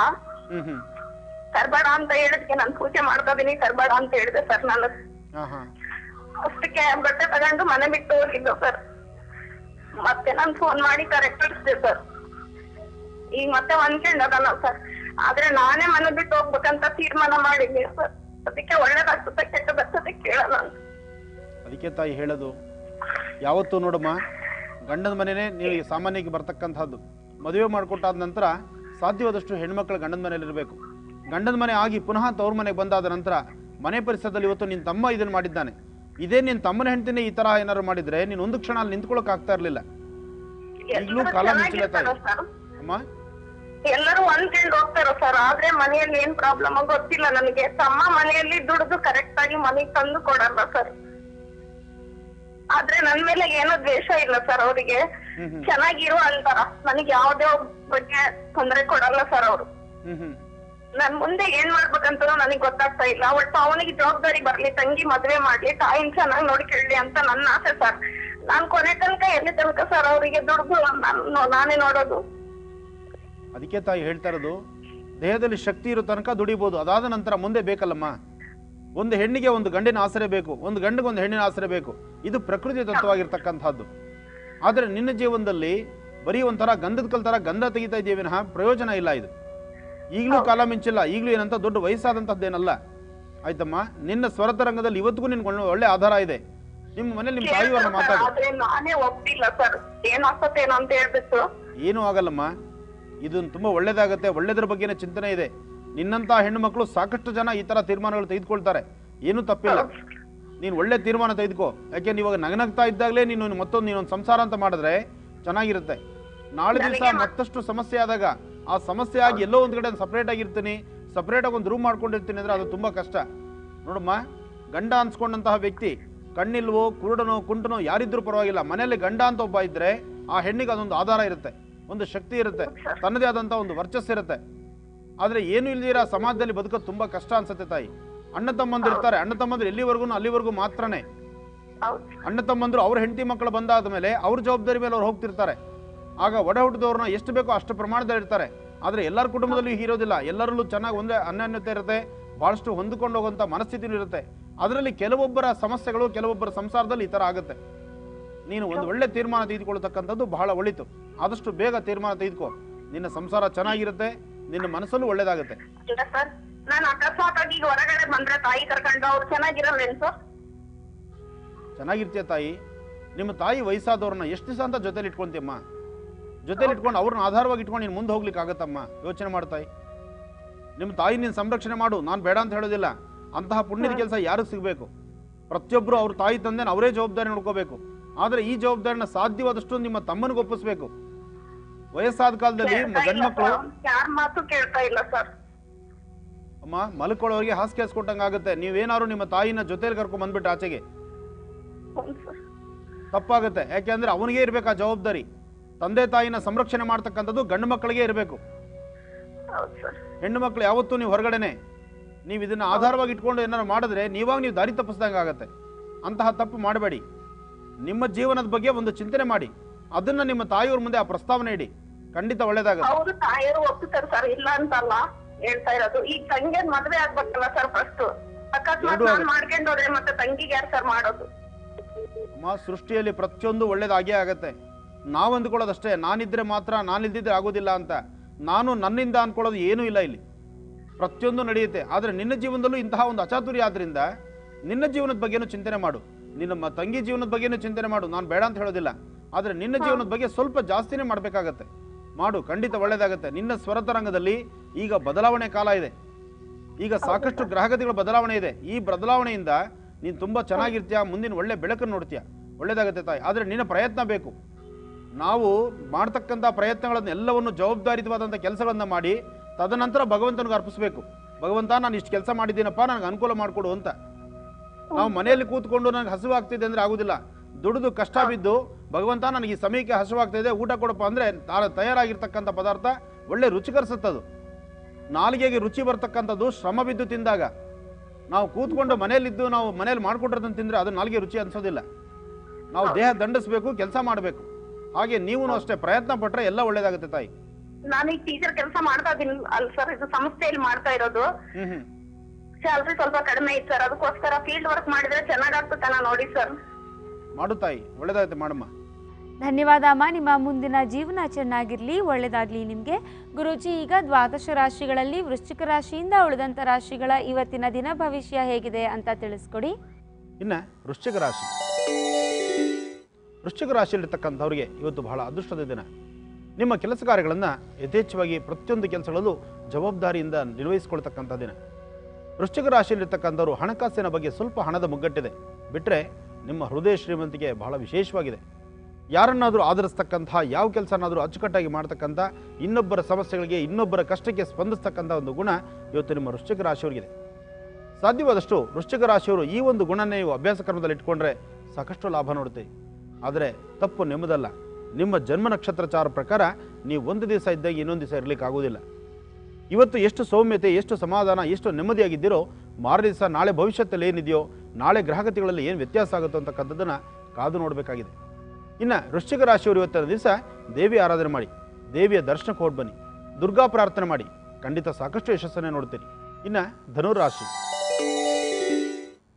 ಕರ್ಬೇಡ ಅಂತ ಹೇಳಿದ್ಕೆ ನಾನು ಪೂಜೆ ಮಾಡ್ತಾ ಇದೀನಿ, ಕರ್ಬೇಡ ಅಂತ ಹೇಳಿದೆ ಸರ್. ನಾನು ಅಷ್ಟಕ್ಕೆ ಬಟ್ಟೆ ತಗೊಂಡು ಮನೆ ಬಿಟ್ಟು ಹೋಗಿದ್ದು ಸರ್. ಮತ್ತೆ ನಾನು ಫೋನ್ ಮಾಡಿ ಕರೆಕ್ಟ್ ಇರ್ತಿದ್ದೆ ಸರ್. ಈಗ ಮತ್ತೆ ಒಂದ್ಕೆಂಡ್ ಅದಲ್ಲ ಸರ್. ಆದ್ರೆ ನಾನೇ ಮನೆ ಬಿಟ್ಟು ಹೋಗ್ಬೇಕಂತ ತೀರ್ಮಾನ ಮಾಡಿದ್ದೀನಿ ಸರ್. ಅದಕ್ಕೆ ಒಳ್ಳೇದಾಗ್ತದೆ ಕೆಟ್ಟದಾಗ್ತದೆ ಕೇಳಲ್ಲ. ಅದಕ್ಕೆ ತಾಯಿ ಹೇಳೋದು ಯಾವತ್ತು ನೋಡಮ್ಮ, ಗಂಡನ ಮನೆಯೇ ನೀವು ಸಾಮಾನ್ಯಕ್ಕೆ ಬರ್ತಕ್ಕಂಥದ್ದು. ಮದುವೆ ಮಾಡಿಕೊಟ್ಟಾದ ನಂತರ ಸಾಧ್ಯವಾದಷ್ಟು ಹೆಣ್ಮಕ್ಳು ಗಂಡನ ಮನೇಲಿ ಇರಬೇಕು. ಗಂಡನ ಮನೆ ಆಗಿ ಪುನಃ ತವ್ರ ಮನೆಗೆ ಬಂದಾದ ನಂತರ ಮನೆ ಪರಿಸರದಲ್ಲಿ ಇವತ್ತು ನಿನ್ನ ತಮ್ಮ ಇದನ್ನು ಮಾಡಿದ್ದಾನೆ, ಇದೇ ನಿನ್ನ ತಮ್ಮನ ಹೆಂಡ್ತಿನೇ ಈ ತರ ಏನಾದ್ರು ಮಾಡಿದ್ರೆ ನೀನು ಒಂದು ಕ್ಷಣ ಅಲ್ಲಿ ನಿಂತ್ಕೊಳ್ಳೋಕೆ ಆಗ್ತಾ ಇರಲಿಲ್ಲ. ಈಗಲೂ ಕಾಲ ಮಿಂಚಿಲ್ಲ ತಾಯಿ. ಅಮ್ಮ ಎಲ್ಲರೂ ಒಂದ್ಕೊಂಡು ಹೋಗ್ತಾರೋ ಸರ್. ಆದ್ರೆ ಮನೆಯಲ್ಲಿ ಏನ್ ಪ್ರಾಬ್ಲಮ್ ಗೊತ್ತಿಲ್ಲ ನನಗೆ. ತಮ್ಮ ಮನೆಯಲ್ಲಿ ದುಡ್ದು ಕರೆಕ್ಟ್ ಆಗಿ ಮನೆಗೆ ತಂದು ಕೊಡಲ್ಲ ಸರ್. ಆದ್ರೆ ನನ್ ಮೇಲೆ ಏನೋ ದ್ವೇಷ ಇಲ್ಲ ಸರ್. ಅವರಿಗೆ ಚೆನ್ನಾಗಿರೋ ಅಂತಾರ, ನನಗೆ ಯಾವ್ದೇ ಬಗ್ಗೆ ತೊಂದರೆ ಕೊಡಲ್ಲ ಸರ್ ಅವರು. ನನ್ ಮುಂದೆ ಏನ್ ಮಾಡ್ಬೇಕಂತ ನನಗ್ ಗೊತ್ತಾಗ್ತಾ ಇಲ್ಲ. ಒಟ್ಟು ಅವನಿಗೆ ಜವಾಬ್ದಾರಿ ಬರ್ಲಿ, ತಂಗಿ ಮದ್ವೆ ಮಾಡ್ಲಿ, ತಾಯಿನ ಚೆನ್ನಾಗಿ ನೋಡ್ಕೊಳ್ಳಿ ಅಂತ ನನ್ನ ಆಸೆ ಸರ್. ನಾನ್ ಕೊನೆ ತನಕ ಎಲ್ಲಿ ತನಕ ಸರ್ ಅವರಿಗೆ ದುಡ್ದು ನಾನೇ ನೋಡೋದು. ಅದಕ್ಕೆ ತಾಯಿ ಹೇಳ್ತಾ ಇರೋದು, ದೇಹದಲ್ಲಿ ಶಕ್ತಿ ಇರೋ ತನಕ ದುಡಿಬಹುದು, ಅದಾದ ನಂತರ ಮುಂದೆ ಬೇಕಲ್ಲಮ್ಮ. ಒಂದು ಹೆಣ್ಣಿಗೆ ಒಂದು ಗಂಡಿನ ಆಸರೆ ಬೇಕು, ಒಂದು ಗಂಡಿಗೆ ಒಂದು ಹೆಣ್ಣಿನ ಆಸರೆ ಬೇಕು. ಇದು ಪ್ರಕೃತಿ ತತ್ವವಾಗಿರ್ತಕ್ಕಂಥದ್ದು. ಆದ್ರೆ ನಿನ್ನ ಜೀವನದಲ್ಲಿ ಬರೀ ಒಂಥರ ಗಂಧದ ಕಲ್ ತರ ಗಂಧ ತೆಗಿತಾ ಇದ್ದೀವಿ, ಪ್ರಯೋಜನ ಇಲ್ಲ ಇದು. ಈಗಲೂ ಕಾಲ ಮಿಂಚಿಲ್ಲ, ಈಗಲೂ ಏನಂತ ದೊಡ್ಡ ವಯಸ್ಸಾದಂಥದ್ದೇನಲ್ಲ ಆಯ್ತಮ್ಮ. ನಿನ್ನ ಸ್ವರತ ರಂಗದಲ್ಲಿ ಇವತ್ತಿಗೂ ನಿನ್ಗೆ ಒಳ್ಳೆ ಆಧಾರ ಇದೆ. ನಿಮ್ಮ ಮನೇಲಿ ನಿಮ್ಮ ತಾಯಿಯವರು ಮಾತಾಡೋದು ಏನೂ ಆಗಲ್ಲಮ್ಮ. ಇದನ್ನು ತುಂಬ ಒಳ್ಳೇದಾಗತ್ತೆ, ಒಳ್ಳೇದ್ರ ಬಗ್ಗೆನೇ ಚಿಂತನೆ ಇದೆ. ನಿನ್ನಂಥ ಹೆಣ್ಣು ಮಕ್ಕಳು ಸಾಕಷ್ಟು ಜನ ಈ ಥರ ತೀರ್ಮಾನಗಳು ತೆಗೆದುಕೊಳ್ತಾರೆ, ಏನೂ ತಪ್ಪಿಲ್ಲ. ನೀನು ಒಳ್ಳೆ ತೀರ್ಮಾನ ತೆಗೆದುಕೋ. ಯಾಕೆಂದ್ರೆ ಇವಾಗ ನಗನಗ್ತಾ ಇದ್ದಾಗಲೇ ನೀನು ಮತ್ತೊಂದು ನೀನೊಂದು ಸಂಸಾರ ಅಂತ ಮಾಡಿದ್ರೆ ಚೆನ್ನಾಗಿರುತ್ತೆ. ನಾಳೆ ದಿವಸ ಮತ್ತಷ್ಟು ಸಮಸ್ಯೆ ಆದಾಗ, ಆ ಸಮಸ್ಯೆ ಆಗಿ ಎಲ್ಲೋ ಒಂದು ಕಡೆ ಸಪ್ರೇಟ್ ಆಗಿರ್ತೀನಿ, ಸಪ್ರೇಟಾಗಿ ಒಂದು ರೂಮ್ ಮಾಡ್ಕೊಂಡಿರ್ತೀನಿ ಅಂದರೆ ಅದು ತುಂಬ ಕಷ್ಟ ನೋಡಮ್ಮ. ಗಂಡ ಅನ್ಸ್ಕೊಂಡಂತಹ ವ್ಯಕ್ತಿ ಕಣ್ಣಿಲ್ವೋ ಕುರುಡನೋ ಕುಂಟನೋ ಯಾರಿದ್ರೂ ಪರವಾಗಿಲ್ಲ, ಮನೆಯಲ್ಲಿ ಗಂಡ ಅಂತ ಒಬ್ಬ ಇದ್ದರೆ ಆ ಹೆಣ್ಣಿಗೆ ಅದೊಂದು ಆಧಾರ ಇರುತ್ತೆ, ಒಂದು ಶಕ್ತಿ ಇರುತ್ತೆ, ತನ್ನದೇ ಆದಂಥ ಒಂದು ವರ್ಚಸ್ಸಿರುತ್ತೆ. ಆದರೆ ಏನು ಇಲ್ದಿರ ಸಮಾಜದಲ್ಲಿ ಬದುಕೋದು ತುಂಬ ಕಷ್ಟ ಅನ್ಸುತ್ತೆ ತಾಯಿ. ಅಣ್ಣ ತಮ್ಮಂದ್ರು ಇರ್ತಾರೆ, ಅಣ್ಣ ತಮ್ಮಂದ್ರು ಎಲ್ಲಿವರೆಗೂ ಅಲ್ಲಿವರೆಗೂ ಮಾತ್ರನೇ. ಅಣ್ಣ ತಮ್ಮಂದ್ರು ಅವ್ರ ಹೆಂಡತಿ ಮಕ್ಕಳು ಬಂದಾದ ಮೇಲೆ ಅವ್ರ ಜವಾಬ್ದಾರಿ ಮೇಲೆ ಅವ್ರು ಹೋಗ್ತಿರ್ತಾರೆ. ಆಗ ಒಡ ಹುಟ್ಟಿದವ್ರನ್ನ ಎಷ್ಟು ಬೇಕೋ ಅಷ್ಟು ಪ್ರಮಾಣದಲ್ಲಿ ಇರ್ತಾರೆ. ಆದರೆ ಎಲ್ಲರ ಕುಟುಂಬದಲ್ಲಿ ಇರೋದಿಲ್ಲ, ಎಲ್ಲರಲ್ಲೂ ಚೆನ್ನಾಗಿ ಒಂದೇ ಅನ್ಯೋನ್ಯತೆ ಇರುತ್ತೆ, ಭಾಳಷ್ಟು ಹೊಂದಿಕೊಂಡು ಹೋಗುವಂಥ ಮನಸ್ಥಿತಿನೂ ಇರುತ್ತೆ. ಅದರಲ್ಲಿ ಕೆಲವೊಬ್ಬರ ಸಮಸ್ಯೆಗಳು ಕೆಲವೊಬ್ಬರ ಸಂಸಾರದಲ್ಲಿ ಈ ಥರ ಆಗುತ್ತೆ. ನೀನು ಒಂದು ಒಳ್ಳೆ ತೀರ್ಮಾನ ತೆಗೆದುಕೊಳ್ತಕ್ಕಂಥದ್ದು ಬಹಳ ಒಳಿತು. ಆದಷ್ಟು ಬೇಗ ತೀರ್ಮಾನ ತೆಗೆದುಕೋ, ನಿನ್ನ ಸಂಸಾರ ಚೆನ್ನಾಗಿರುತ್ತೆ, ನಿನ್ನ ಮನಸ್ಸಲ್ಲೂ ಒಳ್ಳೇದಾಗುತ್ತೆ. ನಾನು ಅಕಸ್ಮಾತ್ ಆಗಿ ಹೊರಗಡೆ ಬಂದ್ರೆ ತಾಯಿ ಕರ್ಕೊಂಡು ಅವ್ರು ಚೆನ್ನಾಗಿರಲ್ಲೇನು ಸರ್? ಚೆನ್ನಾಗಿರ್ತೀಯ ತಾಯಿ. ನಿಮ್ಮ ತಾಯಿ ವಯಸ್ಸಾದವ್ರನ್ನ ಎಷ್ಟು ದಿವಸ ಅಂತ ಜೊತೆಲಿ ಇಟ್ಕೊಂತೀಯಮ್ಮ? ಜೊತೆಲಿ ಇಟ್ಕೊಂಡು ಅವ್ರನ್ನ ಆಧಾರವಾಗಿ ಇಟ್ಕೊಂಡು ನೀನು ಮುಂದೆ ಹೋಗ್ಲಿಕ್ಕೆ ಆಗತ್ತಮ್ಮ? ಯೋಚನೆ ಮಾಡ್ತಾಯಿ. ನಿಮ್ಮ ತಾಯಿ ನೀನು ಸಂರಕ್ಷಣೆ ಮಾಡು, ನಾನು ಬೇಡ ಅಂತ ಹೇಳೋದಿಲ್ಲ. ಅಂತಹ ಪುಣ್ಯದ ಕೆಲಸ ಯಾರಿಗೂ ಸಿಗಬೇಕು. ಪ್ರತಿಯೊಬ್ಬರು ಅವ್ರ ತಾಯಿ ತಂದೆನ ಅವರೇ ಜವಾಬ್ದಾರಿ ನೋಡ್ಕೋಬೇಕು. ಆದರೆ ಈ ಜವಾಬ್ದಾರಿನ ಸಾಧ್ಯವಾದಷ್ಟು ನಿಮ್ಮ ತಮ್ಮನಿಗೆ ಒಪ್ಪಿಸ್ಬೇಕು. ವಯಸ್ಸಾದ ಕಾಲದಲ್ಲಿ ಗಂಡ್ಮಕ್ಳು ಅಮ್ಮ ಮಲ್ಕೊಳ್ಳೋರಿಗೆ ಹಾಸಿಗೆಸ್ ಕೊಟ್ಟಂಗಾಗುತ್ತೆ. ನೀವೇನಾದ್ರು ನಿಮ್ಮ ತಾಯಿನ ಜೊತೆಲಿ ಕರ್ಕೊಂಡು ಬಂದ್ಬಿಟ್ಟು ಆಚೆಗೆ ತಪ್ಪಾಗುತ್ತೆ. ಯಾಕೆಂದ್ರೆ ಅವನಿಗೆ ಇರ್ಬೇಕು ಆ ಜವಾಬ್ದಾರಿ. ತಂದೆ ತಾಯಿನ ಸಂರಕ್ಷಣೆ ಮಾಡ್ತಕ್ಕಂಥದ್ದು ಗಂಡು ಮಕ್ಕಳಿಗೆ ಇರಬೇಕು. ಹೆಣ್ಣು ಮಕ್ಕಳು ಯಾವತ್ತೂ ನೀವು ಹೊರಗಡೆನೆ. ನೀವು ಇದನ್ನ ಆಧಾರವಾಗಿ ಇಟ್ಕೊಂಡು ಏನಾರು ಮಾಡಿದ್ರೆ ನೀವಾಗ ನೀವು ದಾರಿ ತಪ್ಪಿಸ್ದಂಗೆ ಆಗುತ್ತೆ. ಅಂತಹ ತಪ್ಪು ಮಾಡಬೇಡಿ. ನಿಮ್ಮ ಜೀವನದ ಬಗ್ಗೆ ಒಂದು ಚಿಂತನೆ ಮಾಡಿ, ಅದನ್ನು ನಿಮ್ಮ ತಾಯಿಯವ್ರ ಮುಂದೆ ಆ ಪ್ರಸ್ತಾವನೆ ಇಡಿ. ಖಂಡಿತ ಒಳ್ಳೆಯದಾಗುತ್ತೆ. ಅವರು ತಾಯಿಯರು ಒಪ್ಪಿಸ್ತಾರೆ ಸರ್, ಇಲ್ಲ ಅಂತಲ್ಲ ಹೇಳ್ತಾ ಇರೋದು. ಈಗ ತಂಗಿ ಮದುವೆ ಆಗ್ಬೇಕಲ್ಲ ಸರ್, ಫಸ್ಟ್ ಅಕಸ್ಮಾತ್ ನಾನು ಮಾಡ್ಕೊಂಡೋದ್ರೆ ಮತ್ತೆ ತಂಗಿಗೆ ಯಾರು ಸರ್ ಮಾಡೋದು? ಅಮ್ಮ, ಸೃಷ್ಟಿಯಲ್ಲಿ ಪ್ರತಿಯೊಂದು ಒಳ್ಳೇದಾಗೇ ಆಗತ್ತೆ. ನಾವು ಅಂದ್ಕೊಳ್ಳೋದಷ್ಟೇ, ನಾನಿದ್ರೆ ಮಾತ್ರ, ನಾನಿಲ್ದಿದ್ರೆ ಆಗೋದಿಲ್ಲ ಅಂತ. ನಾನು ನನ್ನಿಂದ ಅಂದ್ಕೊಳ್ಳೋದು ಏನೂ ಇಲ್ಲ, ಇಲ್ಲಿ ಪ್ರತಿಯೊಂದು ನಡೆಯುತ್ತೆ. ಆದರೆ ನಿನ್ನ ಜೀವನದಲ್ಲೂ ಇಂತಹ ಒಂದು ಅಚಾತುರ್ಯ ಆದ್ದರಿಂದ ನಿನ್ನ ಜೀವನದ ಬಗ್ಗೆನೂ ಚಿಂತನೆ ಮಾಡು, ನಿನ್ನ ತಂಗಿ ಜೀವನದ ಬಗ್ಗೆನೂ ಚಿಂತನೆ ಮಾಡು. ನಾನು ಬೇಡ ಅಂತ ಹೇಳೋದಿಲ್ಲ, ಆದರೆ ನಿನ್ನ ಜೀವನದ ಬಗ್ಗೆ ಸ್ವಲ್ಪ ಜಾಸ್ತಿನೇ ಮಾಡಬೇಕಾಗತ್ತೆ. ಮಾಡು, ಖಂಡಿತ ಒಳ್ಳೇದಾಗತ್ತೆ. ನಿನ್ನ ಸ್ವರತರಂಗದಲ್ಲಿ ಈಗ ಬದಲಾವಣೆ ಕಾಲ ಇದೆ, ಈಗ ಸಾಕಷ್ಟು ಗ್ರಹಗತಿಗಳ ಬದಲಾವಣೆ ಇದೆ. ಈ ಬದಲಾವಣೆಯಿಂದ ನೀನು ತುಂಬ ಚೆನ್ನಾಗಿರ್ತೀಯ, ಮುಂದಿನ ಒಳ್ಳೆ ಬೆಳಕನ್ನು ನೋಡ್ತೀಯ, ಒಳ್ಳೇದಾಗತ್ತೆ ತಾಯಿ. ಆದರೆ ನಿನ್ನ ಪ್ರಯತ್ನ ಬೇಕು. ನಾವು ಮಾಡ್ತಕ್ಕಂಥ ಪ್ರಯತ್ನಗಳನ್ನು ಎಲ್ಲವನ್ನು ಜವಾಬ್ದಾರಿತವಾದಂಥ ಕೆಲಸಗಳನ್ನು ಮಾಡಿ ತದನಂತರ ಭಗವಂತನಿಗೆ ಅರ್ಪಿಸಬೇಕು. ಭಗವಂತ, ನಾನು ಇಷ್ಟು ಕೆಲಸ ಮಾಡಿದ್ದೀನಪ್ಪ, ನನಗೆ ಅನುಕೂಲ ಮಾಡಿಕೊಡು ಅಂತ. ನಾವು ಮನೆಯಲ್ಲಿ ಕೂತ್ಕೊಂಡು ನನಗೆ ಹಸಿವಾಗ್ತಿದೆ ಅಂದರೆ ಆಗೋದಿಲ್ಲ. ದುಡಿದು ಕಷ್ಟ ಬಿದ್ದು ಭಗವಂತ ನನಗೆ ಈ ಸಮಯಕ್ಕೆ ಹಸಿವಾಗ್ತಾಯಿದೆ, ಊಟ ಕೊಡಪ್ಪ ಅಂದರೆ ತಾನು ತಯಾರಾಗಿರ್ತಕ್ಕಂಥ ಪದಾರ್ಥ ಒಳ್ಳೆ ರುಚಿಕರಿಸುತ್ತದು. ನಾಲಿಗೆಗೆ ರುಚಿ ಬರ್ತಕ್ಕಂಥದ್ದು ಶ್ರಮ ಬಿದ್ದು ತಿಂದಾಗ. ನಾವು ಕೂತ್ಕೊಂಡು ಮನೆಯಲ್ಲಿದ್ದು ನಾವು ಮನೇಲಿ ಮಾಡಿಕೊಟ್ಟಿರೋದನ್ನು ತಿಂದರೆ ಅದು ನಾಲಿಗೆ ರುಚಿ ಅನಿಸೋದಿಲ್ಲ. ನಾವು ದೇಹ ದಂಡಿಸಬೇಕು, ಕೆಲಸ ಮಾಡಬೇಕು. ಹಾಗೆ ನೀವು ಅಷ್ಟೇ ಪ್ರಯತ್ನ ಪಟ್ಟರೆ ಎಲ್ಲ ಒಳ್ಳೇದಾಗುತ್ತೆ ತಾಯಿ. ನಾನು ಈಗ ಟೀಚರ್ ಕೆಲಸ ಮಾಡ್ತಾ ಇದ್ದೀನಿ ಅಲ್ಲ ಸರ್, ಇದು ಸಂಸ್ಥೆಯಲ್ಲಿ ಮಾಡ್ತಾ ಇರೋದು. ಸ್ಯಾಲರಿ ಸ್ವಲ್ಪ ಕಡಿಮೆ ಇತ್ತು ಸರ್, ಅದಕ್ಕೋಸ್ಕರ ಫೀಲ್ಡ್ ವರ್ಕ್ ಮಾಡಿದ್ರೆ ಚೆನ್ನಾಗಾಗ್ತದಲ್ಲ ನೋಡಿ ಸರ್. ಮಾಡು ತಾಯಿ, ಒಳ್ಳೇದಾಗುತ್ತೆ ಮಾಡಮ್ಮ. ಧನ್ಯವಾದ ಅಮ್ಮ, ನಿಮ್ಮ ಮುಂದಿನ ಜೀವನ ಚೆನ್ನಾಗಿರಲಿ, ಒಳ್ಳೆಯದಾಗಲಿ ನಿಮಗೆ. ಗುರೂಜಿ, ಈಗ ದ್ವಾದಶ ರಾಶಿಗಳಲ್ಲಿ ವೃಶ್ಚಿಕ ರಾಶಿಯಿಂದ ಉಳಿದಂಥ ರಾಶಿಗಳ ಇವತ್ತಿನ ದಿನ ಭವಿಷ್ಯ ಹೇಗಿದೆ ಅಂತ ತಿಳಿಸ್ಕೊಡಿ. ಇನ್ನು ವೃಶ್ಚಿಕ ರಾಶಿ ವೃಶ್ಚಿಕ ರಾಶಿಯಲ್ಲಿರ್ತಕ್ಕಂಥವ್ರಿಗೆ ಇವತ್ತು ಬಹಳ ಅದೃಷ್ಟದ ದಿನ. ನಿಮ್ಮ ಕೆಲಸ ಕಾರ್ಯಗಳನ್ನು ಯಥೇಚ್ಛವಾಗಿ ಪ್ರತಿಯೊಂದು ಕೆಲಸಗಳಲ್ಲೂ ಜವಾಬ್ದಾರಿಯಿಂದ ನಿರ್ವಹಿಸಿಕೊಳ್ತಕ್ಕಂಥ ದಿನ. ವೃಶ್ಚಿಕ ರಾಶಿಯಲ್ಲಿರ್ತಕ್ಕಂಥವ್ರು ಹಣಕಾಸಿನ ಬಗ್ಗೆ ಸ್ವಲ್ಪ ಹಣದ ಮುಗ್ಗಟ್ಟಿದೆ, ಬಿಟ್ಟರೆ ನಿಮ್ಮ ಹೃದಯ ಶ್ರೀಮಂತಿಕೆ ಬಹಳ ವಿಶೇಷವಾಗಿದೆ. ಯಾರನ್ನಾದರೂ ಆಧರಿಸ್ತಕ್ಕಂಥ, ಯಾವ ಕೆಲಸನಾದರೂ ಅಚ್ಚುಕಟ್ಟಾಗಿ ಮಾಡ್ತಕ್ಕಂಥ, ಇನ್ನೊಬ್ಬರ ಸಮಸ್ಯೆಗಳಿಗೆ, ಇನ್ನೊಬ್ಬರ ಕಷ್ಟಕ್ಕೆ ಸ್ಪಂದಿಸ್ತಕ್ಕಂಥ ಒಂದು ಗುಣ ಇವತ್ತು ನಿಮ್ಮ ವೃಶ್ಚಿಕ ರಾಶಿಯವರಿಗಿದೆ. ಸಾಧ್ಯವಾದಷ್ಟು ವೃಶ್ಚಿಕ ರಾಶಿಯವರು ಈ ಒಂದು ಗುಣನೇ ನೀವು ಅಭ್ಯಾಸ ಕ್ರಮದಲ್ಲಿ ಇಟ್ಕೊಂಡ್ರೆ ಸಾಕಷ್ಟು ಲಾಭ ನೋಡ್ತೀವಿ. ಆದರೆ ತಪ್ಪು ನಿಮ್ಮದಲ್ಲ, ನಿಮ್ಮ ಜನ್ಮ ನಕ್ಷತ್ರಚಾರ ಪ್ರಕಾರ ನೀವು ಒಂದು ದಿವಸ ಇದ್ದಾಗ ಇನ್ನೊಂದು ದಿವಸ ಇರಲಿಕ್ಕೆ ಆಗೋದಿಲ್ಲ. ಇವತ್ತು ಎಷ್ಟು ಸೌಮ್ಯತೆ, ಎಷ್ಟು ಸಮಾಧಾನ, ಎಷ್ಟು ನೆಮ್ಮದಿಯಾಗಿದ್ದೀರೋ ಮಾರನೇ ದಿವಸ ನಾಳೆ ಭವಿಷ್ಯದಲ್ಲಿ ಏನಿದೆಯೋ, ನಾಳೆ ಗ್ರಹಗತಿಗಳಲ್ಲಿ ಏನು ವ್ಯತ್ಯಾಸ ಆಗುತ್ತೋ ಅಂತಕ್ಕಂಥದ್ದನ್ನು ಕಾದು ನೋಡಬೇಕಾಗಿದೆ. ಇನ್ನು ವೃಶ್ಚಿಕ ರಾಶಿಯವರು ಇವತ್ತಿನ ದಿವಸ ದೇವಿ ಆರಾಧನೆ ಮಾಡಿ, ದೇವಿಯ ದರ್ಶನಕ್ಕೆ ಹೋಗಿ ಬನ್ನಿ, ದುರ್ಗಾ ಪ್ರಾರ್ಥನೆ ಮಾಡಿ, ಖಂಡಿತ ಸಾಕಷ್ಟು ಯಶಸ್ಸನ್ನೇ ನೋಡ್ತೀರಿ. ಇನ್ನು ಧನುರಾಶಿ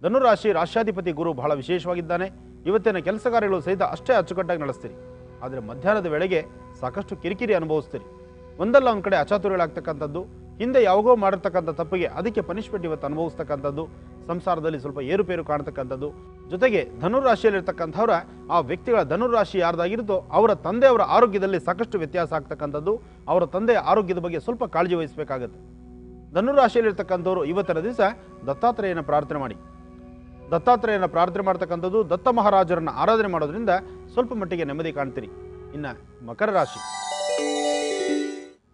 ಧನುರಾಶಿ ರಾಶ್ಯಾಧಿಪತಿ ಗುರು ಬಹಳ ವಿಶೇಷವಾಗಿದ್ದಾನೆ. ಇವತ್ತಿನ ಕೆಲಸ ಕಾರ್ಯಗಳು ಸಹಿತ ಅಷ್ಟೇ ಅಚ್ಚುಕಟ್ಟಾಗಿ ನಡೆಸ್ತೀರಿ, ಆದರೆ ಮಧ್ಯಾಹ್ನದ ವೇಳೆಗೆ ಸಾಕಷ್ಟು ಕಿರಿಕಿರಿ ಅನುಭವಿಸ್ತೀರಿ. ಒಂದಲ್ಲ ಒಂದು ಕಡೆ ಅಚಾತುರ್ಯಗಳಾಗ್ತಕ್ಕಂಥದ್ದು, ಹಿಂದೆ ಯಾವಾಗೋ ಮಾಡಿರ್ತಕ್ಕಂಥ ತಪ್ಪಿಗೆ ಅದಕ್ಕೆ ಪನಿಷ್ಮೆಂಟ್ ಇವತ್ತು ಅನುಭವಿಸ್ತಕ್ಕಂಥದ್ದು, ಸಂಸಾರದಲ್ಲಿ ಸ್ವಲ್ಪ ಏರುಪೇರು ಕಾಣ್ತಕ್ಕಂಥದ್ದು. ಜೊತೆಗೆ ಧನುರಾಶಿಯಲ್ಲಿರ್ತಕ್ಕಂಥವ್ರ ಆ ವ್ಯಕ್ತಿಗಳ ಧನುರಾಶಿ ಯಾರ್ದಾಗಿರುತ್ತೋ ಅವರ ತಂದೆಯವರ ಆರೋಗ್ಯದಲ್ಲಿ ಸಾಕಷ್ಟು ವ್ಯತ್ಯಾಸ ಆಗ್ತಕ್ಕಂಥದ್ದು, ಅವರ ತಂದೆಯ ಆರೋಗ್ಯದ ಬಗ್ಗೆ ಸ್ವಲ್ಪ ಕಾಳಜಿ ವಹಿಸಬೇಕಾಗತ್ತೆ. ಧನುರಾಶಿಯಲ್ಲಿರ್ತಕ್ಕಂಥವ್ರು ಇವತ್ತಿನ ದಿವಸ ದತ್ತಾತ್ರೇಯನ ಪ್ರಾರ್ಥನೆ ಮಾಡಿ, ದತ್ತಾತ್ರೇಯನ ಪ್ರಾರ್ಥನೆ ಮಾಡ್ತಕ್ಕಂಥದ್ದು, ದತ್ತ ಮಹಾರಾಜರನ್ನು ಆರಾಧನೆ ಮಾಡೋದ್ರಿಂದ ಸ್ವಲ್ಪ ಮಟ್ಟಿಗೆ ನೆಮ್ಮದಿ ಕಾಣ್ತೀರಿ. ಇನ್ನು ಮಕರ ರಾಶಿ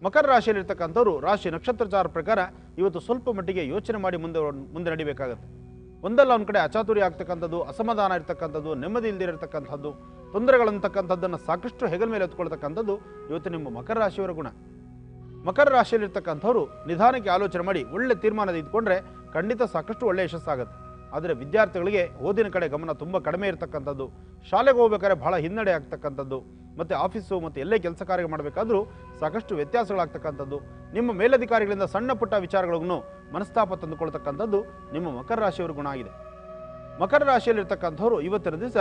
ಮಕರ ರಾಶಿಯಲ್ಲಿರ್ತಕ್ಕಂಥವ್ರು ರಾಶಿ ನಕ್ಷತ್ರಚಾರ ಪ್ರಕಾರ ಇವತ್ತು ಸ್ವಲ್ಪ ಮಟ್ಟಿಗೆ ಯೋಚನೆ ಮಾಡಿ ಮುಂದೆ ಮುಂದೆ ನಡಿಬೇಕಾಗತ್ತೆ. ಒಂದಲ್ಲ ಒಂದು ಕಡೆ ಅಚಾತುರ್ಯ ಆಗ್ತಕ್ಕಂಥದ್ದು, ಅಸಮಾಧಾನ ಇರ್ತಕ್ಕಂಥದ್ದು, ನೆಮ್ಮದಿ ಇಲ್ದಿರತಕ್ಕಂಥದ್ದು, ತೊಂದರೆಗಳಂತಕ್ಕಂಥದ್ದನ್ನು ಸಾಕಷ್ಟು ಹೆಗಲ ಮೇಲೆ ಎತ್ಕೊಳ್ತಕ್ಕಂಥದ್ದು ಇವತ್ತು ನಿಮ್ಮ ಮಕರ ರಾಶಿಯವರ ಗುಣ. ಮಕರ ರಾಶಿಯಲ್ಲಿರ್ತಕ್ಕಂಥವ್ರು ನಿಧಾನಕ್ಕೆ ಆಲೋಚನೆ ಮಾಡಿ ಒಳ್ಳೆ ತೀರ್ಮಾನ ಇದ್ಕೊಂಡ್ರೆ ಖಂಡಿತ ಸಾಕಷ್ಟು ಒಳ್ಳೆಯ ಯಶಸ್ಸಾಗುತ್ತೆ. ಆದರೆ ವಿದ್ಯಾರ್ಥಿಗಳಿಗೆ ಓದಿನ ಕಡೆ ಗಮನ ತುಂಬ ಕಡಿಮೆ ಇರತಕ್ಕಂಥದ್ದು, ಶಾಲೆಗೆ ಹೋಗ್ಬೇಕಾದ್ರೆ ಬಹಳ ಹಿನ್ನಡೆ ಆಗ್ತಕ್ಕಂಥದ್ದು, ಮತ್ತು ಆಫೀಸು ಮತ್ತು ಎಲ್ಲೇ ಕೆಲಸ ಕಾರ್ಯ ಮಾಡಬೇಕಾದ್ರೂ ಸಾಕಷ್ಟು ವ್ಯತ್ಯಾಸಗಳಾಗ್ತಕ್ಕಂಥದ್ದು, ನಿಮ್ಮ ಮೇಲಧಿಕಾರಿಗಳಿಂದ ಸಣ್ಣ ಪುಟ್ಟ ವಿಚಾರಗಳಿಗೂ ಮನಸ್ತಾಪ ತಂದುಕೊಳ್ತಕ್ಕಂಥದ್ದು ನಿಮ್ಮ ಮಕರ ರಾಶಿಯವರ ಗುಣ ಆಗಿದೆ. ಮಕರ ರಾಶಿಯಲ್ಲಿರ್ತಕ್ಕಂಥವ್ರು ಇವತ್ತಿನ ದಿವಸ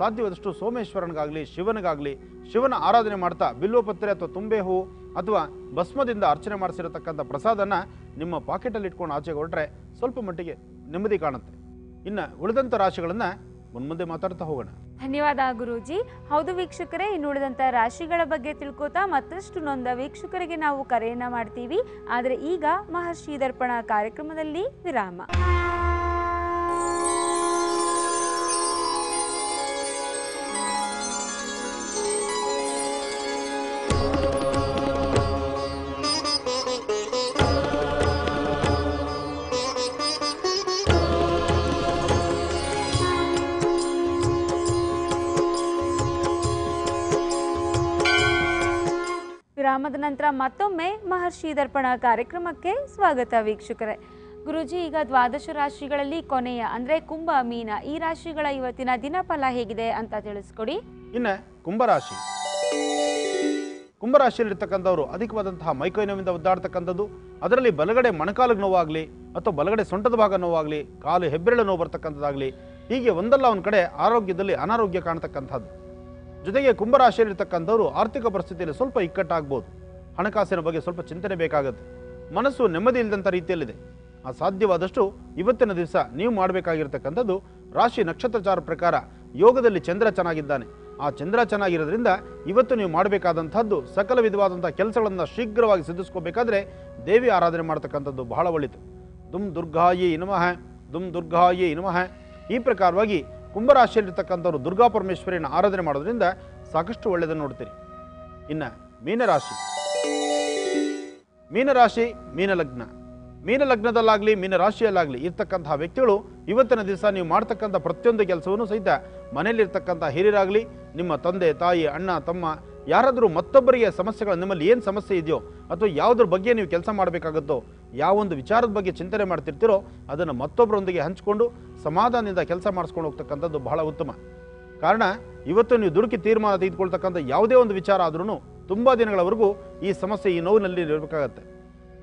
ಸಾಧ್ಯವಾದಷ್ಟು ಸೋಮೇಶ್ವರನಿಗಾಗಲಿ, ಶಿವನಿಗಾಗಲಿ ಶಿವನ ಆರಾಧನೆ ಮಾಡ್ತಾ ಬಿಲ್ವಪತ್ರೆ ಅಥವಾ ತುಂಬೆ ಹೂ ಅಥವಾ ಭಸ್ಮದಿಂದ ಅರ್ಚನೆ ಮಾಡಿಸಿರತಕ್ಕಂಥ ಪ್ರಸಾದನ್ನು ನಿಮ್ಮ ಪಾಕೆಟಲ್ಲಿ ಇಟ್ಕೊಂಡು ಆಚೆಗೆ ಹೊರಟ್ರೆ ಸ್ವಲ್ಪ ಮಟ್ಟಿಗೆ ನೆಮ್ಮದಿ ಕಾಣುತ್ತೆ. ಇನ್ನು ಉಳಿದಂಥ ರಾಶಿಗಳನ್ನು ಮುನ್ಮುಂದೆ ಮಾತಾಡ್ತಾ ಹೋಗೋಣ. ಧನ್ಯವಾದ ಗುರೂಜಿ. ಹೌದು ವೀಕ್ಷಕರೇ, ಇನ್ನು ಉಳಿದಂಥ ರಾಶಿಗಳ ಬಗ್ಗೆ ತಿಳ್ಕೋತಾ ಮತ್ತಷ್ಟು ನೊಂದ ವೀಕ್ಷಕರಿಗೆ ನಾವು ಕರೆಯನ್ನು ಮಾಡ್ತೀವಿ. ಆದರೆ ಈಗ ಮಹರ್ಷಿ ದರ್ಪಣ ಕಾರ್ಯಕ್ರಮದಲ್ಲಿ ವಿರಾಮ. ಗ್ರಾಮದ ನಂತರ ಮತ್ತೊಮ್ಮೆ ಮಹರ್ಷಿ ದರ್ಪಣ ಕಾರ್ಯಕ್ರಮಕ್ಕೆ ಸ್ವಾಗತ ವೀಕ್ಷಕರೇ. ಗುರುಜಿ, ಈಗ ದ್ವಾದಶ ರಾಶಿಗಳಲ್ಲಿ ಕೊನೆಯ ಅಂದರೆ ಕುಂಭ, ಮೀನ ಈ ರಾಶಿಗಳ ಇವತ್ತಿನ ದಿನಫಲ ಹೇಗಿದೆ ಅಂತ ತಿಳಿಸ್ಕೊಡಿ. ಇನ್ನು ಕುಂಭರಾಶಿ ಕುಂಭರಾಶಿಯಲ್ಲಿರತಕ್ಕಂತವರು ಅಧಿಕವಾದಂತಹ ಮೈಕೈ ನೋವಿನಿಂದ ಒದ್ದಾಡತಕ್ಕಂತದ್ದು, ಅದರಲ್ಲಿ ಬಲಗಡೆ ಮೊಣಕಾಲು ನೋವಾಗಲಿ ಅಥವಾ ಬಲಗಡೆ ಸೊಂಟದ ಭಾಗ ನೋವಾಗಲಿ, ಕಾಲು ಹೆಬ್ಬೆರಳು ನೋವು ಬರ್ತಕ್ಕಂಥದ್ದಾಗಲಿ, ಹೀಗೆ ಒಂದಲ್ಲ ಒಂದು ಕಡೆ ಆರೋಗ್ಯದಲ್ಲಿ ಅನಾರೋಗ್ಯ ಕಾಣತಕ್ಕಂಥದ್ದು. ಜೊತೆಗೆ ಕುಂಭರಾಶಿಯಲ್ಲಿರತಕ್ಕಂಥವರು ಆರ್ಥಿಕ ಪರಿಸ್ಥಿತಿಯಲ್ಲಿ ಸ್ವಲ್ಪ ಇಕ್ಕಟ್ಟಾಗಬಹುದು, ಹಣಕಾಸಿನ ಬಗ್ಗೆ ಸ್ವಲ್ಪ ಚಿಂತನೆ ಬೇಕಾಗುತ್ತೆ, ಮನಸ್ಸು ನೆಮ್ಮದಿ ಇಲ್ಲದಂಥ ರೀತಿಯಲ್ಲಿದೆ. ಆ ಸಾಧ್ಯವಾದಷ್ಟು ಇವತ್ತಿನ ದಿವಸ ನೀವು ಮಾಡಬೇಕಾಗಿರ್ತಕ್ಕಂಥದ್ದು, ರಾಶಿ ನಕ್ಷತ್ರಚಾರ ಪ್ರಕಾರ ಯೋಗದಲ್ಲಿ ಚಂದ್ರ ಚೆನ್ನಾಗಿದ್ದಾನೆ. ಆ ಚಂದ್ರ ಚೆನ್ನಾಗಿರೋದ್ರಿಂದ ಇವತ್ತು ನೀವು ಮಾಡಬೇಕಾದಂಥದ್ದು ಸಕಲ ವಿಧವಾದಂಥ ಕೆಲಸಗಳನ್ನು ಶೀಘ್ರವಾಗಿ ಸಿದ್ಧಿಸ್ಕೋಬೇಕಾದ್ರೆ ದೇವಿ ಆರಾಧನೆ ಮಾಡ್ತಕ್ಕಂಥದ್ದು ಬಹಳ ಒಳ್ಳೆಯದು. ದುಮ್ ದುರ್ಗಾಯೇ ನಮಃ, ದುಮ್ ದುರ್ಗಾಯೇ ನಮಃ ಈ ಪ್ರಕಾರವಾಗಿ ಕುಂಭರಾಶಿಯಲ್ಲಿರ್ತಕ್ಕಂಥವ್ರು ದುರ್ಗಾ ಪರಮೇಶ್ವರಿಯನ್ನು ಆರಾಧನೆ ಮಾಡೋದ್ರಿಂದ ಸಾಕಷ್ಟು ಒಳ್ಳೆಯದನ್ನು ನೋಡ್ತೀರಿ. ಇನ್ನು ಮೀನರಾಶಿ ಮೀನರಾಶಿ ಮೀನಲಗ್ನ ಮೀನಲಗ್ನದಲ್ಲಾಗಲಿ ಮೀನರಾಶಿಯಲ್ಲಾಗಲಿ ಇರ್ತಕ್ಕಂತಹ ವ್ಯಕ್ತಿಗಳು ಇವತ್ತಿನ ದಿವಸ ನೀವು ಮಾಡ್ತಕ್ಕಂಥ ಪ್ರತಿಯೊಂದು ಕೆಲಸವನ್ನು ಸಹಿತ ಮನೆಯಲ್ಲಿರ್ತಕ್ಕಂಥ ಹಿರಿಯರಾಗಲಿ, ನಿಮ್ಮ ತಂದೆ ತಾಯಿ ಅಣ್ಣ ತಮ್ಮ ಯಾರಾದರೂ ಮತ್ತೊಬ್ಬರಿಗೆ ಸಮಸ್ಯೆಗಳು, ನಿಮ್ಮಲ್ಲಿ ಏನು ಸಮಸ್ಯೆ ಇದೆಯೋ ಅಥವಾ ಯಾವುದ್ರ ಬಗ್ಗೆ ನೀವು ಕೆಲಸ ಮಾಡಬೇಕಾಗುತ್ತೋ, ಯಾವೊಂದು ವಿಚಾರದ ಬಗ್ಗೆ ಚಿಂತನೆ ಮಾಡ್ತಿರ್ತೀರೋ ಅದನ್ನು ಮತ್ತೊಬ್ಬರೊಂದಿಗೆ ಹಂಚಿಕೊಂಡು ಸಮಾಧಾನದಿಂದ ಕೆಲಸ ಮಾಡಿಸ್ಕೊಂಡು ಹೋಗ್ತಕ್ಕಂಥದ್ದು ಬಹಳ ಉತ್ತಮ. ಕಾರಣ ಇವತ್ತು ನೀವು ದುಡುಕಿ ತೀರ್ಮಾನ ತೆಗೆದುಕೊಳ್ತಕ್ಕಂಥ ಯಾವುದೇ ಒಂದು ವಿಚಾರ ಆದ್ರೂ ತುಂಬ ದಿನಗಳವರೆಗೂ ಈ ಸಮಸ್ಯೆ ಈ ನೋವಿನಲ್ಲಿ ಇರಬೇಕಾಗತ್ತೆ.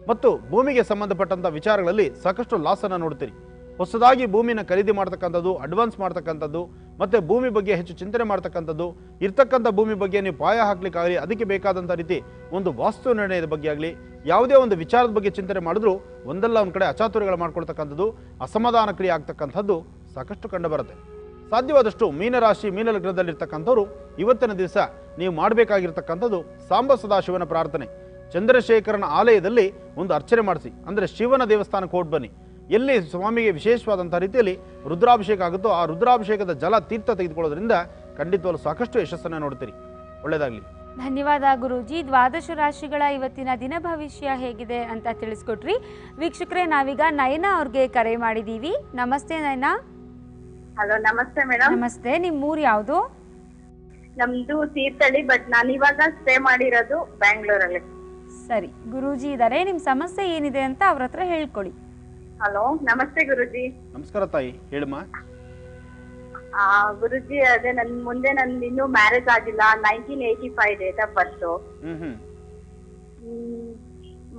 ಮತ್ತು ಭೂಮಿಗೆ ಸಂಬಂಧಪಟ್ಟಂಥ ವಿಚಾರಗಳಲ್ಲಿ ಸಾಕಷ್ಟು ಲಾಸನ್ನು ನೋಡ್ತೀರಿ. ಹೊಸದಾಗಿ ಭೂಮಿನ ಖರೀದಿ ಮಾಡ್ತಕ್ಕಂಥದ್ದು, ಅಡ್ವಾನ್ಸ್ ಮಾಡ್ತಕ್ಕಂಥದ್ದು, ಮತ್ತು ಭೂಮಿ ಬಗ್ಗೆ ಹೆಚ್ಚು ಚಿಂತನೆ ಮಾಡ್ತಕ್ಕಂಥದ್ದು, ಇರ್ತಕ್ಕಂಥ ಭೂಮಿ ಬಗ್ಗೆ ನೀವು ಪಾಯ ಹಾಕ್ಲಿಕ್ಕಾಗಲಿ, ಅದಕ್ಕೆ ಬೇಕಾದಂಥ ರೀತಿ ಒಂದು ವಾಸ್ತು ನಿರ್ಣಯದ ಬಗ್ಗೆ ಆಗಲಿ, ಯಾವುದೇ ಒಂದು ವಿಚಾರದ ಬಗ್ಗೆ ಚಿಂತನೆ ಮಾಡಿದ್ರೂ ಒಂದಲ್ಲ ಒಂದು ಕಡೆ ಅಚಾತುರ್ಯಗಳು ಮಾಡ್ಕೊಳ್ತಕ್ಕಂಥದ್ದು, ಅಸಮಾಧಾನ ಕ್ರಿಯೆ ಆಗ್ತಕ್ಕಂಥದ್ದು ಸಾಕಷ್ಟು ಕಂಡುಬರುತ್ತೆ. ಸಾಧ್ಯವಾದಷ್ಟು ಮೀನರಾಶಿ ಮೀನಲಗ್ನದಲ್ಲಿರ್ತಕ್ಕಂಥವ್ರು ಇವತ್ತಿನ ದಿವಸ ನೀವು ಮಾಡಬೇಕಾಗಿರ್ತಕ್ಕಂಥದ್ದು ಸಾಂಬ ಸದಾಶಿವನ ಪ್ರಾರ್ಥನೆ. ಚಂದ್ರಶೇಖರನ ಆಲಯದಲ್ಲಿ ಒಂದು ಅರ್ಚನೆ ಮಾಡಿಸಿ, ಅಂದರೆ ಶಿವನ ದೇವಸ್ಥಾನಕ್ಕೆ ಹೋಗಿ ಬನ್ನಿ. ಎಲ್ಲಿ ಸ್ವಾಮಿಗೆ ವಿಶೇಷವಾದಂಥ ರೀತಿಯಲ್ಲಿ ರುದ್ರಾಭಿಷೇಕ ಆಗುತ್ತೋ ಆ ರುದ್ರಾಭಿಷೇಕದ ಜಲ ತೀರ್ಥ ತೆಗೆದುಕೊಳ್ಳೋದ್ರಿಂದ ಖಂಡಿತವಾಗಲೂ ಸಾಕಷ್ಟು ಯಶಸ್ಸನ್ನು ನೋಡ್ತೀರಿ. ಒಳ್ಳೆಯದಾಗಲಿ. ಧನ್ಯವಾದ ಗುರೂಜಿ. ದ್ವಾದಶ ರಾಶಿಗಳ ಇವತ್ತಿನ ದಿನ ಭವಿಷ್ಯ ಹೇಗಿದೆ ಅಂತ ತಿಳಿಸ್ಕೊಟ್ರಿ. ವೀಕ್ಷಕರೇ, ನಾವೀಗ ನಯನ ಅವ್ರಿಗೆ ಕರೆ ಮಾಡಿದ್ದೀವಿ. ನಮಸ್ತೆ ನಯನಾ. ಹಲೋ, ನಮಸ್ತೆ ಮೇಡಮ್. ನಮಸ್ತೆ. ನಿಮ್ಮ ಊರು ಯಾವುದು? ನಮ್ದು ತೀರ್ಥಹಳ್ಳಿ, ಬಟ್ ನಾನು ಇವಾಗ ಸ್ಟೇ ಮಾಡಿರೋದು ಬ್ಯಾಂಗ್ಳೂರಲ್ಲಿ. ಸರಿ, ಗುರೂಜಿ ಇದಾರೆ, ನಿಮ್ ಸಮಸ್ಯೆ ಏನಿದೆ ಅಂತ ಅವ್ರ ಹತ್ರ ಹೇಳ್ಕೊಳ್ಳಿ. ಹಲೋ, ನಮಸ್ತೆ ಗುರೂಜಿ. ನಮಸ್ಕಾರ ತಾಯಿ, ಹೇಳಮ್ಮ. ಆ ಗುರೂಜಿ, ಅದೇ ನನ್ ಮುಂದೆ ನನ್ ಇನ್ನೂ ಮ್ಯಾರೇಜ್ ಆಗಿಲ್ಲ. Nineteen eighty five date of birth.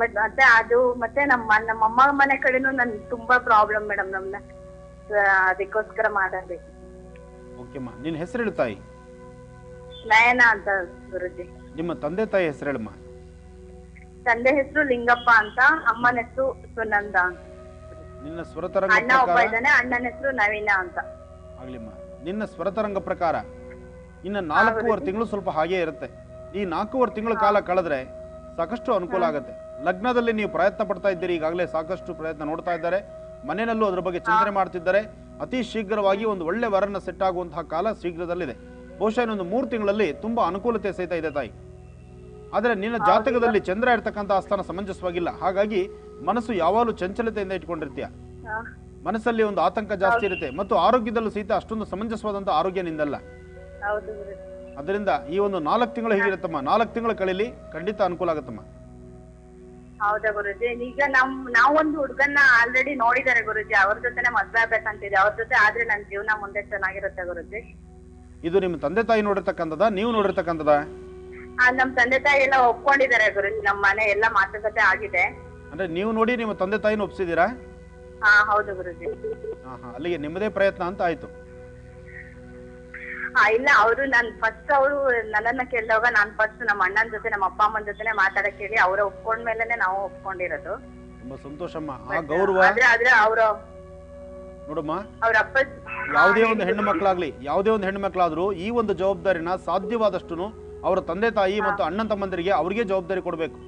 But ಮತ್ತೆ ಅದು ಮತ್ತೆ ನಮ್ಮ ನಮ್ಮಮ್ಮ ಮನೆ ಕಡೆನೂ ನನ್ ತುಂಬಾ ಪ್ರಾಬ್ಲಮ್ ಮೇಡಮ್. ನಮ್ನ ಅದಕ್ಕೋಸ್ಕರ ಮಾಡಬೇಕು. ಓಕೆಮ್ಮ, ನಿನ್ನ ಹೆಸರು ಹೇಳು ತಾಯಿ. ನಯನ ಅಂತ ಗುರೂಜಿ. ನಿಮ್ಮ ತಂದೆ ತಾಯಿ ಹೆಸರು ಹೇಳಮ್ಮ. ತಂದೆ ಹೆಸರು ಲಿಂಗಪ್ಪ ಅಂತ, ಅಮ್ಮನ ಹೆಸರು ಸುನಂದ ಅಂತ. ನಿನ್ನ ಸ್ವರತರಂಗ ಅಣ್ಣ ಒಬ್ಬ ಇದ್ದಾನೆ, ಅಣ್ಣನ ಹೆಸರು ನವೀನ ಅಂತ. ಆಗ್ಲಿಮ್ಮ, ನಿನ್ನ ಸ್ವರತರಂಗ ಪ್ರಕಾರ ಇನ್ನ ನಾಲ್ಕೂವರೆ ತಿಂಗಳು ಸ್ವಲ್ಪ ಹಾಗೆ ಇರುತ್ತೆ. ಈ ನಾಲ್ಕೂವರೆ ತಿಂಗಳ ಕಾಲ ಕಳೆದ್ರೆ ಸಾಕಷ್ಟು ಅನುಕೂಲ ಆಗುತ್ತೆ. ಲಗ್ನದಲ್ಲಿ ನೀವು ಪ್ರಯತ್ನ ಪಡ್ತಾ ಇದ್ದೀರಿ, ಈಗಾಗಲೇ ಸಾಕಷ್ಟು ಪ್ರಯತ್ನ ನೋಡ್ತಾ ಇದ್ದಾರೆ, ಮನೆಯಲ್ಲೂ ಅದ್ರ ಬಗ್ಗೆ ಚಿಂತನೆ ಮಾಡ್ತಿದ್ದಾರೆ. ಅತಿ ಶೀಘ್ರವಾಗಿ ಒಂದು ಒಳ್ಳೆ ವರನ್ನ ಸೆಟ್ ಆಗುವಂತಹ ಕಾಲ ಶೀಘ್ರದಲ್ಲಿದೆ. ಬಹುಶಃ ಇನ್ನೊಂದು ಮೂರು ತಿಂಗಳಲ್ಲಿ ತುಂಬಾ ಅನುಕೂಲತೆ ಸಹಿತ ಇದೆ ತಾಯಿ. ಆದರೆ ನಿನ್ನ ಜಾತಕದಲ್ಲಿ ಚಂದ್ರ ಇರ್ತಕ್ಕಂಥ ಸ್ಥಾನ ಸಮಂಜಸವಾಗಿಲ್ಲ, ಹಾಗಾಗಿ ಮನಸ್ಸು ಯಾವಾಗಲೂ ಚಂಚಲತೆಯಿಂದ ಇಟ್ಕೊಂಡಿರ್ತೀಯ. ಮನಸ್ಸಲ್ಲಿ ಒಂದು ಆತಂಕ ಜಾಸ್ತಿ ಇರುತ್ತೆ, ಮತ್ತು ಆರೋಗ್ಯದಲ್ಲೂ ಸಹಿತ ಅಷ್ಟೊಂದು ಸಮಂಜಸವಾದಂಥ ಆರೋಗ್ಯ ನಿಂದಲ್ಲ. ಅದರಿಂದ ಈ ಒಂದು ನಾಲ್ಕು ತಿಂಗಳು ಹೇಗಿರುತ್ತಮ್ಮ, ನಾಲ್ಕು ತಿಂಗಳು ಕಳೀಲಿ, ಖಂಡಿತ ಅನುಕೂಲ ಆಗುತ್ತಮ್ಮ. ಹೌದಾ ಗುರುಜಿ. ಈಗ ನಮ್ ನಾವೊಂದು ಹುಡುಗನ್ನ ಆಲ್ರೆಡಿ ನೋಡಿದ್ದಾರೆ ಗುರುಜಿ, ಅವ್ರ ಜೊತೆ ಮದ್ವೆ ಆಗ್ಬೇಕಂತಿದೆ. ಅವ್ರ ಜೊತೆ ಆದ್ರೆ ನನ್ನ ಜೀವನ ಮುಂದೆ ಚೆನ್ನಾಗಿರುತ್ತೆ ಗುರುಜಿ. ಇದು ನಿಮ್ಮ ತಂದೆ ತಾಯಿ ನೋಡಿರ್ತಕ್ಕಂಥದ, ನೀವು ನೋಡಿರ್ತಕ್ಕಂಥದ? ನಮ್ ತಂದೆ ತಾಯಿ ಎಲ್ಲ ಒಪ್ಕೊಂಡಿದ್ದಾರೆ ಗುರುಜಿ, ನಮ್ಮ ಮನೆ ಎಲ್ಲ ಮಾತುಕತೆ ಆಗಿದೆ. ಅಂದ್ರೆ ನೀವು ನೋಡಿ ನಿಮ್ಮ ತಂದೆ ತಾಯಿನ ಒಪ್ಸಿದೀರಾ? ಹಾ, ಹೌದು ಗುರುಜಿ. ಹಾ ಹಾ, ಅಲ್ಲಿಗೆ ನಿಮ್ಮದೇ ಪ್ರಯತ್ನ ಅಂತ ಆಯ್ತು. ಇಲ್ಲ, ಅವರು ನಾನು ಫಸ್ಟ್ ಅವರು ನನ್ನನ್ನ ಕೇಳಿದಾಗ ನಾನು ಫಸ್ಟ್ ನಮ್ಮ ಅಣ್ಣನ ಜೊತೆ ನಮ್ಮ ಅಪ್ಪ ಅಮ್ಮನ ಜೊತೆ ಮಾತಾಡಕ್ ಹೇಳಿ ಅವರ ಒಪ್ಕೊಂಡ್ಮೇಲೆ ನಾವು ಒಪ್ಕೊಂಡಿರೋದು. ತುಂಬಾ ಸಂತೋಷಮ್ಮ, ಆ ಗೌರವ. ಆದ್ರೆ ಅವ್ರ ನೋಡಮ್ಮ, ಅವ್ರ ಅಪ್ಪ ಯಾವುದೇ ಒಂದು ಹೆಣ್ಣು ಮಕ್ಕಳಾಗ್ಲಿ ಯಾವುದೇ ಒಂದು ಹೆಣ್ಣು ಮಕ್ಕಳಾದ್ರು ಈ ಒಂದು ಜವಾಬ್ದಾರಿನ ಸಾಧ್ಯವಾದಷ್ಟು ಅವರ ತಂದೆ ತಾಯಿ ಮತ್ತು ಅಣ್ಣನ ತಮ್ಮಂದಿರಿಗೆ ಅವ್ರಿಗೆ ಜವಾಬ್ದಾರಿ ಕೊಡ್ಬೇಕು.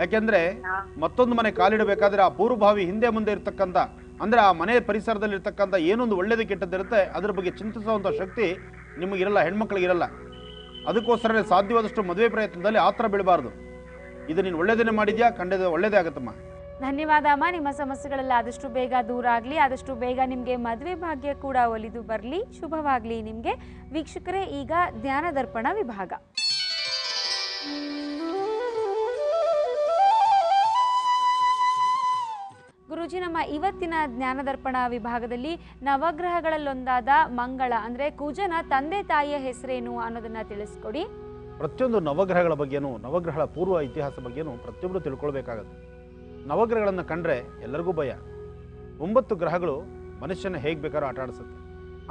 ಯಾಕೆಂದ್ರೆ ಮತ್ತೊಂದು ಮನೆ ಕಾಲಿಡಬೇಕಾದ್ರೆ ಆ ಪೂರ್ವಭಾವಿ ಹಿಂದೆ ಮುಂದೆ ಇರ್ತಕ್ಕಂಥ, ಅಂದ್ರೆ ಆ ಮನೆ ಪರಿಸರದಲ್ಲಿ ಇರ್ತಕ್ಕಂಥ ಏನೊಂದು ಒಳ್ಳೇದು ಕೆಟ್ಟದಿರುತ್ತೆ ಅದ್ರ ಬಗ್ಗೆ ಚಿಂತಿಸುವಂತ ಶಕ್ತಿ ನಿಮಗಿರಲ್ಲ, ಹೆಣ್ಮಕ್ಳಿಗಿರಲ್ಲ. ಅದಕ್ಕೋಸ್ಕರ ಸಾಧ್ಯವಾದಷ್ಟು ಮದುವೆ ಪ್ರಯತ್ನದಲ್ಲಿ ಆತರ ಬೀಳಬಾರ್ದು. ಇದು ನೀನು ಒಳ್ಳೇದನ್ನೇ ಮಾಡಿದ್ಯಾ, ಖಂಡಿತ ಒಳ್ಳೇದೇ ಆಗುತ್ತಮ್ಮ. ಧನ್ಯವಾದ ಅಮ್ಮ. ನಿಮ್ಮ ಸಮಸ್ಯೆಗಳೆಲ್ಲ ಆದಷ್ಟು ಬೇಗ ದೂರ ಆಗಲಿ, ಆದಷ್ಟು ಬೇಗ ನಿಮಗೆ ಮದುವೆ ಭಾಗ್ಯ ಕೂಡ ಒಲಿದು ಬರಲಿ, ಶುಭವಾಗಲಿ ನಿಮಗೆ. ವೀಕ್ಷಕರೇ, ಈಗ ಧ್ಯಾನ ದರ್ಪಣ ವಿಭಾಗ. ಗುರೂಜಿ, ನಮ್ಮ ಇವತ್ತಿನ ಜ್ಞಾನದರ್ಪಣ ವಿಭಾಗದಲ್ಲಿ ನವಗ್ರಹಗಳಲ್ಲೊಂದಾದ ಮಂಗಳ ಅಂದರೆ ಕುಜನ ತಂದೆ ತಾಯಿಯ ಹೆಸರೇನು ಅನ್ನೋದನ್ನ ತಿಳಿಸ್ಕೊಡಿ. ಪ್ರತಿಯೊಂದು ನವಗ್ರಹಗಳ ಬಗ್ಗೆನೂ ನವಗ್ರಹಗಳ ಪೂರ್ವ ಇತಿಹಾಸ ಬಗ್ಗೆನೂ ಪ್ರತಿಯೊಬ್ಬರು ತಿಳ್ಕೊಳ್ಬೇಕಾಗುತ್ತೆ. ನವಗ್ರಹಗಳನ್ನು ಕಂಡ್ರೆ ಎಲ್ಲರಿಗೂ ಭಯ. ಒಂಬತ್ತು ಗ್ರಹಗಳು ಮನುಷ್ಯನ ಹೇಗೆ ಬೇಕಾದ್ರೂ ಆಟ ಆಡಿಸುತ್ತೆ.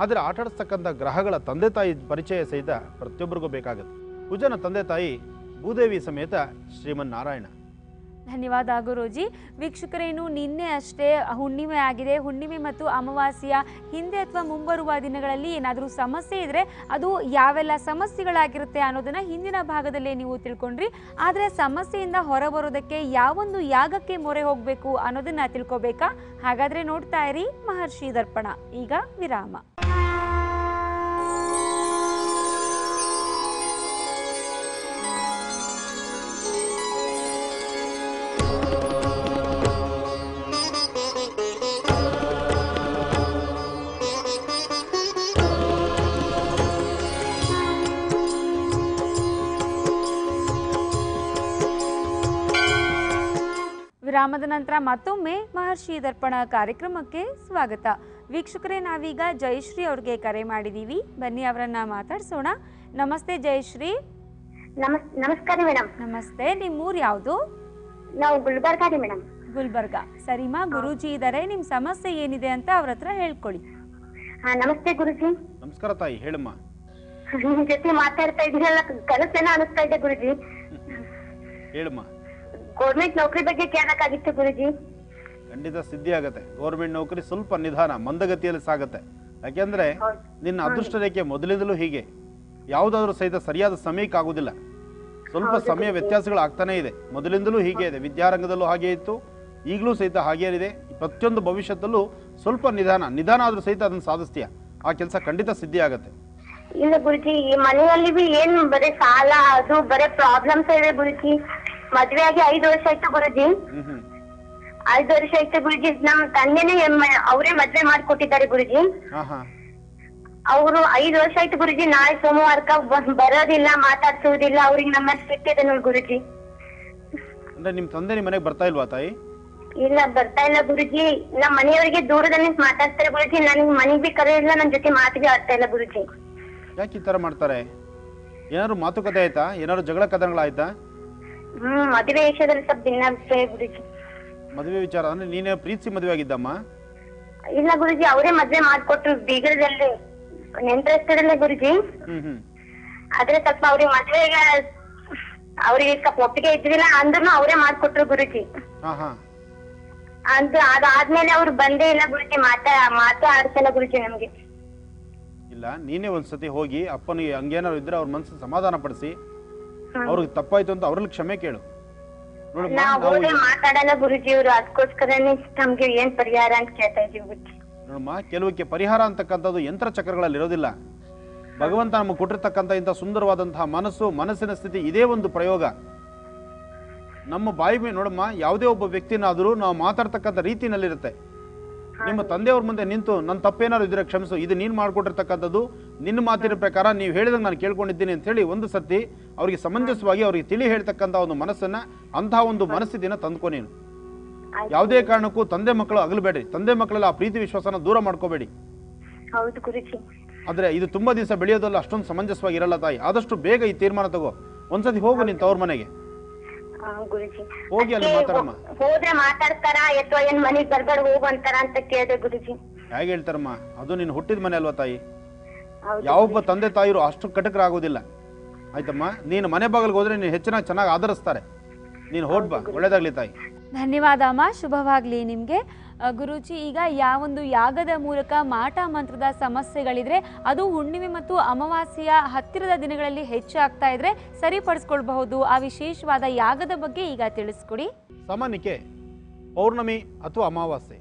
ಆದರೆ ಆಟ ಆಡಿಸ್ತಕ್ಕಂಥ ಗ್ರಹಗಳ ತಂದೆ ತಾಯಿ ಪರಿಚಯ ಸಹಿತ ಪ್ರತಿಯೊಬ್ಬರಿಗೂ ಬೇಕಾಗುತ್ತೆ. ಕುಜನ ತಂದೆ ತಾಯಿ ಭೂದೇವಿ ಸಮೇತ ಶ್ರೀಮನ್ನಾರಾಯಣ. ಧನ್ಯವಾದ ಗುರುಜಿ. ವೀಕ್ಷಕರೇನು, ನಿನ್ನೆ ಅಷ್ಟೇ ಹುಣ್ಣಿಮೆ ಆಗಿದೆ. ಹುಣ್ಣಿಮೆ ಮತ್ತು ಅಮಾವಾಸ್ಯೆಯ ಹಿಂದೆ ಅಥವಾ ಮುಂಬರುವ ದಿನಗಳಲ್ಲಿ ಏನಾದರೂ ಸಮಸ್ಯೆ ಇದ್ದರೆ ಅದು ಯಾವೆಲ್ಲ ಸಮಸ್ಯೆಗಳಾಗಿರುತ್ತೆ ಅನ್ನೋದನ್ನು ಹಿಂದಿನ ಭಾಗದಲ್ಲೇ ನೀವು ತಿಳ್ಕೊಂಡ್ರಿ. ಆದರೆ ಸಮಸ್ಯೆಯಿಂದ ಹೊರಬರೋದಕ್ಕೆ ಯಾವೊಂದು ಯಾಗಕ್ಕೆ ಮೊರೆ ಹೋಗಬೇಕು ಅನ್ನೋದನ್ನು ತಿಳ್ಕೋಬೇಕಾ? ಹಾಗಾದರೆ ನೋಡ್ತಾ ಇರಿ ಮಹರ್ಷಿ ದರ್ಪಣ. ಈಗ ವಿರಾಮ. ವಿರಾಮದ ನಂತರ ಮತ್ತೊಮ್ಮೆ ಮಹರ್ಷಿ ದರ್ಪಣ ಕಾರ್ಯಕ್ರಮಕ್ಕೆ ಸ್ವಾಗತ. ವೀಕ್ಷಕರೇ, ನಾವೀಗ ಜಯಶ್ರೀ ಅವ್ರಿಗೆ ಕರೆ ಮಾಡಿದ್ದೀವಿ. ಬನ್ನಿ ಅವರನ್ನ ಮಾತಾಡ್ಸೋಣ. ನಮಸ್ತೆ ಜಯಶ್ರೀ. ನಮಸ್ಕಾರ ಮೇಡಮ್. ನಮಸ್ತೆ. ನಿಮ್ಮ ಊರು ಯಾವುದು? ನಾವು ಗುಲ್ಬರ್ಗಾ ರೀ ಮೇಡಮ್. ಗುಲ್ಬರ್ಗಾ. ಸರಿಮಾ, ಗುರುಜಿ ಇದ್ದಾರೆ. ನಿಮ್ಮ ಸಮಸ್ಯೆ ಏನಿದೆ ಅಂತ ಅವ್ರ ಹತ್ರ ಹೇಳ್ಕೊಳ್ಳಿ. ನಮಸ್ತೆ ಗುರುಜಿ. ನಮಸ್ಕಾರ ತಾಯಿ, ಹೇಳಮ್ಮ. ನಿಮ್ಮ ಜೊತೆ ಮಾತಾಡ್ತಾ ಇದ್ದೀರಲ್ಲ, ಕನಸೇನ ಅನಿಸ್ತಾ ಇದೆ ಗುರುಜಿ. ಹೇಳಮ್ಮ. ಗೌರ್ಮೆಂಟ್ ನೌಕರಿ ಬಗ್ಗೆ ಕೇಳಕ್ಕಾಗಿತ್ತು ಗುರುಜಿ. ಖಂಡಿತ ಸಿದ್ಧಿ ಆಗುತ್ತೆ. ಗೌರ್ಮೆಂಟ್ ನೌಕರಿ ಸ್ವಲ್ಪ ನಿಧಾನ ಮಂದಗತಿಯಲ್ಲಿ ಸಾಗುತ್ತೆ. ಯಾಕೆಂದ್ರೆ ನಿನ್ನ ಅದೃಷ್ಟ ರೇಖೆ ಮೊದಲಿಂದಲೂ ಹೀಗೆ, ಯಾವುದಾದ್ರೂ ಸಹಿತ ಸರಿಯಾದ ಸಮಯಕ್ಕೆ ಆಗುದಿಲ್ಲ. ಸ್ವಲ್ಪ ಸಮಯ ವ್ಯತ್ಯಾಸಗಳು ಆಗ್ತಾನೆ ಇದೆ. ಮೊದಲಿಂದಲೂ ಹೀಗೆ ಇದೆ, ವಿದ್ಯಾರಂಗದಲ್ಲೂ ಹಾಗೇ ಇತ್ತು, ಈಗಲೂ ಸಹಿತ ಹಾಗೇ ಇದೆ. ಪ್ರತಿಯೊಂದು ಭವಿಷ್ಯದಲ್ಲೂ ಸ್ವಲ್ಪ ನಿಧಾನ ನಿಧಾನ ಆದ್ರೂ ಸಹಿತ ಅದನ್ನ ಸಾಧಿಸ್ತೀಯ. ಆ ಕೆಲಸ ಖಂಡಿತ ಸಿದ್ಧಿ ಆಗುತ್ತೆ. ಇಲ್ಲ ಗುರುಜಿ, ಈ ಮನೆಯಲ್ಲಿ ಬಿ ಏನ್ ಬರೀ ಸಾಲ ಅದು ಬರೀ ಪ್ರಾಬ್ಲಮ್ಸ್ ಇದೆ ಗುರುಜಿ. ಮದ್ವೆ ಆಗಿ ಐದು ವರ್ಷ ಆಯ್ತು ಗುರುಜಿ. ಐದು ವರ್ಷ ಆಯ್ತು ಗುರುಜಿ. ನಮ್ ತಂದೆನೇ ಅವರೇ ಮದ್ವೆ ಮಾಡ್ಕೊಟ್ಟಿದ್ದಾರೆ ಗುರುಜಿ. ಅವರು ಐದು ವರ್ಷ ಆಯ್ತು ಗುರುಜಿ. ನಾಳೆ ಸೋಮವಾರಕ ಬರೋದಿಲ್ಲ, ಮಾತಾಡ್ಸೋದಿಲ್ಲ. ಅವ್ರಿಗೆ ನಮ್ಮ ಸಿಕ್ಕಿದೆ ನೋಡಿ ಗುರುಜಿ. ಅಂದ್ರೆ ನಿಮ್ ತಂದೆ ನಿಮ್ ಮನೆಗೆ ಬರ್ತಾ ಇಲ್ವಾ ತಾಯಿ? ಇಲ್ಲ, ಬರ್ತಾ ಇಲ್ಲ ಗುರುಜಿ. ನಮ್ಮ ಮನೆಯವರಿಗೆ ದೂರದಲ್ಲಿ ಮಾತಾಡ್ತಾರೆ ಗುರುಜಿ. ನನ್ಗೆ ಮನೆಗೆ ಬಿ ಕರೆ ಇಲ್ಲ, ನನ್ ಜೊತೆ ಮಾತಿಗೆ ಆಡ್ತಾ ಇಲ್ಲ ಗುರುಜಿ. ಯಾಕೆ ಈ ತರ ಮಾಡ್ತಾರೆ? ಏನಾದ್ರು ಮಾತುಕತೆ ಆಯ್ತಾ? ಏನಾದ್ರು ಜಗಳ ಕದನಗಳಾಯ್ತಾ? ಹ್ಮ್, ಮದುವೆ ವಿಷಯದಲ್ಲಿ ಸ್ವಲ್ಪ ಭಿನ್ನಾಭಿಪ್ರಾಯ ಗುರುಜಿ. ಮದುವೆ ವಿಚಾರ ಅಂದ್ರೆ ನೀನೇ ಪ್ರೀತಿಸಿ ಮದುವೆ ಆಗಿದ್ದಮ್ಮ? ಇಲ್ಲ ಗುರುಜಿ, ಅವರೇ ಮದುವೆ ಮಾಡ್ಕೊಟ್ರು ಬೀಗರದಲ್ಲಿ, ನೆಂಟರಷ್ಟರಲ್ಲೇ ಗುರುಜಿ. ಆದ್ರೆ ಸ್ವಲ್ಪ ಅವ್ರಿಗೆ ಮದುವೆಗೆ ಅವ್ರಿಗೆ ಸ್ವಲ್ಪ ಒಪ್ಪಿಗೆ ಇದ್ದಿಲ್ಲ, ಅಂದ್ರೂ ಅವರೇ ಮಾಡ್ಕೊಟ್ರು ಗುರುಜಿ. ಅಂತ ಅದಾದ್ಮೇಲೆ ಅವ್ರು ಬಂದೇ ಇಲ್ಲ ಗುರುಜಿ, ಮಾತಾ ಮಾತಾ ಆಡ್ಸಲ್ಲ ಗುರುಜಿ ನಮ್ಗೆ. ಇಲ್ಲ, ನೀನೇ ಒಂದ್ಸತಿ ಹೋಗಿ ಅಪ್ಪನಿಗೆ ಹಂಗೇನಾರು ಇದ್ರೆ ಅವ್ರ ಮನ್ಸು ಸಮಾಧಾನ ಪಡಿಸಿ, ಅವ್ರಿಗೆ ತಪ್ಪಾಯ್ತು ಅಂತ ಅವ್ರಲ್ಲಿ ಕ್ಷಮೆ ಕೇಳು. ಮಾತಾಡಲ್ಲ ಗುರುಜಿ ಅವರು, ಅದಕ್ಕೋಸ್ಕರನೇ ನಮ್ಗೆ ಏನ್ ಪರಿಹಾರ ಅಂತ ಕೇಳ್ತಾ ಇದೀವಿ. ನೋಡಮ್ಮ, ಕೆಲವಕ್ಕೆ ಪರಿಹಾರ ಅಂತಕ್ಕಂಥದ್ದು ಯಂತ್ರ ಚಕ್ರಗಳಲ್ಲಿ ಇರೋದಿಲ್ಲ. ಭಗವಂತ ನಮ್ಗೆ ಕೊಟ್ಟಿರ್ತಕ್ಕಂಥ ಇಂಥ ಸುಂದರವಾದಂತಹ ಮನಸ್ಸು, ಮನಸ್ಸಿನ ಸ್ಥಿತಿ, ಇದೇ ಒಂದು ಪ್ರಯೋಗ. ನಮ್ಮ ಬಾಯಿ ನೋಡಮ್ಮ, ಯಾವುದೇ ಒಬ್ಬ ವ್ಯಕ್ತಿನಾದ್ರೂ ನಾವು ಮಾತಾಡ್ತಕ್ಕಂಥ ರೀತಿನಲ್ಲಿರುತ್ತೆ. ನಿಮ್ಮ ತಂದೆಯವ್ರ ಮುಂದೆ ನಿಂತು ನನ್ನ ತಪ್ಪೇನಾದ್ರು ಇದ್ರೆ ಕ್ಷಮಿಸು, ಇದು ನೀನು ಮಾಡ್ಕೊಟ್ಟಿರ್ತಕ್ಕಂಥದ್ದು, ನಿನ್ನ ಮಾತಿನ ಪ್ರಕಾರ ನೀವು ಹೇಳಿದಂಗೆ ನಾನು ಕೇಳ್ಕೊಂಡಿದ್ದೀನಿ ಅಂತ ಹೇಳಿ ಒಂದು ಸರ್ತಿ ಅವ್ರಿಗೆ ಸಮಂಜಸವಾಗಿ ಅವ್ರಿಗೆ ತಿಳಿ ಹೇಳ್ತಕ್ಕಂಥ ಒಂದು ಮನಸ್ಸನ್ನ, ಅಂತಹ ಒಂದು ಮನಸ್ಥಿತಿನ ತಂದ್ಕೊ ನೀನು. ಯಾವುದೇ ಕಾರಣಕ್ಕೂ ತಂದೆ ಮಕ್ಕಳು ಅಗಲಬೇಡಿ. ತಂದೆ ಮಕ್ಕಳೆಲ್ಲ ಆ ಪ್ರೀತಿ ವಿಶ್ವಾಸನ ದೂರ ಮಾಡ್ಕೋಬೇಡಿ. ಆದ್ರೆ ಇದು ತುಂಬಾ ದಿವಸ ಬೆಳೆಯೋದಲ್ಲ, ಅಷ್ಟೊಂದು ಸಮಂಜಸವಾಗಿ ಇರಲ್ಲ ತಾಯಿ. ಆದಷ್ಟು ಬೇಗ ಈ ತೀರ್ಮಾನ ತಗೋ. ಒಂದ್ಸತಿ ಹೋಗು ನಿನ್ ತವ್ರ ಮನೆಗೆ ಹೋಗಿ ಅಲ್ಲಿ ಮಾತಾಡಮ್ಮ. ಹೋದ್ರೆ ಮಾತಾಡ್ತಾರ ಅಥವಾ ಏನ್ ಮನೆಗ್ ಬರ್ಬೇಡ ಹೋಗಂತಾರ ಅಂತ ಕೇಳಿದೆ ಗುರುಜಿ. ಹೇಗೆ ಹೇಳ್ತಾರಮ್ಮ, ಅದು ನೀನ್ ಹುಟ್ಟಿದ ಮನೆ ಅಲ್ವಾ ತಾಯಿ. ಯಾವೊಬ್ಬ ತಂದೆ ತಾಯಿರು ಅಷ್ಟು ಕಟಕರಾಗೋದಿಲ್ಲ. ಆಯ್ತಮ್ಮ, ನೀನು ಮನೆ ಬಾಗಿಲ್ಗೆ ಹೋದ್ರೆ ನೀನು ಹೆಚ್ಚಿನ ಚೆನ್ನಾಗಿ ಆಧರಿಸ್ತಾರೆ. ನೀನು ಹೋಗ್ಬಾ, ಒಳ್ಳೇದಾಗ್ಲಿ ತಾಯಿ. ಧನ್ಯವಾದ ಅಮ್ಮ, ಶುಭವಾಗ್ಲಿ ನಿಮ್ಗೆ. ಗುರುಜಿ, ಈಗ ಯಾವೊಂದು ಯಾಗದ ಮೂಲಕ ಮಾಟ ಮಂತ್ರದ ಸಮಸ್ಯೆಗಳಿದ್ರೆ ಅದು ಹುಣ್ಣಿಮೆ ಮತ್ತು ಅಮಾವಾಸ್ಯೆಯ ಹತ್ತಿರದ ದಿನಗಳಲ್ಲಿ ಹೆಚ್ಚಾಗ್ತಾ ಇದ್ರೆ ಸರಿಪಡಿಸ್ಕೊಳ್ಬಹುದು. ಆ ವಿಶೇಷವಾದ ಯಾಗದ ಬಗ್ಗೆ ಈಗ ತಿಳಿಸ್ಕೊಡಿ. ಸಾಮಾನ್ಯಕ್ಕೆ ಪೌರ್ಣಮಿ ಅಥವಾ ಅಮಾವಾಸ್ಯೆ,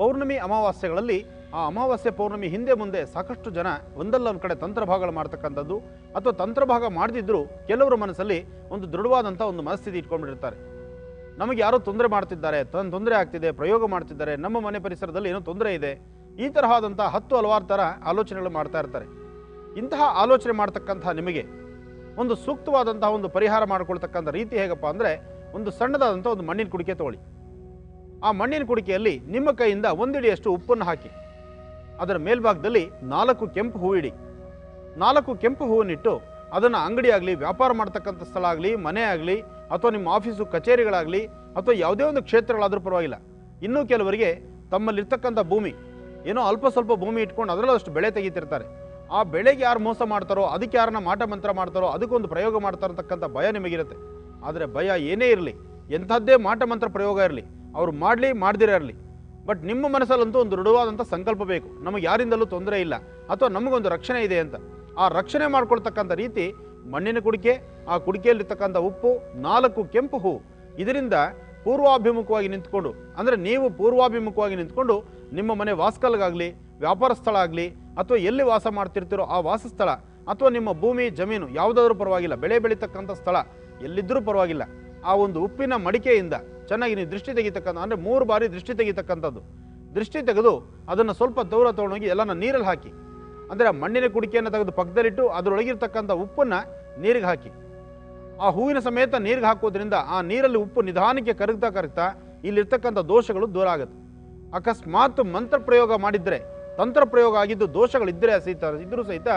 ಪೌರ್ಣಮಿ ಅಮಾವಾಸ್ಯೆಗಳಲ್ಲಿ ಆ ಅಮಾವಾಸ್ಯೆ ಪೌರ್ಣಮಿ ಹಿಂದೆ ಮುಂದೆ ಸಾಕಷ್ಟು ಜನ ಒಂದಲ್ಲ ಒಂದು ಕಡೆ ತಂತ್ರಭಾಗಗಳು ಮಾಡ್ತಕ್ಕಂಥದ್ದು, ಅಥವಾ ತಂತ್ರಭಾಗ ಮಾಡದಿದ್ದರೂ ಕೆಲವರ ಮನಸ್ಸಲ್ಲಿ ಒಂದು ದೃಢವಾದಂಥ ಒಂದು ಮನಸ್ಥಿತಿ ಇಟ್ಕೊಂಡಿರ್ತಾರೆ. ನಮಗೆ ಯಾರೋ ತೊಂದರೆ ಮಾಡ್ತಿದ್ದಾರೆ, ತನ್ನ ತೊಂದರೆ ಆಗ್ತಿದೆ, ಪ್ರಯೋಗ ಮಾಡ್ತಿದ್ದಾರೆ, ನಮ್ಮ ಮನೆ ಪರಿಸರದಲ್ಲಿ ಏನೋ ತೊಂದರೆ ಇದೆ, ಈ ತರಹಾದಂಥ ಹತ್ತು ಹಲವಾರು ಥರ ಆಲೋಚನೆಗಳು ಮಾಡ್ತಾ ಇರ್ತಾರೆ. ಇಂತಹ ಆಲೋಚನೆ ಮಾಡ್ತಕ್ಕಂಥ ನಿಮಗೆ ಒಂದು ಸೂಕ್ತವಾದಂತಹ ಒಂದು ಪರಿಹಾರ ಮಾಡಿಕೊಳ್ತಕ್ಕಂಥ ರೀತಿ ಹೇಗಪ್ಪ ಅಂದರೆ, ಒಂದು ಸಣ್ಣದಾದಂಥ ಒಂದು ಮಣ್ಣಿನ ಕುಡಿಕೆ ತಗೊಳ್ಳಿ. ಆ ಮಣ್ಣಿನ ಕುಡಿಕೆಯಲ್ಲಿ ನಿಮ್ಮ ಕೈಯಿಂದ ಒಂದಿಡಿಯಷ್ಟು ಉಪ್ಪನ್ನು ಹಾಕಿ, ಅದರ ಮೇಲ್ಭಾಗದಲ್ಲಿ ನಾಲ್ಕು ಕೆಂಪು ಹೂವು ಇಡಿ. ನಾಲ್ಕು ಕೆಂಪು ಹೂವನ್ನಿಟ್ಟು ಅದನ್ನ ಅಂಗಡಿ ಆಗಲಿ ವ್ಯಾಪಾರ ಮಾಡತಕ್ಕಂತ ಸ್ಥಳ ಆಗಲಿ ಮನೆ ಆಗಲಿ ಅಥವಾ ನಿಮ್ಮ ಆಫೀಸು ಕಚೇರಿಗಳಾಗಲಿ ಅಥವಾ ಯಾವುದೇ ಒಂದು ಕ್ಷೇತ್ರಗಳಾದರೂ ಪರವಾಗಿಲ್ಲ. ಇನ್ನೂ ಕೆಲವರಿಗೆ ತಮ್ಮಲ್ಲಿರ್ತಕ್ಕಂತ ಭೂಮಿ ಏನೋ ಅಲ್ಪ ಸ್ವಲ್ಪ ಭೂಮಿ ಇಟ್ಕೊಂಡು ಅದರಲ್ಲಷ್ಟು ಬೆಳೆ ತೆಗಿತಿರ್ತಾರೆ. ಆ ಬೆಳೆಗೆ ಯಾರು ಮೋಸ ಮಾಡ್ತಾರೋ ಅದಕ್ಕೆ ಯಾರನ್ನ ಮಾಟ ಮಂತ್ರ ಮಾಡ್ತಾರೋ ಅದಕ್ಕೊಂದು ಪ್ರಯೋಗ ಮಾಡ್ತಾರಂತಕ್ಕಂಥ ಭಯ ನಿಮಗಿರುತ್ತೆ. ಆದರೆ ಭಯ ಏನೇ ಇರಲಿ, ಎಂಥದ್ದೇ ಮಾಟ ಮಂತ್ರ ಪ್ರಯೋಗ ಇರಲಿ, ಅವರು ಮಾಡಲಿ ಮಾಡದಿರೋ ಇರಲಿ, ಬಟ್ ನಿಮ್ಮ ಮನಸ್ಸಲ್ಲಂತೂ ಒಂದು ದೃಢವಾದಂಥ ಸಂಕಲ್ಪ ಬೇಕು, ನಮಗೆ ಯಾರಿಂದಲೂ ತೊಂದರೆ ಇಲ್ಲ ಅಥವಾ ನಮಗೊಂದು ರಕ್ಷಣೆ ಇದೆ ಅಂತ. ಆ ರಕ್ಷಣೆ ಮಾಡ್ಕೊಳ್ತಕ್ಕಂಥ ರೀತಿ ಮಣ್ಣಿನ ಕುಡಿಕೆ, ಆ ಕುಡಿಕೆಯಲ್ಲಿರ್ತಕ್ಕಂಥ ಉಪ್ಪು, ನಾಲ್ಕು ಕೆಂಪು ಹೂ, ಇದರಿಂದ ಪೂರ್ವಾಭಿಮುಖವಾಗಿ ನಿಂತ್ಕೊಂಡು, ಅಂದರೆ ನೀವು ಪೂರ್ವಾಭಿಮುಖವಾಗಿ ನಿಂತ್ಕೊಂಡು ನಿಮ್ಮ ಮನೆ ವಾಸಕಲ್ಗಾಗಲಿ ವ್ಯಾಪಾರ ಸ್ಥಳ ಆಗಲಿ ಅಥವಾ ಎಲ್ಲಿ ವಾಸ ಮಾಡ್ತಿರ್ತಿರೋ ಆ ವಾಸಸ್ಥಳ ಅಥವಾ ನಿಮ್ಮ ಭೂಮಿ ಜಮೀನು ಯಾವುದಾದ್ರೂ ಪರವಾಗಿಲ್ಲ, ಬೆಳೆ ಬೆಳೀತಕ್ಕಂಥ ಸ್ಥಳ ಎಲ್ಲಿದ್ದರೂ ಪರವಾಗಿಲ್ಲ, ಆ ಒಂದು ಉಪ್ಪಿನ ಮಡಿಕೆಯಿಂದ ಚೆನ್ನಾಗಿ ನೀವು ದೃಷ್ಟಿ ತೆಗಿತಕ್ಕಂಥ, ಅಂದರೆ ಮೂರು ಬಾರಿ ದೃಷ್ಟಿ ತೆಗಿತಕ್ಕಂಥದ್ದು. ದೃಷ್ಟಿ ತೆಗೆದು ಅದನ್ನು ಸ್ವಲ್ಪ ದೂರ ತೊಗೊಂಡೋಗಿ ಎಲ್ಲನ ನೀರಲ್ಲಿ ಹಾಕಿ, ಅಂದರೆ ಆ ಮಣ್ಣಿನ ಕುಡಿಕೆಯನ್ನು ತೆಗೆದು ಪಕ್ಕದಲ್ಲಿಟ್ಟು ಅದರೊಳಗಿರ್ತಕ್ಕಂಥ ಉಪ್ಪನ್ನು ನೀರಿಗೆ ಹಾಕಿ. ಆ ಹೂವಿನ ಸಮೇತ ನೀರಿಗೆ ಹಾಕೋದ್ರಿಂದ ಆ ನೀರಲ್ಲಿ ಉಪ್ಪು ನಿಧಾನಕ್ಕೆ ಕರಗ್ತಾ ಕರಗ್ತಾ ಇಲ್ಲಿರ್ತಕ್ಕಂಥ ದೋಷಗಳು ದೂರ ಆಗುತ್ತೆ. ಅಕಸ್ಮಾತ್ ಮಂತ್ರ ಪ್ರಯೋಗ ಮಾಡಿದರೆ, ತಂತ್ರ ಪ್ರಯೋಗ ಆಗಿದ್ದು ದೋಷಗಳಿದ್ದರೆ ಸಹಿತ ಇದ್ದರೂ ಸಹಿತ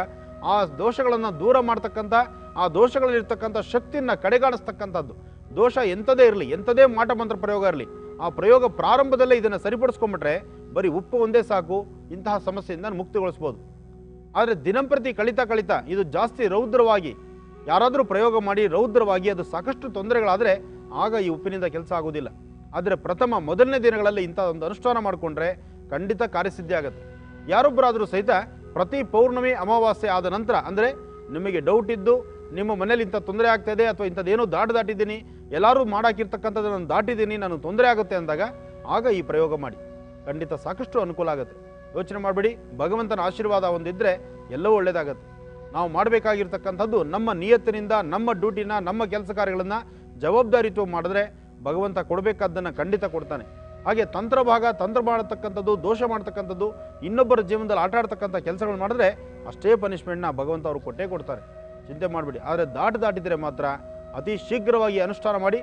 ಆ ದೋಷಗಳನ್ನು ದೂರ ಮಾಡ್ತಕ್ಕಂಥ, ಆ ದೋಷಗಳಲ್ಲಿರ್ತಕ್ಕಂಥ ಶಕ್ತಿಯನ್ನು ಕಡೆಗಾಣಿಸ್ತಕ್ಕಂಥದ್ದು. ದೋಷ ಎಂಥದೇ ಇರಲಿ, ಎಂಥದೇ ಮಾಟ ಮಂತ್ರ ಪ್ರಯೋಗ ಇರಲಿ, ಆ ಪ್ರಯೋಗ ಪ್ರಾರಂಭದಲ್ಲೇ ಇದನ್ನು ಸರಿಪಡಿಸ್ಕೊಂಬಿಟ್ರೆ ಬರೀ ಉಪ್ಪು ಒಂದೇ ಸಾಕು, ಇಂತಹ ಸಮಸ್ಯೆಯಿಂದ ಮುಕ್ತಿಗೊಳಿಸ್ಬೋದು. ಆದರೆ ದಿನಂಪ್ರತಿ ಕಳಿತಾ ಕಳಿತಾ ಇದು ಜಾಸ್ತಿ ರೌದ್ರವಾಗಿ ಯಾರಾದರೂ ಪ್ರಯೋಗ ಮಾಡಿ ರೌದ್ರವಾಗಿ ಅದು ಸಾಕಷ್ಟು ತೊಂದರೆಗಳಾದರೆ ಆಗ ಈ ಉಪ್ಪಿನಿಂದ ಕೆಲಸ ಆಗೋದಿಲ್ಲ. ಆದರೆ ಪ್ರಥಮ ಮೊದಲನೇ ದಿನಗಳಲ್ಲಿ ಇಂಥ ಒಂದು ಅನುಷ್ಠಾನ ಮಾಡಿಕೊಂಡ್ರೆ ಖಂಡಿತ ಕಾರ್ಯಸಿದ್ಧಿ ಆಗುತ್ತೆ. ಯಾರೊಬ್ಬರಾದರೂ ಸಹಿತ ಪ್ರತಿ ಪೌರ್ಣಮಿ ಅಮಾವಾಸ್ಯೆ ಆದ ನಂತರ, ಅಂದರೆ ನಿಮಗೆ ಡೌಟ್ ಇದ್ದು ನಿಮ್ಮ ಮನೇಲಿ ಇಂಥ ತೊಂದರೆ ಆಗ್ತಾಯಿದೆ ಅಥವಾ ಇಂಥದ್ದೇನೋ ದಾಟಿ ದಾಟಿದ್ದೀನಿ ಎಲ್ಲರೂ ಮಾಡಾಕಿರ್ತಕ್ಕಂಥದ್ದು ನಾನು ದಾಟಿದ್ದೀನಿ ನಾನು ತೊಂದರೆ ಆಗುತ್ತೆ ಅಂದಾಗ ಆಗ ಈ ಪ್ರಯೋಗ ಮಾಡಿ, ಖಂಡಿತ ಸಾಕಷ್ಟು ಅನುಕೂಲ ಆಗುತ್ತೆ. ಯೋಚನೆ ಮಾಡಬೇಡಿ, ಭಗವಂತನ ಆಶೀರ್ವಾದ ಒಂದಿದ್ದರೆ ಎಲ್ಲವೂ ಒಳ್ಳೆಯದಾಗತ್ತೆ. ನಾವು ಮಾಡಬೇಕಾಗಿರ್ತಕ್ಕಂಥದ್ದು ನಮ್ಮ ನಿಯತ್ತಿನಿಂದ ನಮ್ಮ ಡ್ಯೂಟಿನ, ನಮ್ಮ ಕೆಲಸ ಕಾರ್ಯಗಳನ್ನು ಜವಾಬ್ದಾರಿತ್ವ ಮಾಡಿದ್ರೆ ಭಗವಂತ ಕೊಡಬೇಕಾದ್ದನ್ನು ಖಂಡಿತ ಕೊಡ್ತಾನೆ. ಹಾಗೆ ತಂತ್ರ ಭಾಗ, ತಂತ್ರ ಮಾಡತಕ್ಕಂಥದ್ದು, ದೋಷ ಮಾಡ್ತಕ್ಕಂಥದ್ದು, ಇನ್ನೊಬ್ಬರ ಜೀವನದಲ್ಲಿ ಆಟ ಆಡ್ತಕ್ಕಂಥ ಕೆಲಸಗಳು ಮಾಡಿದ್ರೆ ಅಷ್ಟೇ ಪನಿಷ್ಮೆಂಟ್ನ ಭಗವಂತ ಅವರು ಕೊಟ್ಟೇ ಕೊಡ್ತಾರೆ. ಚಿಂತೆ ಮಾಡಬೇಡಿ. ಆದರೆ ದಾಟಿ ದಾಟಿದರೆ ಮಾತ್ರ ಅತಿ ಶೀಘ್ರವಾಗಿ ಅನುಷ್ಠಾನ ಮಾಡಿ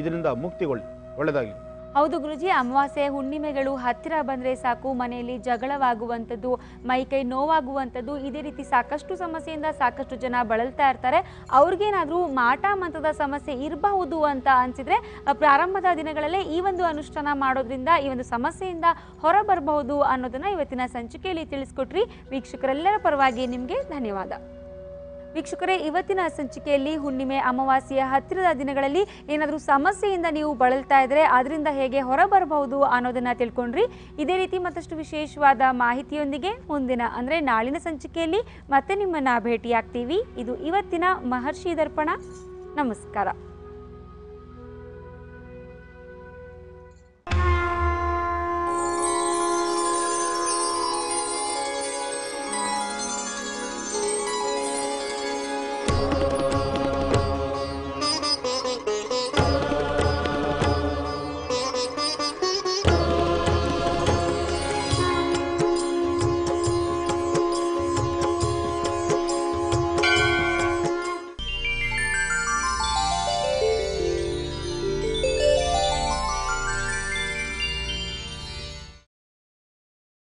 ಇದರಿಂದ ಮುಕ್ತಿಗೊಳ್ಳಿ, ಒಳ್ಳೆಯದಾಗಲಿ. ಹೌದು ಗುರುಜಿ, ಅಮಾವಾಸ್ಯೆ ಹುಣ್ಣಿಮೆಗಳು ಹತ್ತಿರ ಬಂದರೆ ಸಾಕು ಮನೆಯಲ್ಲಿ ಜಗಳವಾಗುವಂಥದ್ದು, ಮೈಕೈ ನೋವಾಗುವಂಥದ್ದು, ಇದೇ ರೀತಿ ಸಾಕಷ್ಟು ಸಮಸ್ಯೆಯಿಂದ ಸಾಕಷ್ಟು ಜನ ಬಳಲ್ತಾ ಇರ್ತಾರೆ. ಅವ್ರಿಗೇನಾದರೂ ಮಾಟ ಮಂತ್ರದ ಸಮಸ್ಯೆ ಇರಬಹುದು ಅಂತ ಅನಿಸಿದರೆ ಪ್ರಾರಂಭದ ದಿನಗಳಲ್ಲೇ ಈ ಒಂದು ಅನುಷ್ಠಾನ ಮಾಡೋದ್ರಿಂದ ಈ ಒಂದು ಸಮಸ್ಯೆಯಿಂದ ಹೊರಬರಬಹುದು ಅನ್ನೋದನ್ನು ಇವತ್ತಿನ ಸಂಚಿಕೆಯಲ್ಲಿ ತಿಳಿಸ್ಕೊಟ್ರಿ. ವೀಕ್ಷಕರೆಲ್ಲರ ಪರವಾಗಿ ನಿಮಗೆ ಧನ್ಯವಾದ. ವೀಕ್ಷಕರೇ, ಇವತ್ತಿನ ಸಂಚಿಕೆಯಲ್ಲಿ ಹುಣ್ಣಿಮೆ ಅಮಾವಾಸ್ಯೆಯ ಹತ್ತಿರದ ದಿನಗಳಲ್ಲಿ ಏನಾದರೂ ಸಮಸ್ಯೆಯಿಂದ ನೀವು ಬಳಲ್ತಾ ಇದ್ದರೆ ಅದರಿಂದ ಹೇಗೆ ಹೊರಬರಬಹುದು ಅನ್ನೋದನ್ನು ತಿಳ್ಕೊಂಡ್ರಿ. ಇದೇ ರೀತಿ ಮತ್ತಷ್ಟು ವಿಶೇಷವಾದ ಮಾಹಿತಿಯೊಂದಿಗೆ ಮುಂದಿನ ಅಂದರೆ ನಾಳಿನ ಸಂಚಿಕೆಯಲ್ಲಿ ಮತ್ತೆ ನಿಮ್ಮನ್ನು ಭೇಟಿಯಾಗ್ತೀವಿ. ಇದು ಇವತ್ತಿನ ಮಹರ್ಷಿ ದರ್ಪಣ. ನಮಸ್ಕಾರ.